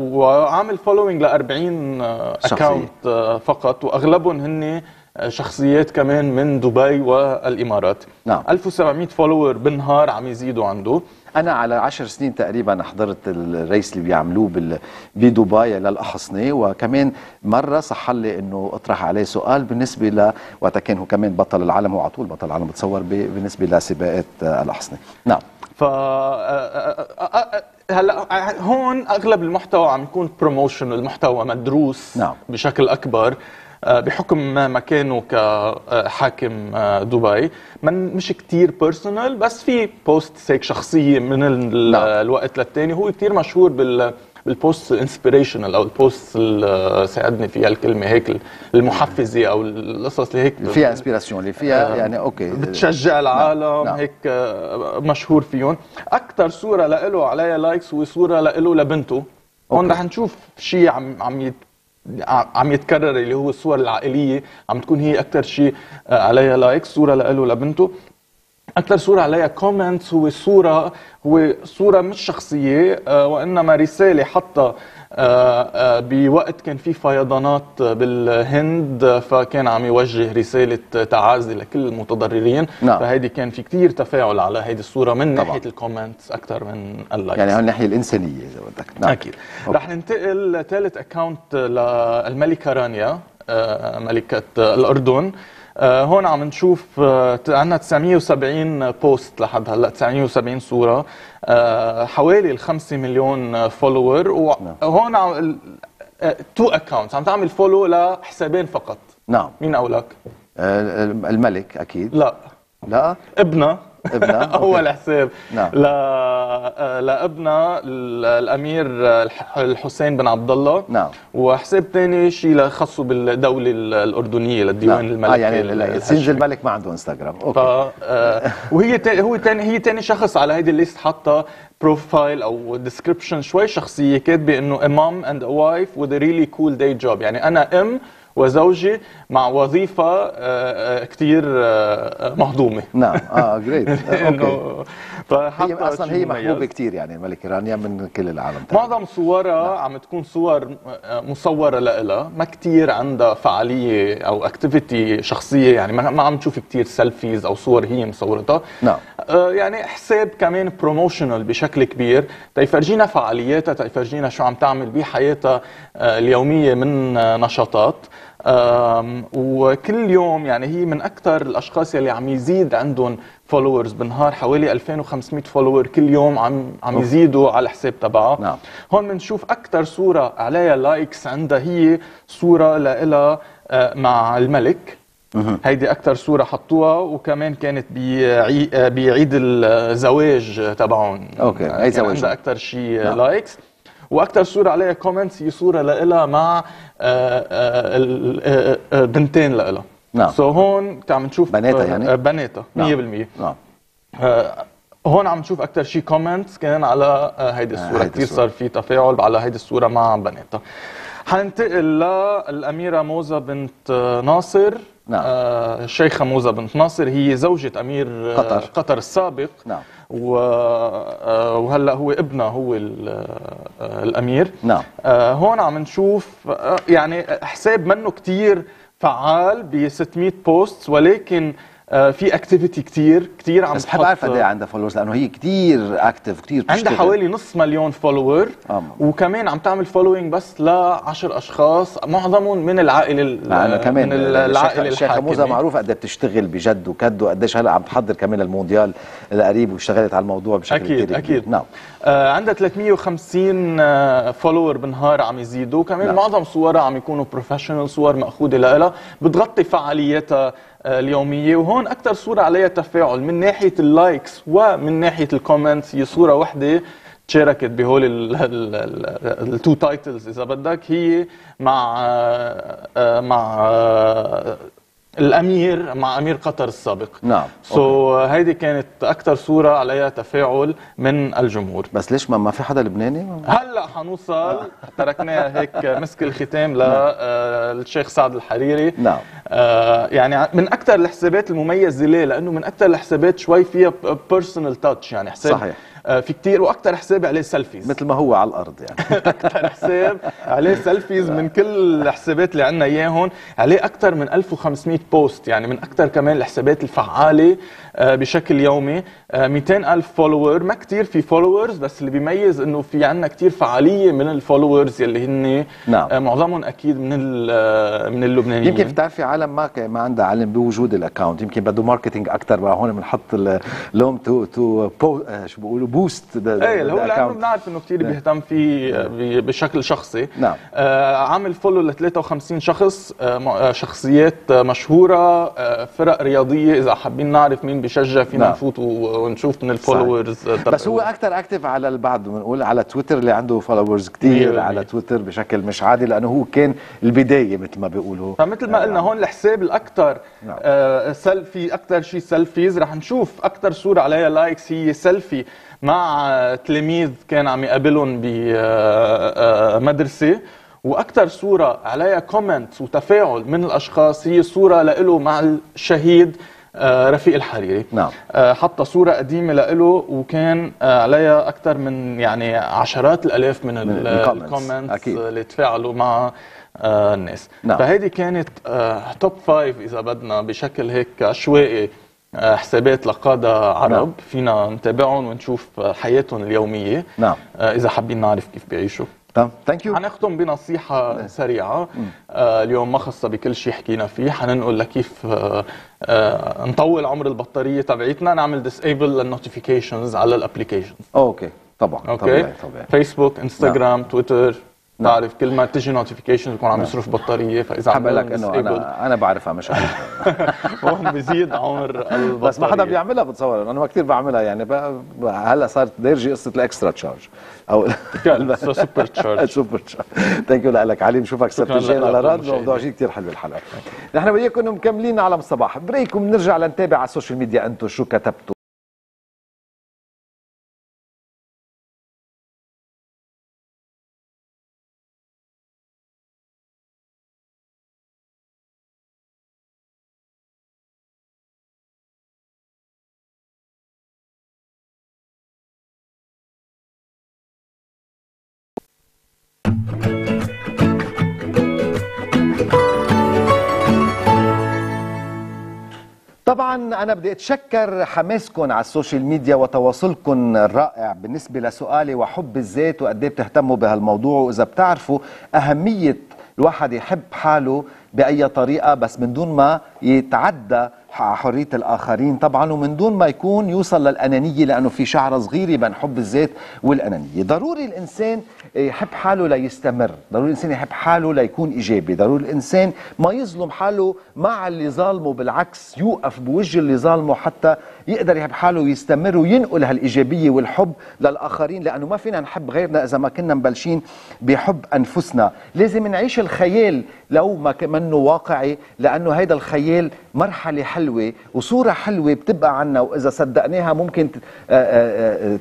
وعامل فولوينج ل 40 اكونت فقط، واغلبهم هن شخصيات كمان من دبي والامارات. 1700 فولور بالنهار عم يزيدوا عنده. أنا على 10 سنين تقريبا حضرت الريس اللي بيعملوه بدبي للأحصنة، وكمان مرة صح لي إنه أطرح عليه سؤال بالنسبة ل وقتها كان هو كمان بطل العالم، هو على طول بطل العالم بتصور بالنسبة لسباقات الأحصنة. ف هلا هون أغلب المحتوى عم يكون بروموشن، المحتوى مدروس بشكل أكبر بحكم مكانه كحاكم دبي. مش كتير بيرسونال، بس في بوست هيك شخصيه من الوقت للتاني. هو كتير مشهور بالبوست الانسبيريشنال او البوست اللي ساعدني فيها الكلمه هيك المحفزه، او القصص اللي هيك فيها انسبيراسيون، اللي فيها يعني اوكي بتشجع العالم. هيك مشهور فيهم. اكثر صوره له عليها لايكس هو صوره له لبنته. هون رح نشوف شيء عم يتكرر، اللي هو الصور العائليه عم تكون هي اكثر شيء عليها لايكس، صوره له لبنته. اكثر صوره عليها كومنتس هو صوره مش شخصيه، وانما رساله حتى بوقت كان في فيضانات بالهند، فكان عم يوجه رساله تعازي لكل المتضررين. فهيدي كان في كثير تفاعل على هيدي الصوره من ناحيه الكومنتس اكثر من اللايكس، يعني من الناحيه الانسانيه اذا بدك. اكيد. رح ننتقل لثالث اكونت للملكه رانيا، ملكه الاردن. هون عم نشوف عندنا 970 بوست لحد هلا، 970 صوره، حوالي 5 مليون فولوور. وهون عم تو اكونتس عم تعمل فولو لحسابين فقط. مين اولاك؟ الملك اكيد. لا ابنه اول حساب لابنه الامير الحسين بن عبد الله. وحساب ثاني شيء خاصه بالدوله الاردنيه للديوان الملكي. يعني سنج الملك ما عنده انستغرام. اوكي. وهي هي ثاني شخص على هيدي الليست حاطه بروفايل او ديسكربشن شوي شخصيه، كاتبه انه a mom and a wife with a really cool day job. يعني انا ام وزوجي مع وظيفة كتير مهضومة. جريت. اوكي. هي اصلا هي محبوبة كتير يعني الملكة رانيا من كل العالم. معظم صورها عم تكون صور مصورة لها، ما كتير عندها فعالية او اكتيفيتي شخصية، يعني ما عم تشوف كتير سيلفيز او صور هي مصورتها. يعني حساب كمان بروموشنال بشكل كبير، تيفرجينا فعالياتها، تيفرجينا شو عم تعمل بحياتها اليومية من نشاطات. وكل يوم يعني هي من أكثر الأشخاص يلي عم يزيد عندهم فولورز بالنهار، حوالي 2500 فولور كل يوم عم يزيدوا على الحساب تبعها. هون بنشوف أكثر صورة عليها لايكس عندها هي صورة لها مع الملك. هيدي اكثر صوره حطوها، وكمان كانت بعيد الزواج تبعهم. اوكي، هي زواج اكثر شيء لايكس. واكثر صوره عليها كومنتس هي صوره لها مع البنتين لها. نعم. سو هون عم نشوف بناتها، يعني بناتها 100%. نعم. هون عم نشوف اكثر شيء كومنتس كان على هيدي الصوره، كثير صار في تفاعل على هيدي الصوره مع بناتها. حننتقل للاميره موزه بنت ناصر. نعم. الشيخه موزه بنت ناصر هي زوجة امير قطر السابق. نعم. وهلا هو ابنها هو الامير. نعم. هون عم نشوف يعني حساب منه كثير فعال ب 600 بوست، ولكن في اكتيفيتي كثير عم. بس بحب اعرف قد ايه عندها فولورز، لانه هي كثير اكتف، كثير بتشتغل. عندها حوالي 500,000 فولور، وكمان عم تعمل فولوينج بس ل 10 اشخاص، معظمهم من العائله من العائله الشيخه موزه معروفه قد ايه بتشتغل بجد وكد، وقديش هلا عم تحضر كمان للمونديال القريب، واشتغلت على الموضوع بشكل كبير. اكيد اكيد. نعم. عندها 350 فولور بالنهار عم يزيدوا كمان. نعم. معظم صورها عم يكونوا بروفيشنال، صور ماخوذه لها بتغطي فعالياتها اليوميه. وهون اكثر صوره عليها تفاعل من ناحيه اللايكس ومن ناحيه الكومنتس، هي صوره وحده تشاركت بهول التو تايتلز اذا بدك، هي مع الامير، مع امير قطر السابق. نعم. سو هيدي كانت اكثر صوره عليها تفاعل من الجمهور. بس ليش ما في حدا لبناني؟ هلا حنوصل، تركناها هيك مسك الختام للشيخ سعد الحريري. نعم. يعني من اكثر الحسابات المميزه ليه، لانه من اكثر الحسابات شوي فيها بيرسونال تاتش، يعني حساب. صحيح. في كثير، واكثر حساب عليه سيلفيز مثل ما هو على الارض، يعني اكثر حساب عليه سيلفيز من كل الحسابات اللي عندنا اياهم، عليه اكثر من 1500 بوست، يعني من اكثر كمان الحسابات الفعاله بشكل يومي. 200,000 فولوور، ما كثير في فولوورز، بس اللي بيميز انه في عندنا كثير فعاليه من الفولوورز يلي هن. نعم. معظمهم اكيد من اللبنانيين. يمكن بتعرفي عالم ما عندها علم بوجود الاكونت، يمكن بده ماركتينج اكثر، هون بنحط اللوم تو شو بيقولوا بوست. ايه، اللي هو لانه بنعرف انه كثير بيهتم فيه بشكل شخصي. نعم. عامل فولو ل 53 شخص، شخصيات مشهوره، فرق رياضيه، اذا حابين نعرف مين بيشجع فينا. نعم. نفوت ونشوف من الفولورز. بس هو اكثر اكتف على البعض، بنقول على تويتر اللي عنده فولورز كثير على تويتر بشكل مش عادي، لانه هو كان البدايه مثل ما بيقولوا. فمثل ما قلنا هون الحساب الاكثر. نعم. سيلفي، اكثر شيء سيلفيز. رح نشوف اكثر صوره عليها لايكس هي سيلفي مع تلاميذ كان عم يقابلهم بمدرسه، واكثر صوره عليها كومنتس وتفاعل من الاشخاص هي صوره له مع الشهيد رفيق الحريري. نعم. حط صوره قديمه له، وكان عليها اكثر من يعني عشرات الالاف من الكومنتس اللي تفاعلوا مع الناس. نعم. فهيدي كانت توب 5 اذا بدنا بشكل هيك عشوائي، حسابات لقادة عرب. نعم. فينا نتابعهم ونشوف حياتهم اليومية. نعم. إذا حابين نعرف كيف بيعيشوا. تمام. ثانك يو. حنختم بنصيحة سريعة. اليوم ما خصها بكل شيء حكينا فيه، حننقل لكيف نطول عمر البطارية تبعيتنا، نعمل ديسيبل للنوتيفيكيشنز على الابلكيشنز. اوكي. طبعا. أوكي. طبيعي. فيسبوك، انستغرام، تويتر. نعم. تعرف كل ما تجي نوتيفيكيشن بكون عم يصرف بطاريه، فاذا عم بقول لك انه انا بعرفها مش عارف. هون بزيد عمر البطاريه، بس ما حدا بيعملها، بتصور انا ما كثير بعملها، يعني هلا صارت دارجه قصه الاكسترا تشارج او السوبر تشارج. سوبر تشارج. ثانك يو لك علي، بنشوفك سبتجين على راد. موضوع شيء كثير حلو الحلقه. نحن وياكم مكملين عالم الصباح، بريك وبنرجع لنتابع على السوشيال ميديا انتم شو كتبتوا. طبعا أنا بدي أتشكر حماسكم على السوشيال ميديا وتواصلكم الرائع بالنسبة لسؤالي وحب الذات، وقد ايه بتهتموا بهالموضوع، وإذا بتعرفوا أهمية الواحد يحب حاله بأي طريقة بس من دون ما يتعدى حرية الآخرين طبعا، ومن دون ما يكون يوصل للأنانية، لأنه في شعر صغير بين حب الذات والأنانية. ضروري الإنسان يحب حاله ليستمر، ضروري الإنسان يحب حاله ليكون إيجابي، ضروري الإنسان ما يظلم حاله مع اللي ظالمه، بالعكس يوقف بوجه اللي ظالمه حتى يقدر يحب حاله ويستمر وينقل هالإيجابية والحب للآخرين، لأنه ما فينا نحب غيرنا إذا ما كنا مبلشين بحب أنفسنا. لازم نعيش الخيال لو ما منه واقعي، لأنه هيدا الخيال مرحلة حلوة وصورة حلوة بتبقى عنا، وإذا صدقناها ممكن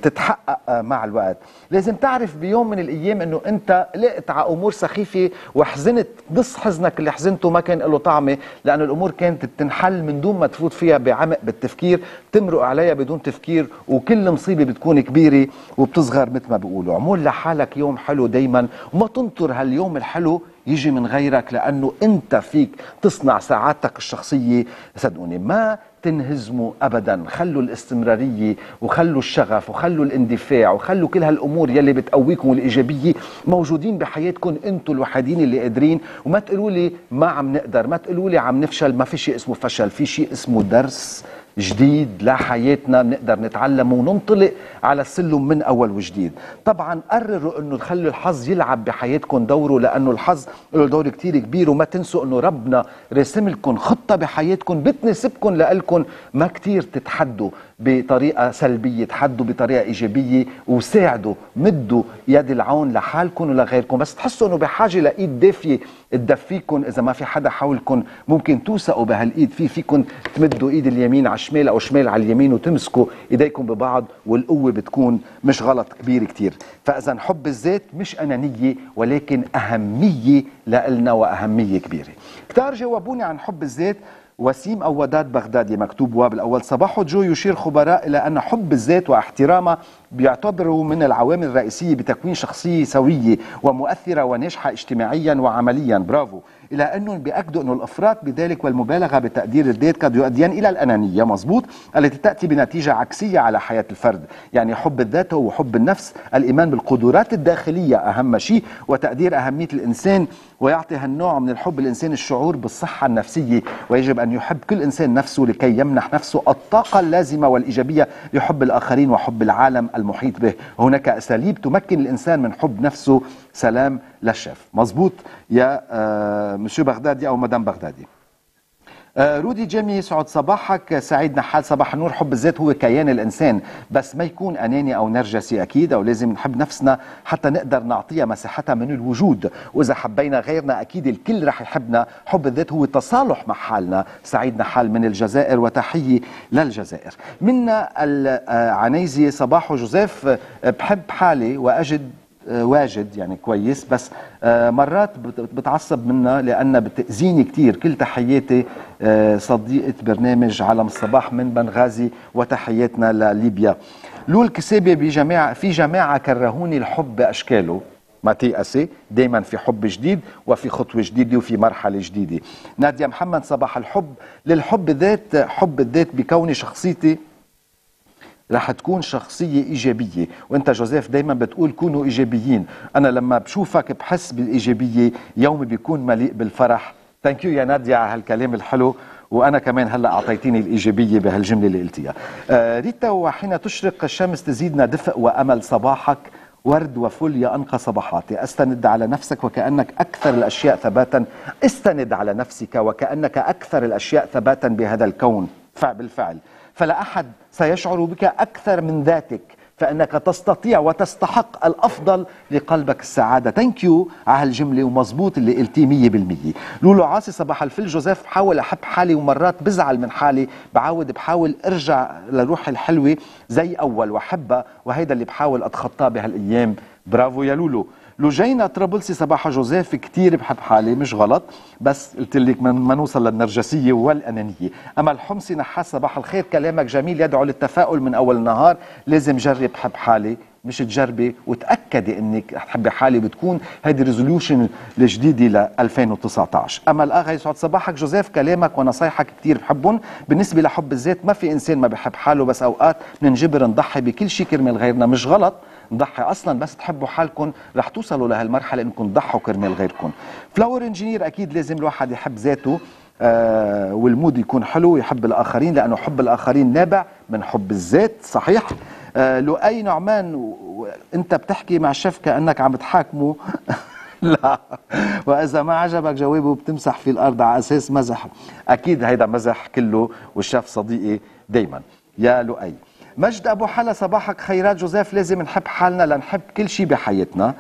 تتحقق مع الوقت. لازم تعرف بيوم من الأيام أنه أنت لقت على أمور سخيفة وحزنت، قص حزنك اللي حزنته ما كان له طعمة، لأنه الأمور كانت بتنحل من دون ما تفوت فيها بعمق بالتفكير، تمرق عليها بدون تفكير، وكل مصيبة بتكون كبيرة وبتصغر مثل ما بيقولوا. عمول لحالك يوم حلو دايما، وما تنطر هاليوم الحلو يجي من غيرك، لأنه أنت فيك تصنع سعادتك الشخصية. صدقوني ما تنهزموا أبدا، خلوا الاستمرارية وخلوا الشغف وخلوا الاندفاع وخلوا كل هالأمور يلي بتقويكم والإيجابية موجودين بحياتكم، أنتوا الوحيدين اللي قادرين. وما تقولوا لي ما عم نقدر، ما تقولوا لي عم نفشل، ما في شيء اسمه فشل، في شيء اسمه درس جديد لحياتنا بنقدر نتعلمه وننطلق على السلم من أول وجديد. طبعا قرروا أنه تخلوا الحظ يلعب بحياتكم دوره، لأنه الحظ له دور كتير كبير، وما تنسوا أنه ربنا رسم لكم خطة بحياتكم بتناسبكم لألكم، ما كتير تتحدوا بطريقة سلبية، تحدوا بطريقة إيجابية وساعدوا، مدوا يد العون لحالكم ولغيركم. بس تحسوا أنه بحاجة لإيد دافية تدفيكم، إذا ما في حدا حولكم ممكن توثقوا بهالإيد، فيكم تمدوا إيد اليمين على شمال أو شمال على اليمين وتمسكوا إيديكم ببعض، والقوة بتكون مش غلط كبير كتير. فإذا حب الذات مش أنانية، ولكن أهمية لإلنا وأهمية كبيرة. كتار جاوبوني عن حب الذات. وسيم أو وداد بغدادي مكتوب بالأول: صباح جو، يشير خبراء إلى أن حب الذات واحترامها بيعتبروا من العوامل الرئيسية بتكوين شخصية سوية ومؤثرة وناجحة اجتماعيا وعمليا. برافو. إلى أنهم بيأكدوا أن الإفراط بذلك والمبالغة بتقدير الذات قد يؤديان إلى الأنانية، مظبوط، التي تأتي بنتيجة عكسية على حياة الفرد. يعني حب الذات هو حب النفس، الإيمان بالقدرات الداخلية أهم شيء، وتقدير أهمية الإنسان، ويعطي هالنوع من الحب الإنسان الشعور بالصحة النفسية، ويجب أن يحب كل إنسان نفسه لكي يمنح نفسه الطاقة اللازمة والإيجابية لحب الآخرين وحب العالم المحيط به. هناك أساليب تمكن الإنسان من حب نفسه. سلام للشيف. مظبوط يا مسيو بغدادي أو مدام بغدادي. رودي جيمي، يسعد صباحك. سعيد نحال، صباح النور. حب الذات هو كيان الإنسان، بس ما يكون أناني أو نرجسي أكيد، أو لازم نحب نفسنا حتى نقدر نعطيها مساحتها من الوجود، وإذا حبينا غيرنا أكيد الكل رح يحبنا. حب الذات هو تصالح مع حالنا. سعيد نحال من الجزائر، وتحية للجزائر. منا العنيزي، صباحه جوزيف، بحب حالي وأجد واجد يعني كويس، بس مرات بتعصب منها لأنها بتأذيني كتير. كل تحياتي صديقة برنامج عالم الصباح من بنغازي، وتحياتنا لليبيا. لول كسابي، بجماعة في جماعة كرهوني الحب بأشكاله. ما تيأسي، دايما في حب جديد وفي خطوة جديدة وفي مرحلة جديدة. نادية محمد، صباح الحب للحب ذات. حب الذات بكوني شخصيتي رح تكون شخصية إيجابية، وانت جوزيف دايما بتقول كونوا إيجابيين. أنا لما بشوفك بحس بالإيجابية، يومي بيكون مليء بالفرح. ثانك يو يا نادية على هالكلام الحلو، وأنا كمان هلأ أعطيتيني الإيجابية بهالجملة اللي قلتيها. ريتا، وحين تشرق الشمس تزيدنا دفء وأمل. صباحك ورد وفل يا أنقى صباحاتي. استند على نفسك وكأنك أكثر الأشياء ثباتا. استند على نفسك وكأنك أكثر الأشياء ثباتا بهذا الكون، بالفعل، فلا أحد سيشعر بك أكثر من ذاتك، فإنك تستطيع وتستحق الأفضل لقلبك السعادة. ثانك يو على هالجملة، ومظبوط اللي قلتيه 100%. لولو عاصي، صباح الفل جوزيف، بحاول أحب حالي ومرات بزعل من حالي، بحاول أرجع لروحي الحلوة زي أول وأحبها، وهيدا اللي بحاول أتخطاه بهالأيام. برافو يا لولو. لوجينا طرابلسي، صباح جوزيف، كتير بحب حالي، مش غلط، بس قلت لك ما نوصل للنرجسية والأنانية. أما الحمصي نحاس، صباح الخير، كلامك جميل يدعو للتفاؤل من أول النهار. لازم جرب حب حالي، مش تجربي وتأكدي أنك حبي حالي، بتكون هذه ريزوليوشن الجديدة ل 2019. أما الأغا، يسعد صباحك جوزيف، كلامك ونصايحك كتير بحبهم. بالنسبة لحب الذات، ما في إنسان ما بحب حاله، بس أوقات بننجبر نضحي بكل شيء كرمال غيرنا. مش غلط نضحي أصلا، بس تحبوا حالكم رح توصلوا لهالمرحلة أنكم تضحوا كرمال غيركم. فلاور انجينير، أكيد لازم الواحد يحب ذاته، والمود يكون حلو، يحب الآخرين، لأنه حب الآخرين نابع من حب الذات. صحيح. لؤي نعمان أنت بتحكي مع الشيف كأنك عم تحاكمه. لا، وإذا ما عجبك جوابه بتمسح في الأرض على أساس مزح. أكيد هيدا مزح كله، والشيف صديقي دايما يا لؤي. مجد أبو حلا، صباحك خيرات جوزيف. لازم نحب حالنا لنحب كل شيء بحياتنا.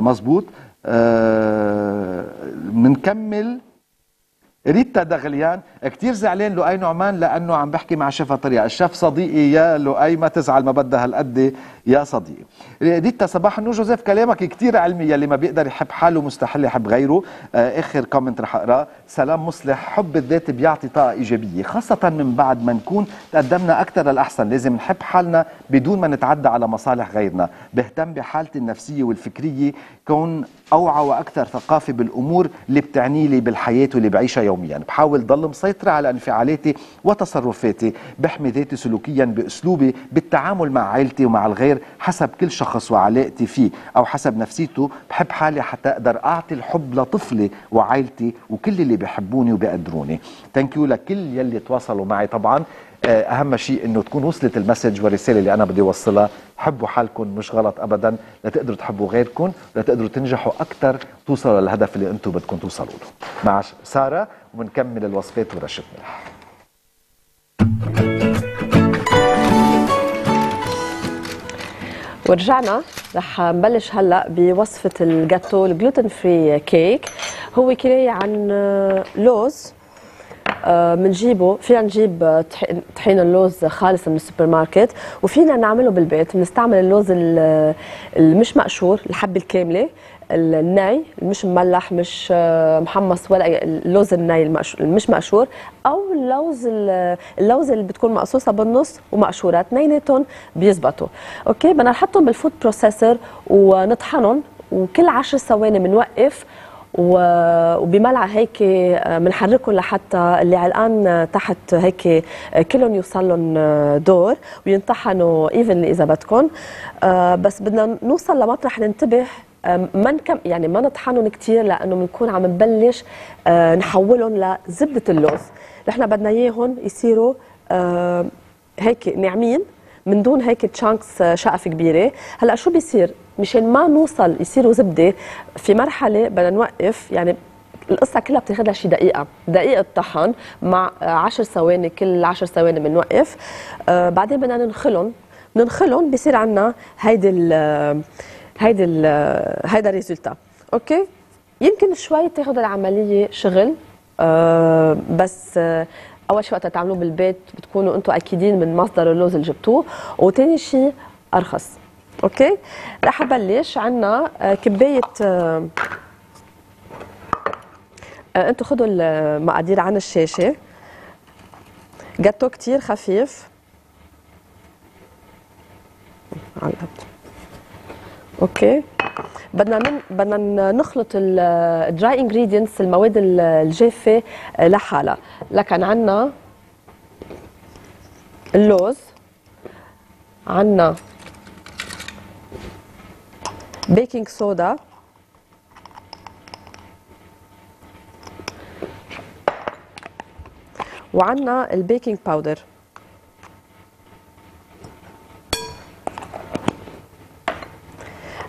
مزبوط. منكمل. ريتا دغليان، كتير زعلان لؤي نعمان لأنه عم بحكي مع شيف طريقة. الشيف صديقي يا لؤي، ما تزعل، ما بدها هالقد يا صديقي. ريتا، صباح النور جوزيف، كلامك كتير علمي، يلي ما بيقدر يحب حاله مستحيل يحب غيره. آخر كومنت رح أقرأ. سلام مصلح، حب الذات بيعطي طاقة إيجابية، خاصة من بعد ما نكون تقدمنا أكثر للأحسن. لازم نحب حالنا بدون ما نتعدى على مصالح غيرنا. بهتم بحالتي النفسية والفكرية، كون أوعى وأكثر ثقافة بالأمور اللي بتعني لي بالحياة واللي بعيشها يوميا. بحاول ضل مسيطرة على انفعالاتي وتصرفاتي، بحمي ذاتي سلوكيا بأسلوبي بالتعامل مع عائلتي ومع الغير حسب كل شخص وعلاقتي فيه أو حسب نفسيته. بحب حالي حتى أقدر أعطي الحب لطفلي وعائلتي وكل اللي بيحبوني وبيقدروني. ثانكيو لكل يلي تواصلوا معي. طبعا أهم شيء أنه تكون وصلت المسج والرسالة اللي أنا بدي أوصلها. حبوا حالكم، مش غلط أبدا، لتقدروا تحبوا غيركم، لتقدروا تنجحوا أكثر، توصلوا للهدف اللي أنتم بدكم توصلوا له. مع سارة، وبنكمل الوصفات ورشة ملح. ورجعنا. رح نبلش هلا بوصفة الجاتو الجلوتين فري كيك. هو كناية عن لوز، منجيبه، فينا نجيب طحين اللوز خالص من السوبر ماركت، وفينا نعمله بالبيت. بنستعمل اللوز المش مقشور، الحبه الكامله، الناي، مش مملح، مش محمص، ولا اللوز الناي المش مقشور، او اللوز اللي بتكون مقصوصه بالنص ومقشوره، اثنيناتهم بيزبطوا. اوكي، بدنا نحطهم بالفود بروسيسور ونطحنهم، وكل 10 ثواني بنوقف، وبملعقه هيك بنحركهم لحتى اللي علقان تحت هيك كلهم يوصل لهم دور وينطحنوا ايفنلي اذا بدكم. بس بدنا نوصل لمطرح ننتبه ما نطحنهم كثير، لانه بنكون عم نبلش نحولهم لزبده اللوز. نحن بدنا اياهم يصيروا هيك ناعمين من دون هيك تشانكس، شقف كبيره. هلا شو بيصير؟ مشان ما نوصل يصيروا زبده، في مرحله بدنا نوقف، يعني القصه كلها بتاخذ لها شي دقيقه طحن مع 10 ثواني، كل 10 ثواني بنوقف. بعدين بدنا ننخلهم، بصير عندنا هيدا الريزلتا. اوكي، يمكن شوي تاخذ العمليه شغل، بس اول شيء وقت تعملوه بالبيت بتكونوا انتم اكيدين من مصدر اللوز اللي جبتوه، وثاني شيء ارخص. اوكي، رح ابلش. عندنا كبايه، انتم خذوا المقادير عن الشاشه. جاتو كثير خفيف. اوكي، بدنا نخلط الدراي انجريدينتس، المواد الجافه لحالها. لكن عندنا اللوز، عندنا بيكنج صودا، وعندنا البيكنج باودر.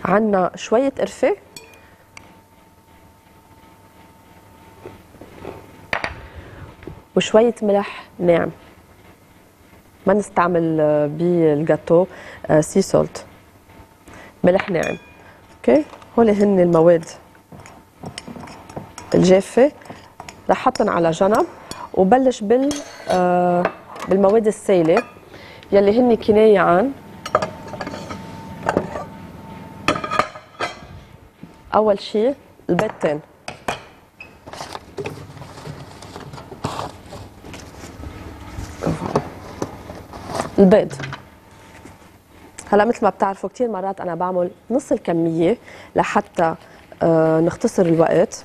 عندنا شوية قرفة، وشوية ملح ناعم. ما نستعمل بالجاتو سي سولت، ملح ناعم. اوكي، هول هن المواد الجافة. رح حطهم على جنب، وبلش بالمواد السائلة يلي هن كناية عن أول شيء البيضتين. البيض هلا مثل ما بتعرفوا كثير مرات أنا بعمل نص الكمية لحتى نختصر الوقت،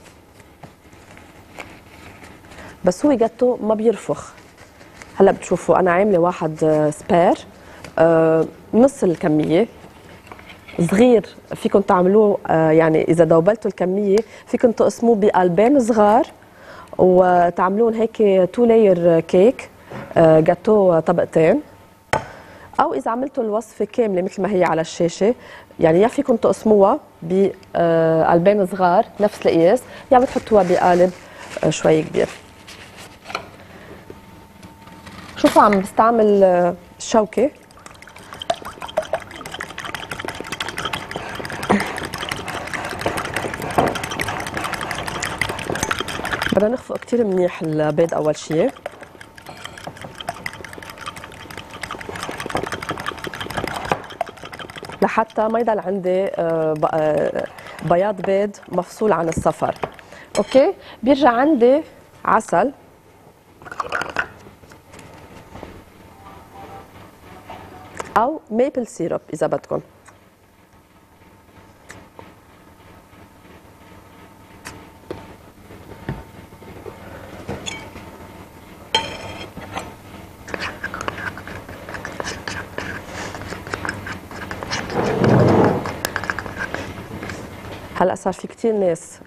بس هو جاتو ما بيرفخ. هلا بتشوفوا أنا عاملة واحد سبير، نص الكمية صغير. فيكم تعملوه، يعني إذا دوبلتوا الكمية فيكم تقسموه بقلبين صغار، وتعملون هيك تو لاير كيك جاتو طبقتين، او اذا عملتوا الوصفه كامله مثل ما هي على الشاشه يعني يا فيكم تقسموها بقلبين صغار نفس القياس، يا بتحطوها بقالب شوي كبير. شوفوا عم بستعمل الشوكه بدنا نخفق كتير منيح البيض اول شيء. لحتى ما يضل عندي بياض بيض مفصول عن الصفر. اوكي، بيرجع عندي عسل او ميبل سيروب اذا بدكم. هلا صار في كثير ناس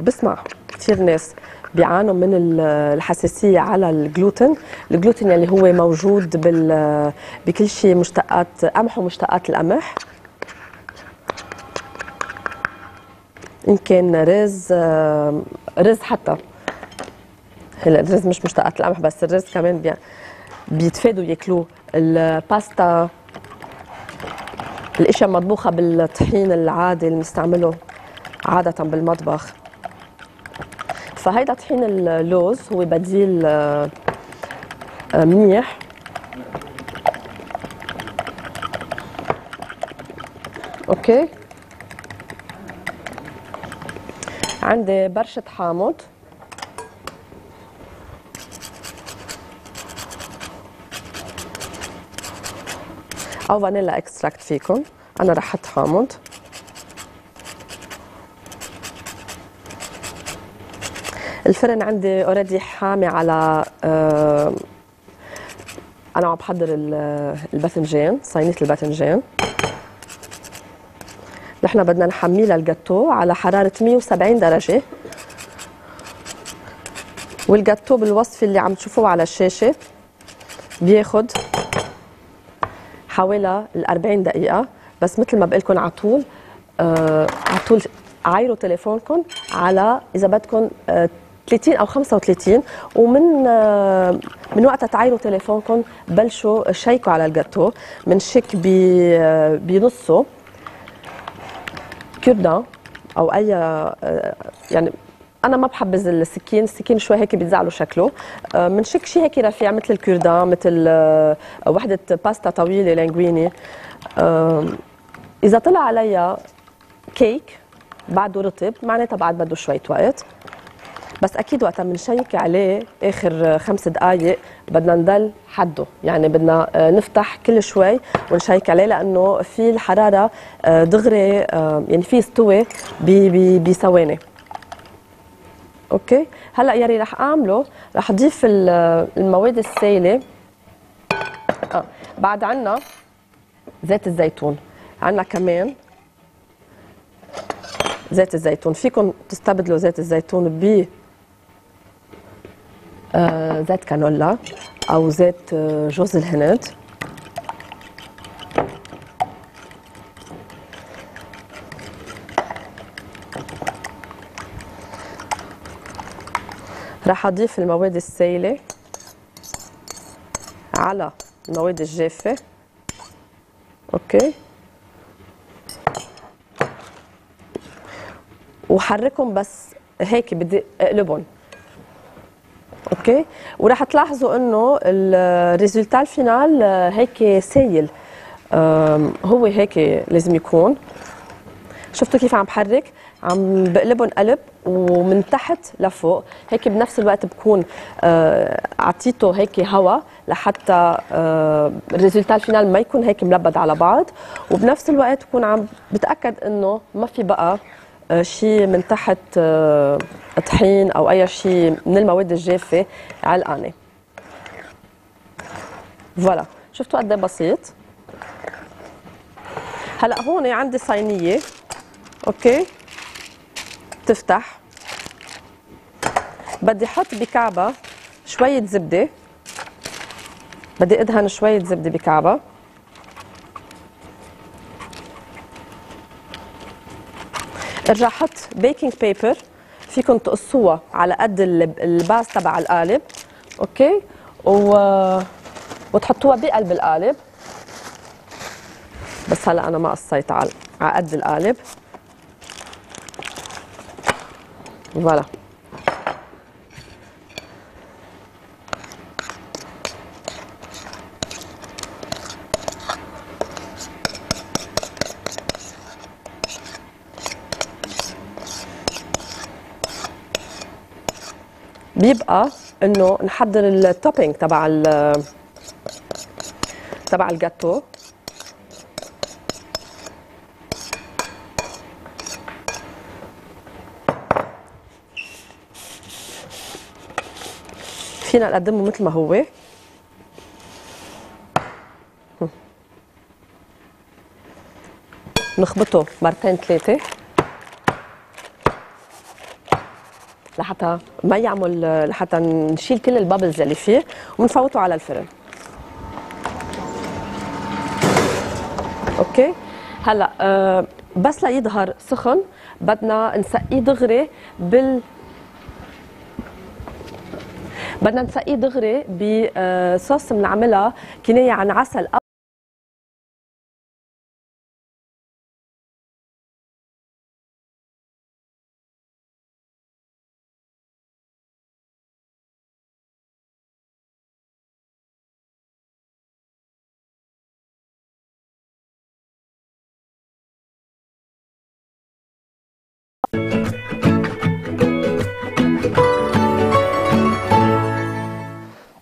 بسمع كثير ناس بيعانوا من الحساسيه على الجلوتين، الجلوتين اللي هو موجود بكل شيء مشتقات قمح ومشتقات القمح، ان كان رز حتى. هلا الرز مش مشتقات القمح بس الرز كمان بيتفادوا ياكلوه، الباستا، الاشياء المطبوخه بالطحين العادي اللي بنستعمله عادة بالمطبخ. فهيدا طحين اللوز هو بديل منيح. اوكي، عندي برشة حامض او فانيلا اكستراكت فيكم، انا رح احط حامض. الفرن عندي اوريدي حامي على انا عم بحضر الباذنجان، صينيه الباذنجان. نحن بدنا نحميه للجاتو على حراره 170 درجه، والجاتو بالوصفه اللي عم تشوفوه على الشاشه بياخد حوالي 40 دقيقه. بس مثل ما بقلكم على طول عايروا تليفونكم على اذا بدكم 30 او 35، ومن وقتها تعايروا تليفونكم بلشوا شيكوا على الجاتو. بنشك بنصه كيردان او اي، يعني انا ما بحبذ السكين، السكين شوي هيك بيتزعلوا شكله. بنشك شيء هيك رفيع مثل الكيردان، مثل وحده باستا طويله لانجويني. اذا طلع عليها كيك بعده رطب معناتها بعد بده شوية وقت، بس اكيد وقتها بنشيك عليه اخر 5 دقائق بدنا نضل حده، يعني بدنا نفتح كل شوي ونشيك عليه لانه في الحراره دغري، يعني في استوى بثواني. اوكي، هلا يلي رح اعمله رح اضيف المواد السائله. بعد عنا زيت الزيتون، عنا كمان زيت الزيتون، فيكم تستبدلوا زيت الزيتون ب زيت كانولا او زيت جوز الهند. راح اضيف المواد السائله على المواد الجافه. اوكي، وحركهم بس هيك، بدي اقلبهم. اوكي، وراح تلاحظوا انه الريزلتا الفينال هيك سايل، هو هيك لازم يكون. شفتوا كيف عم بحرك؟ عم بقلبهم قلب ومن تحت لفوق، هيك بنفس الوقت بكون عطيته هيك هواء لحتى الريزلتا الفينال ما يكون هيك ملبد على بعض، وبنفس الوقت بكون عم بتاكد انه ما في بقى شيء من تحت طحين او اي شيء من المواد الجافه علقانه. فوالا، شفتوا قد ايه بسيط؟ هلا هون عندي صينيه، اوكي، بتفتح بدي احط بكعبه شويه زبده، بدي ادهن شويه زبده بكعبه. ارجع احط بيكنج بيبر، فيكم تقصوها على قد الباز تبع القالب، اوكي، وتحطوها بقلب القالب. بس هلا انا ما قصيت على قد القالب. فوالا، بيبقى انه نحضر التوبينج تبع الجاتو. فينا نقدمه مثل ما هو. نخبطه مرتين ثلاثة لحتى ما يعمل، لحتى نشيل كل البابلز اللي فيه، ونفوته على الفرن. اوكي، هلا بس ليظهر سخن بدنا نسقيه دغري بصوص بنعملها كنايه عن عسل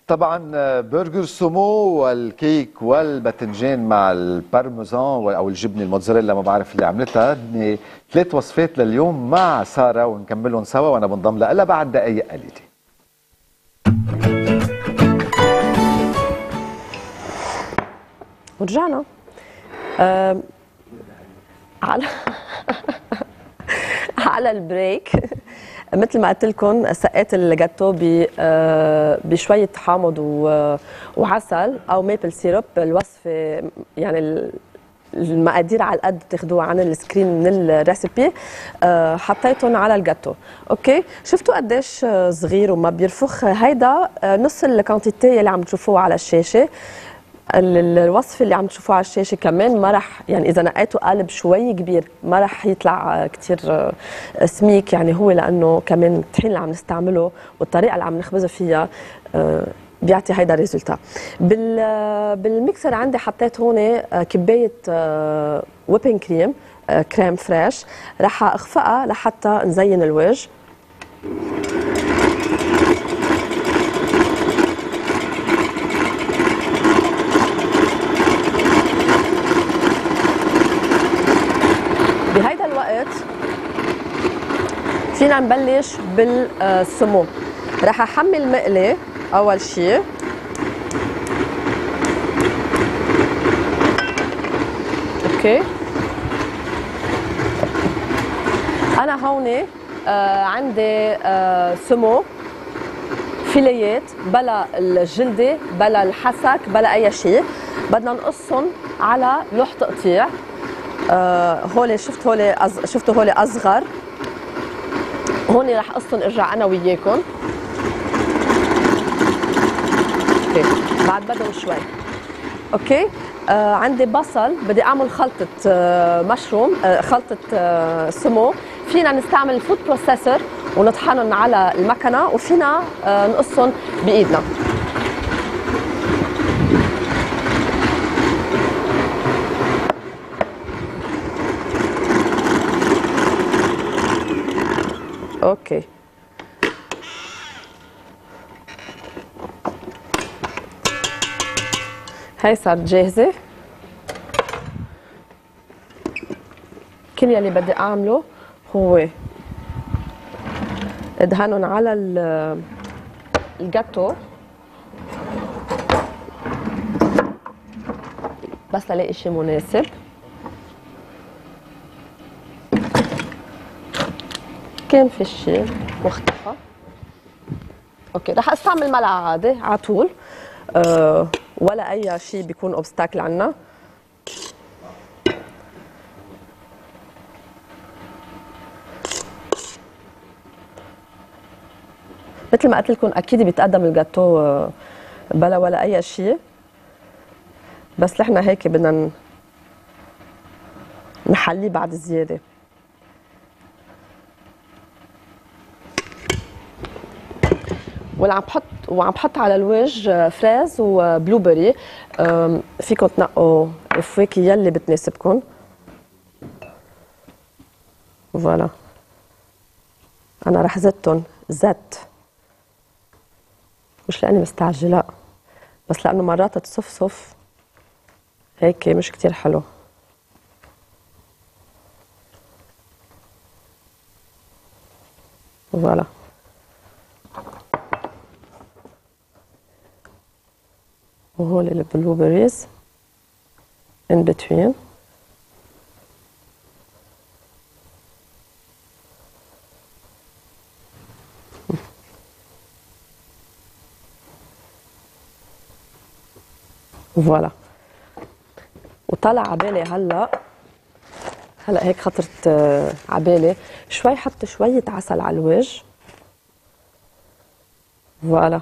طبعا. برجر سومو والكيك والباذنجان مع البارميزان او الجبنه الموتزاريلا، ما بعرف اللي عملتها. هن 3 وصفات لليوم مع ساره، ونكملهم سوا، وانا بنضم لها بعد دقائق قليله. ورجعنا على البريك. مثل ما قلت لكم سقيت الجاتو بشويه حامض وعسل او ميبل سيروب. الوصفه يعني المقادير على قد بتاخذوها عن السكرين من الريسبي. حطيتهم على الجاتو، اوكي. شفتوا قديش صغير وما بيرفخ؟ هيدا نص الكانتيتي اللي عم تشوفوه على الشاشه. الوصفه اللي عم تشوفوها على الشاشه كمان ما رح، يعني اذا نقيتوا قالب شوي كبير ما رح يطلع كثير سميك، يعني هو لانه كمان الطحين اللي عم نستعمله والطريقه اللي عم نخبزه فيها بيعطي هيدا الريزلتا. بالميكسر عندي حطيت هون كبايه ويبنج كريم، كريم فريش، رح اخفقها لحتى نزين الوجه. بهيدا الوقت فينا نبلش بالسمو. رح احمي المقله اول شيء، اوكي. انا هون عندي سمو فيليات، بلا الجلده بلا الحسك بلا اي شيء. بدنا نقصهم على لوح تقطيع. هولي شفتوا هولي اصغر، هون رح قصهم ارجع انا وياكم. اوكي، بعد بدهم شوي، اوكي. عندي بصل، بدي اعمل خلطه مشروم، خلطه سمو. فينا نستعمل الفود بروسيسور ونطحنهم على المكنه، وفينا نقصهم بايدنا. اوكي، هاي صارت جاهزة. كل يلي بدي اعمله هو ادهنهم على الجاتو، بس الاقي شيء مناسب. كان في شيء مختفى، اوكي رح استعمل ملعقه عادي على طول، ولا اي شيء بيكون اوبستاكل عنا. مثل ما قلت لكم اكيد بيتقدم الجاتو بلا ولا اي شيء، بس نحن هيك بدنا نحليه بعد زياده. وعم بحط على الوجه فريز وبلو بيري، فيكم تنقوا الفواكه يلي بتناسبكم. فوالا انا رح زتهم زت، مش لاني مستعجله، بس لانه مرات تصفصف هيك مش كتير حلو. فوالا وهول البلو بيريز ان بتوين. فوالا وطلع عبالي هلا هيك خطرت عبالي شوي، حط شوية عسل على الوجه. فوالا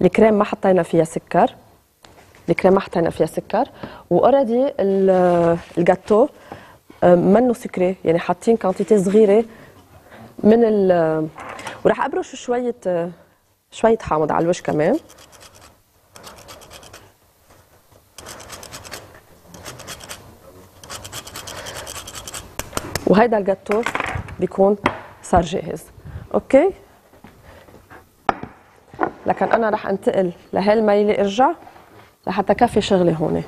الكريم ما حطينا فيها سكر، واوريدي الجاتو منه سكري، يعني حاطين كانتيتي صغيره من ال، وراح ابرش شويه حامض على الوجه كمان. وهيدا الجاتو بيكون صار جاهز. اوكي لكن انا رح انتقل لهالميله، ارجع لحتى كفي شغلي هون.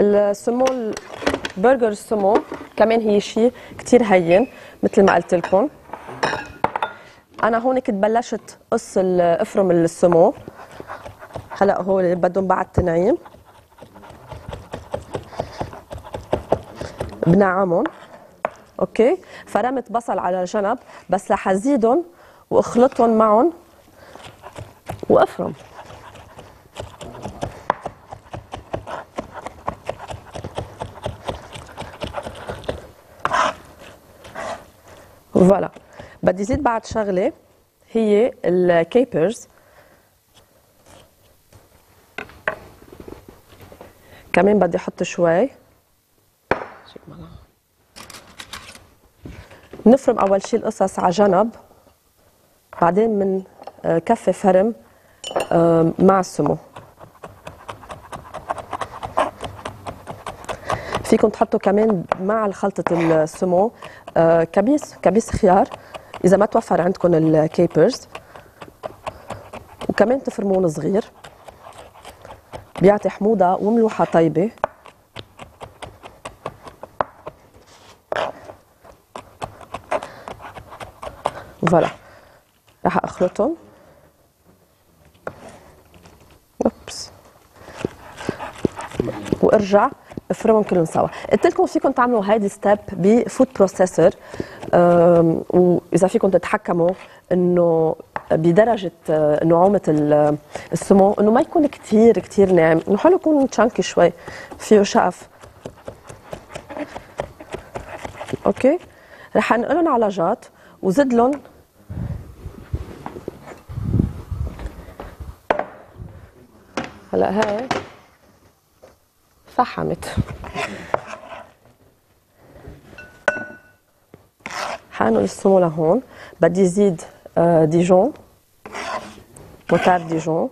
السمون، برجر السمون كمان هي شيء كثير هين مثل ما قلت لكم. انا هون كنت بلشت قص افرم السمون، هلا هول بدهم بعد تنعيم بنعمهم. اوكي فرمت بصل على جنب، بس رح ازيدهم واخلطهم معهم وافرم. فوالا بدي زيد بعد شغله هي الكيبرز، كمان بدي احط شوي. نفرم اول شيء القصص على جنب، بعدين من كفي فرم مع السمو. فيكم تحطوا كمان مع الخلطة السمو كبيس خيار اذا ما توفر عندكم الكيبرز، وكمان تفرمون صغير بيعطي حموضة وملوحة طيبة. فوالا رح اخلطهم. اوبس وارجع افرمهم كلهم سوا. قلت لكم فيكم تعملوا هيدي ستيب بفود بروسيسور، واذا فيكم تتحكموا انه بدرجه نعومه السمو، انه ما يكون كثير ناعم، انه حلو يكون تشانكي شوي فيه شقف. اوكي رح انقلهم على جات وزد لهم هلا هاي فحمت. حانوا السمو لهون، بدي زيد ديجون، موتار ديجون،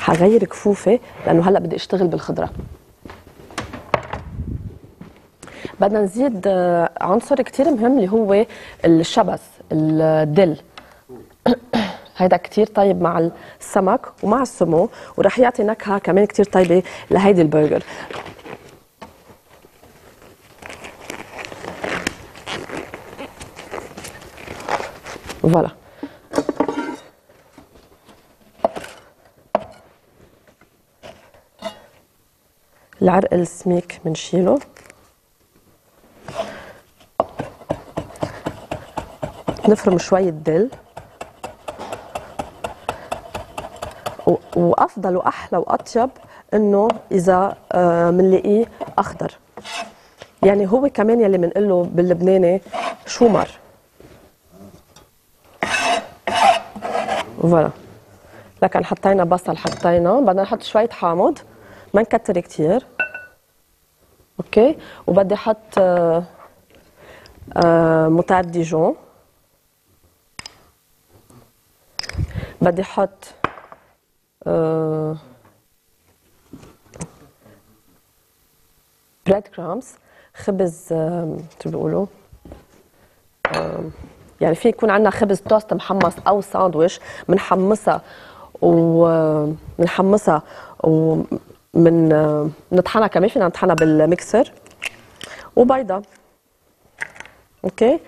حغير كفوفي لانه هلا بدي اشتغل بالخضره. بدنا نزيد عنصر كثير مهم اللي هو الشبس الدل. هيدا كثير طيب مع السمك ومع السمو، ورح يعطي نكهه كمان كثير طيبه لهيدي البرجر. فوالا العرق السميك بنشيله، نفرم شوية دل، وأفضل وأحلى وأطيب إنه إذا بنلاقيه أخضر، يعني هو كمان يلي بنقول له باللبناني شومر. فوالا، لكن حطينا بصل، حطينا بدنا نحط شوية حامض ما نكتر كتير، أوكي، وبدي أحط مطار ديجون، بدي أحط بريد كرامز، خبز شو بيقولوا؟ يعني في يكون عندنا خبز توست محمص أو ساندويش، بنحمصها بنطحنها، كمان فينا نطحنها بالميكسر، وبيضة. اوكي،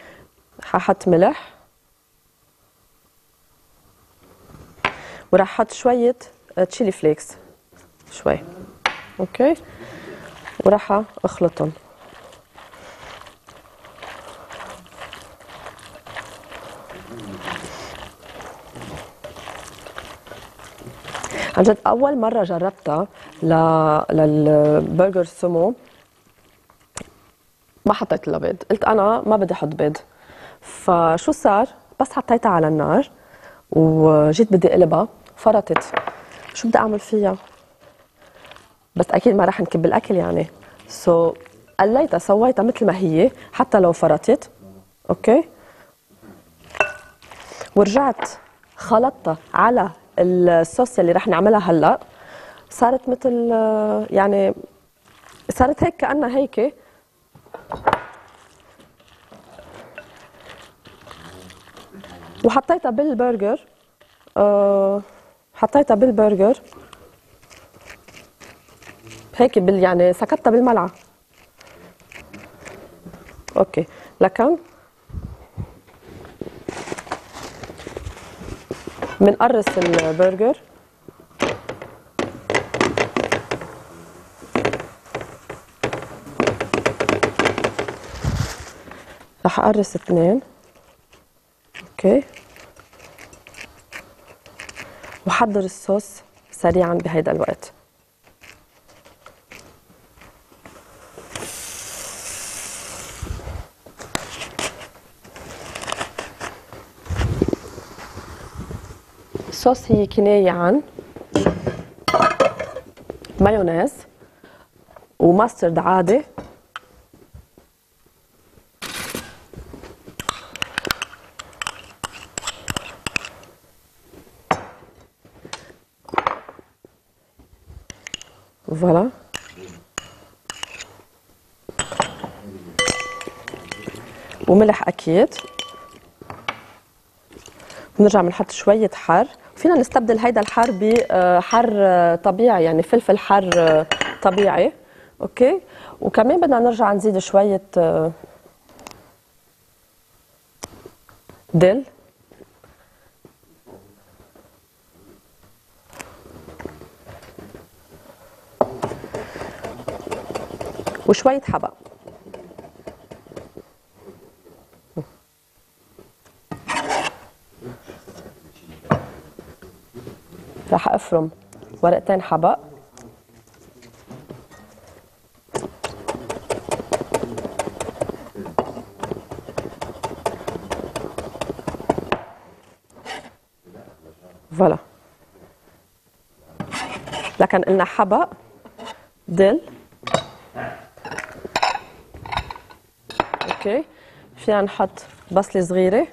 ححط ملح، وراح حط شوية تشيلي فليكس شوي، اوكي، وراح اخلطهم. عن جد أول مرة جربتها للبرجر سمو ما حطيت لها بيض، قلت أنا ما بدي أحط بيض، فشو صار؟ بس حطيتها على النار وجيت بدي أقلبها فرطت، شو بدي أعمل فيها؟ بس أكيد ما راح نكب الأكل يعني، سو قليتها سويتها مثل ما هي حتى لو فرطت، أوكي؟ ورجعت خلطتها على الصوص اللي رح نعملها هلا، صارت مثل يعني صارت هيك كأنها هيك، وحطيتها بالبرجر، حطيتها بالبرجر هيك يعني سكتها بالملعقة، اوكي. لكن بنقرص البرجر، رح اقرص اثنين، اوكي، وحضر الصوص سريعا بهيدا الوقت. الصوص هي كناية عن مايونيز وماسترد عادي فوالا، وملح أكيد. بنرجع بنحط شوية حر، فينا نستبدل هيدا الحر بحر طبيعي يعني فلفل حر طبيعي، اوكي، وكمان بدنا نرجع نزيد شوية دل، وشوية حبق، راح افرم ورقتين حبق، فوالا. لكن قلنا حبق، دل، اوكي، فينا نحط بصلة صغيرة،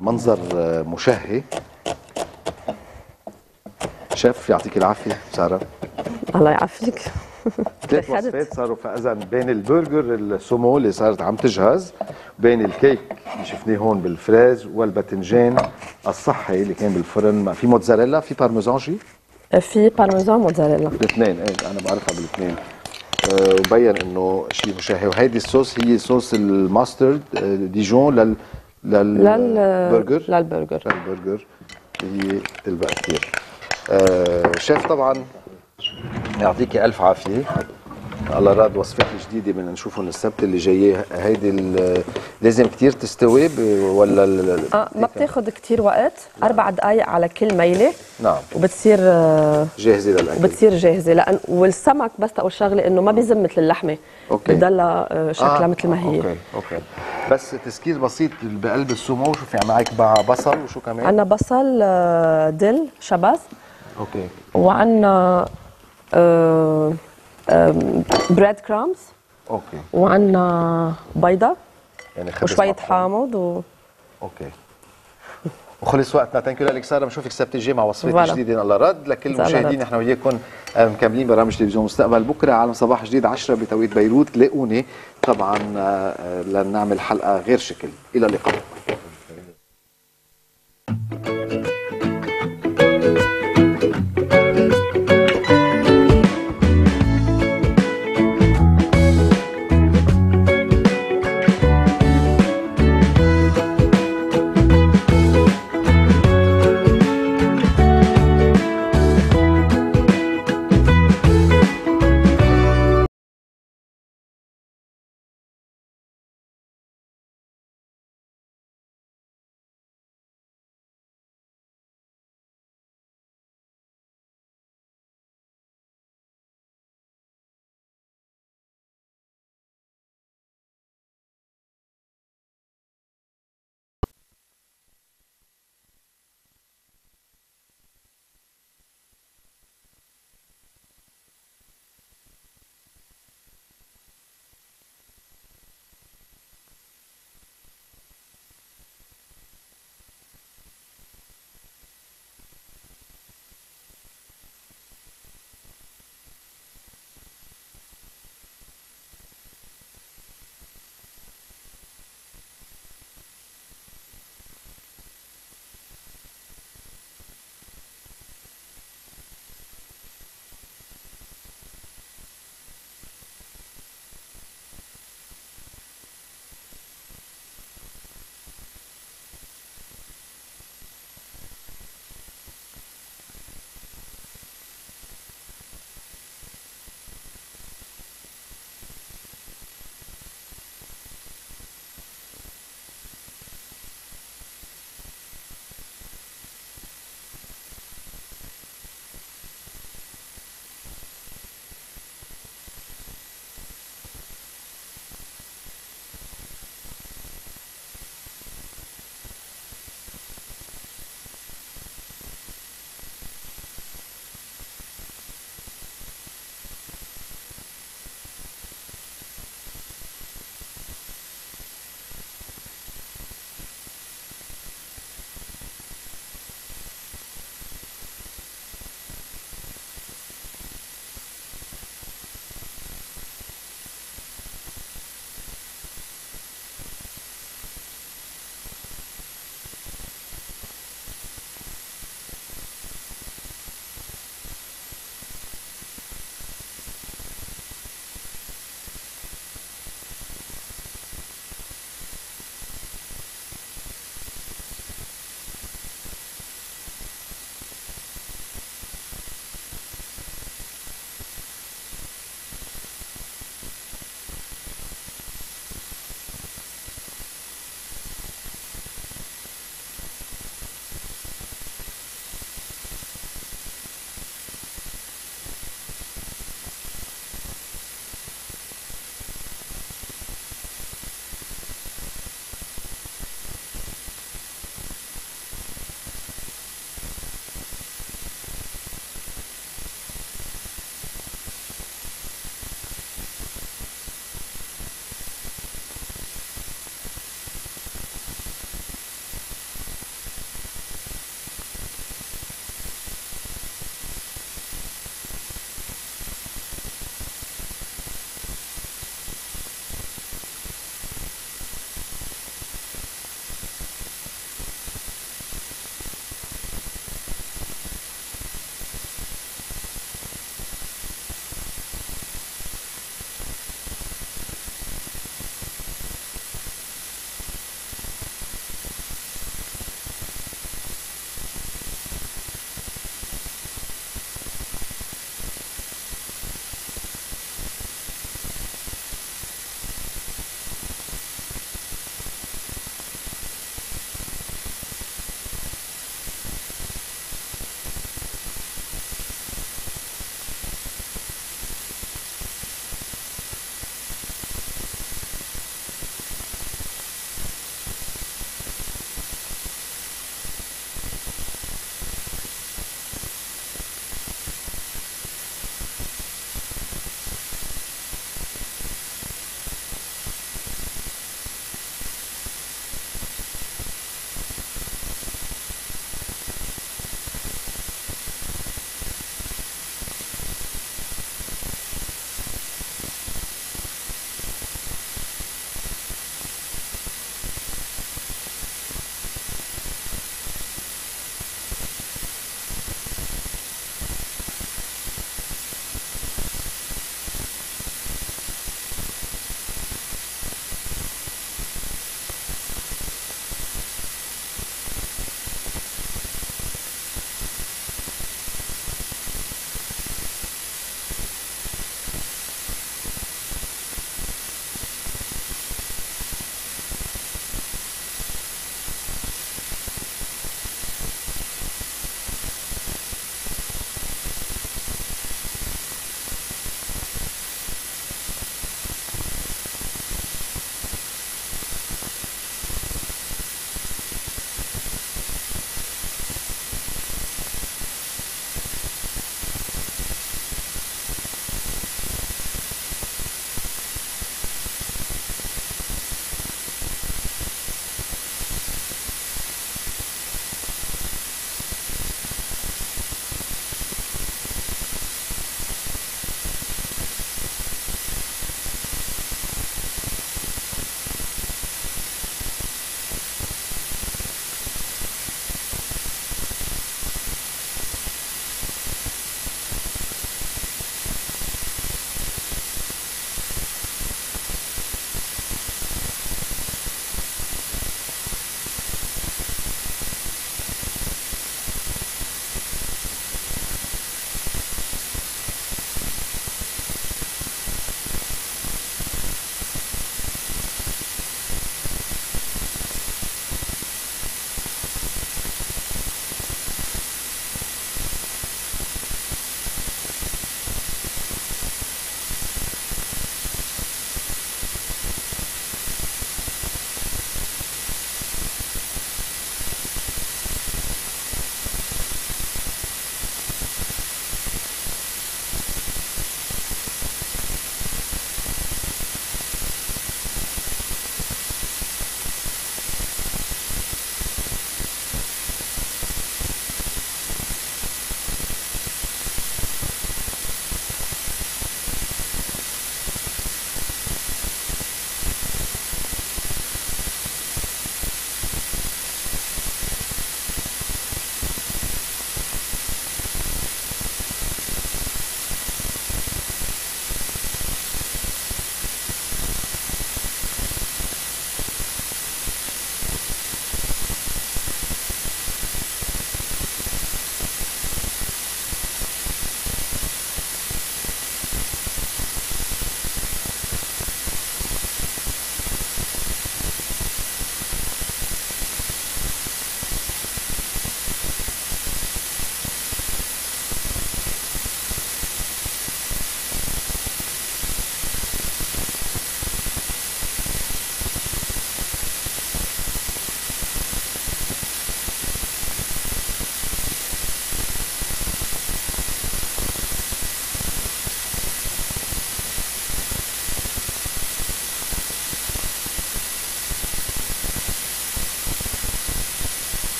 منظر مشهي. شيف يعطيك العافيه ساره. الله يعافيك. 3 وصفات صاروا فاذا بين البرجر السومو اللي صارت عم تجهز، بين الكيك اللي شفناه هون بالفريز، والباذنجان الصحي اللي كان بالفرن، في موتزاريلا، في بارميزان، شي في بارميزان موتزاريلا الاثنين، ايه انا بعرفها بالاثنين. وبين انه شيء مشهي. وهيدي الصوص هي صوص الماسترد ديجون للبرجر للبرجر هي البقتير. شيف طبعا يعطيكي الف عافيه. الله راد وصفات جديده بدنا نشوفهم السبت اللي جاي. هيدي لازم كثير تستوي ولا ما بتاخذ كثير وقت؟ 4 دقائق على كل ميله. نعم. وبتصير جاهزه للاكل. بتصير جاهزه لان والسمك بس اول شغله انه ما بيزم مثل اللحمه. اوكي. بضلها شكلها مثل ما هي. اوكي اوكي. بس تسكير بسيط بقلب السمو. شوفي معك بقى بصل وشو كمان؟ عندنا بصل، دل، شبز. اوكي. وعندنا بريد كرامز. اوكي. وعندنا بيضه يعني وشويه حامض اوكي وخلص وقتنا. ثانكيو لك ساره. بنشوفك السبت الجاي مع وصفات جديده. الله رد لكل المشاهدين. نحن وياكم مكملين برامج تلفزيون مستقبل. بكره عالم صباح جديد 10 بتوقيت بيروت. لاقوني طبعا لنعمل حلقه غير شكل. الى اللقاء.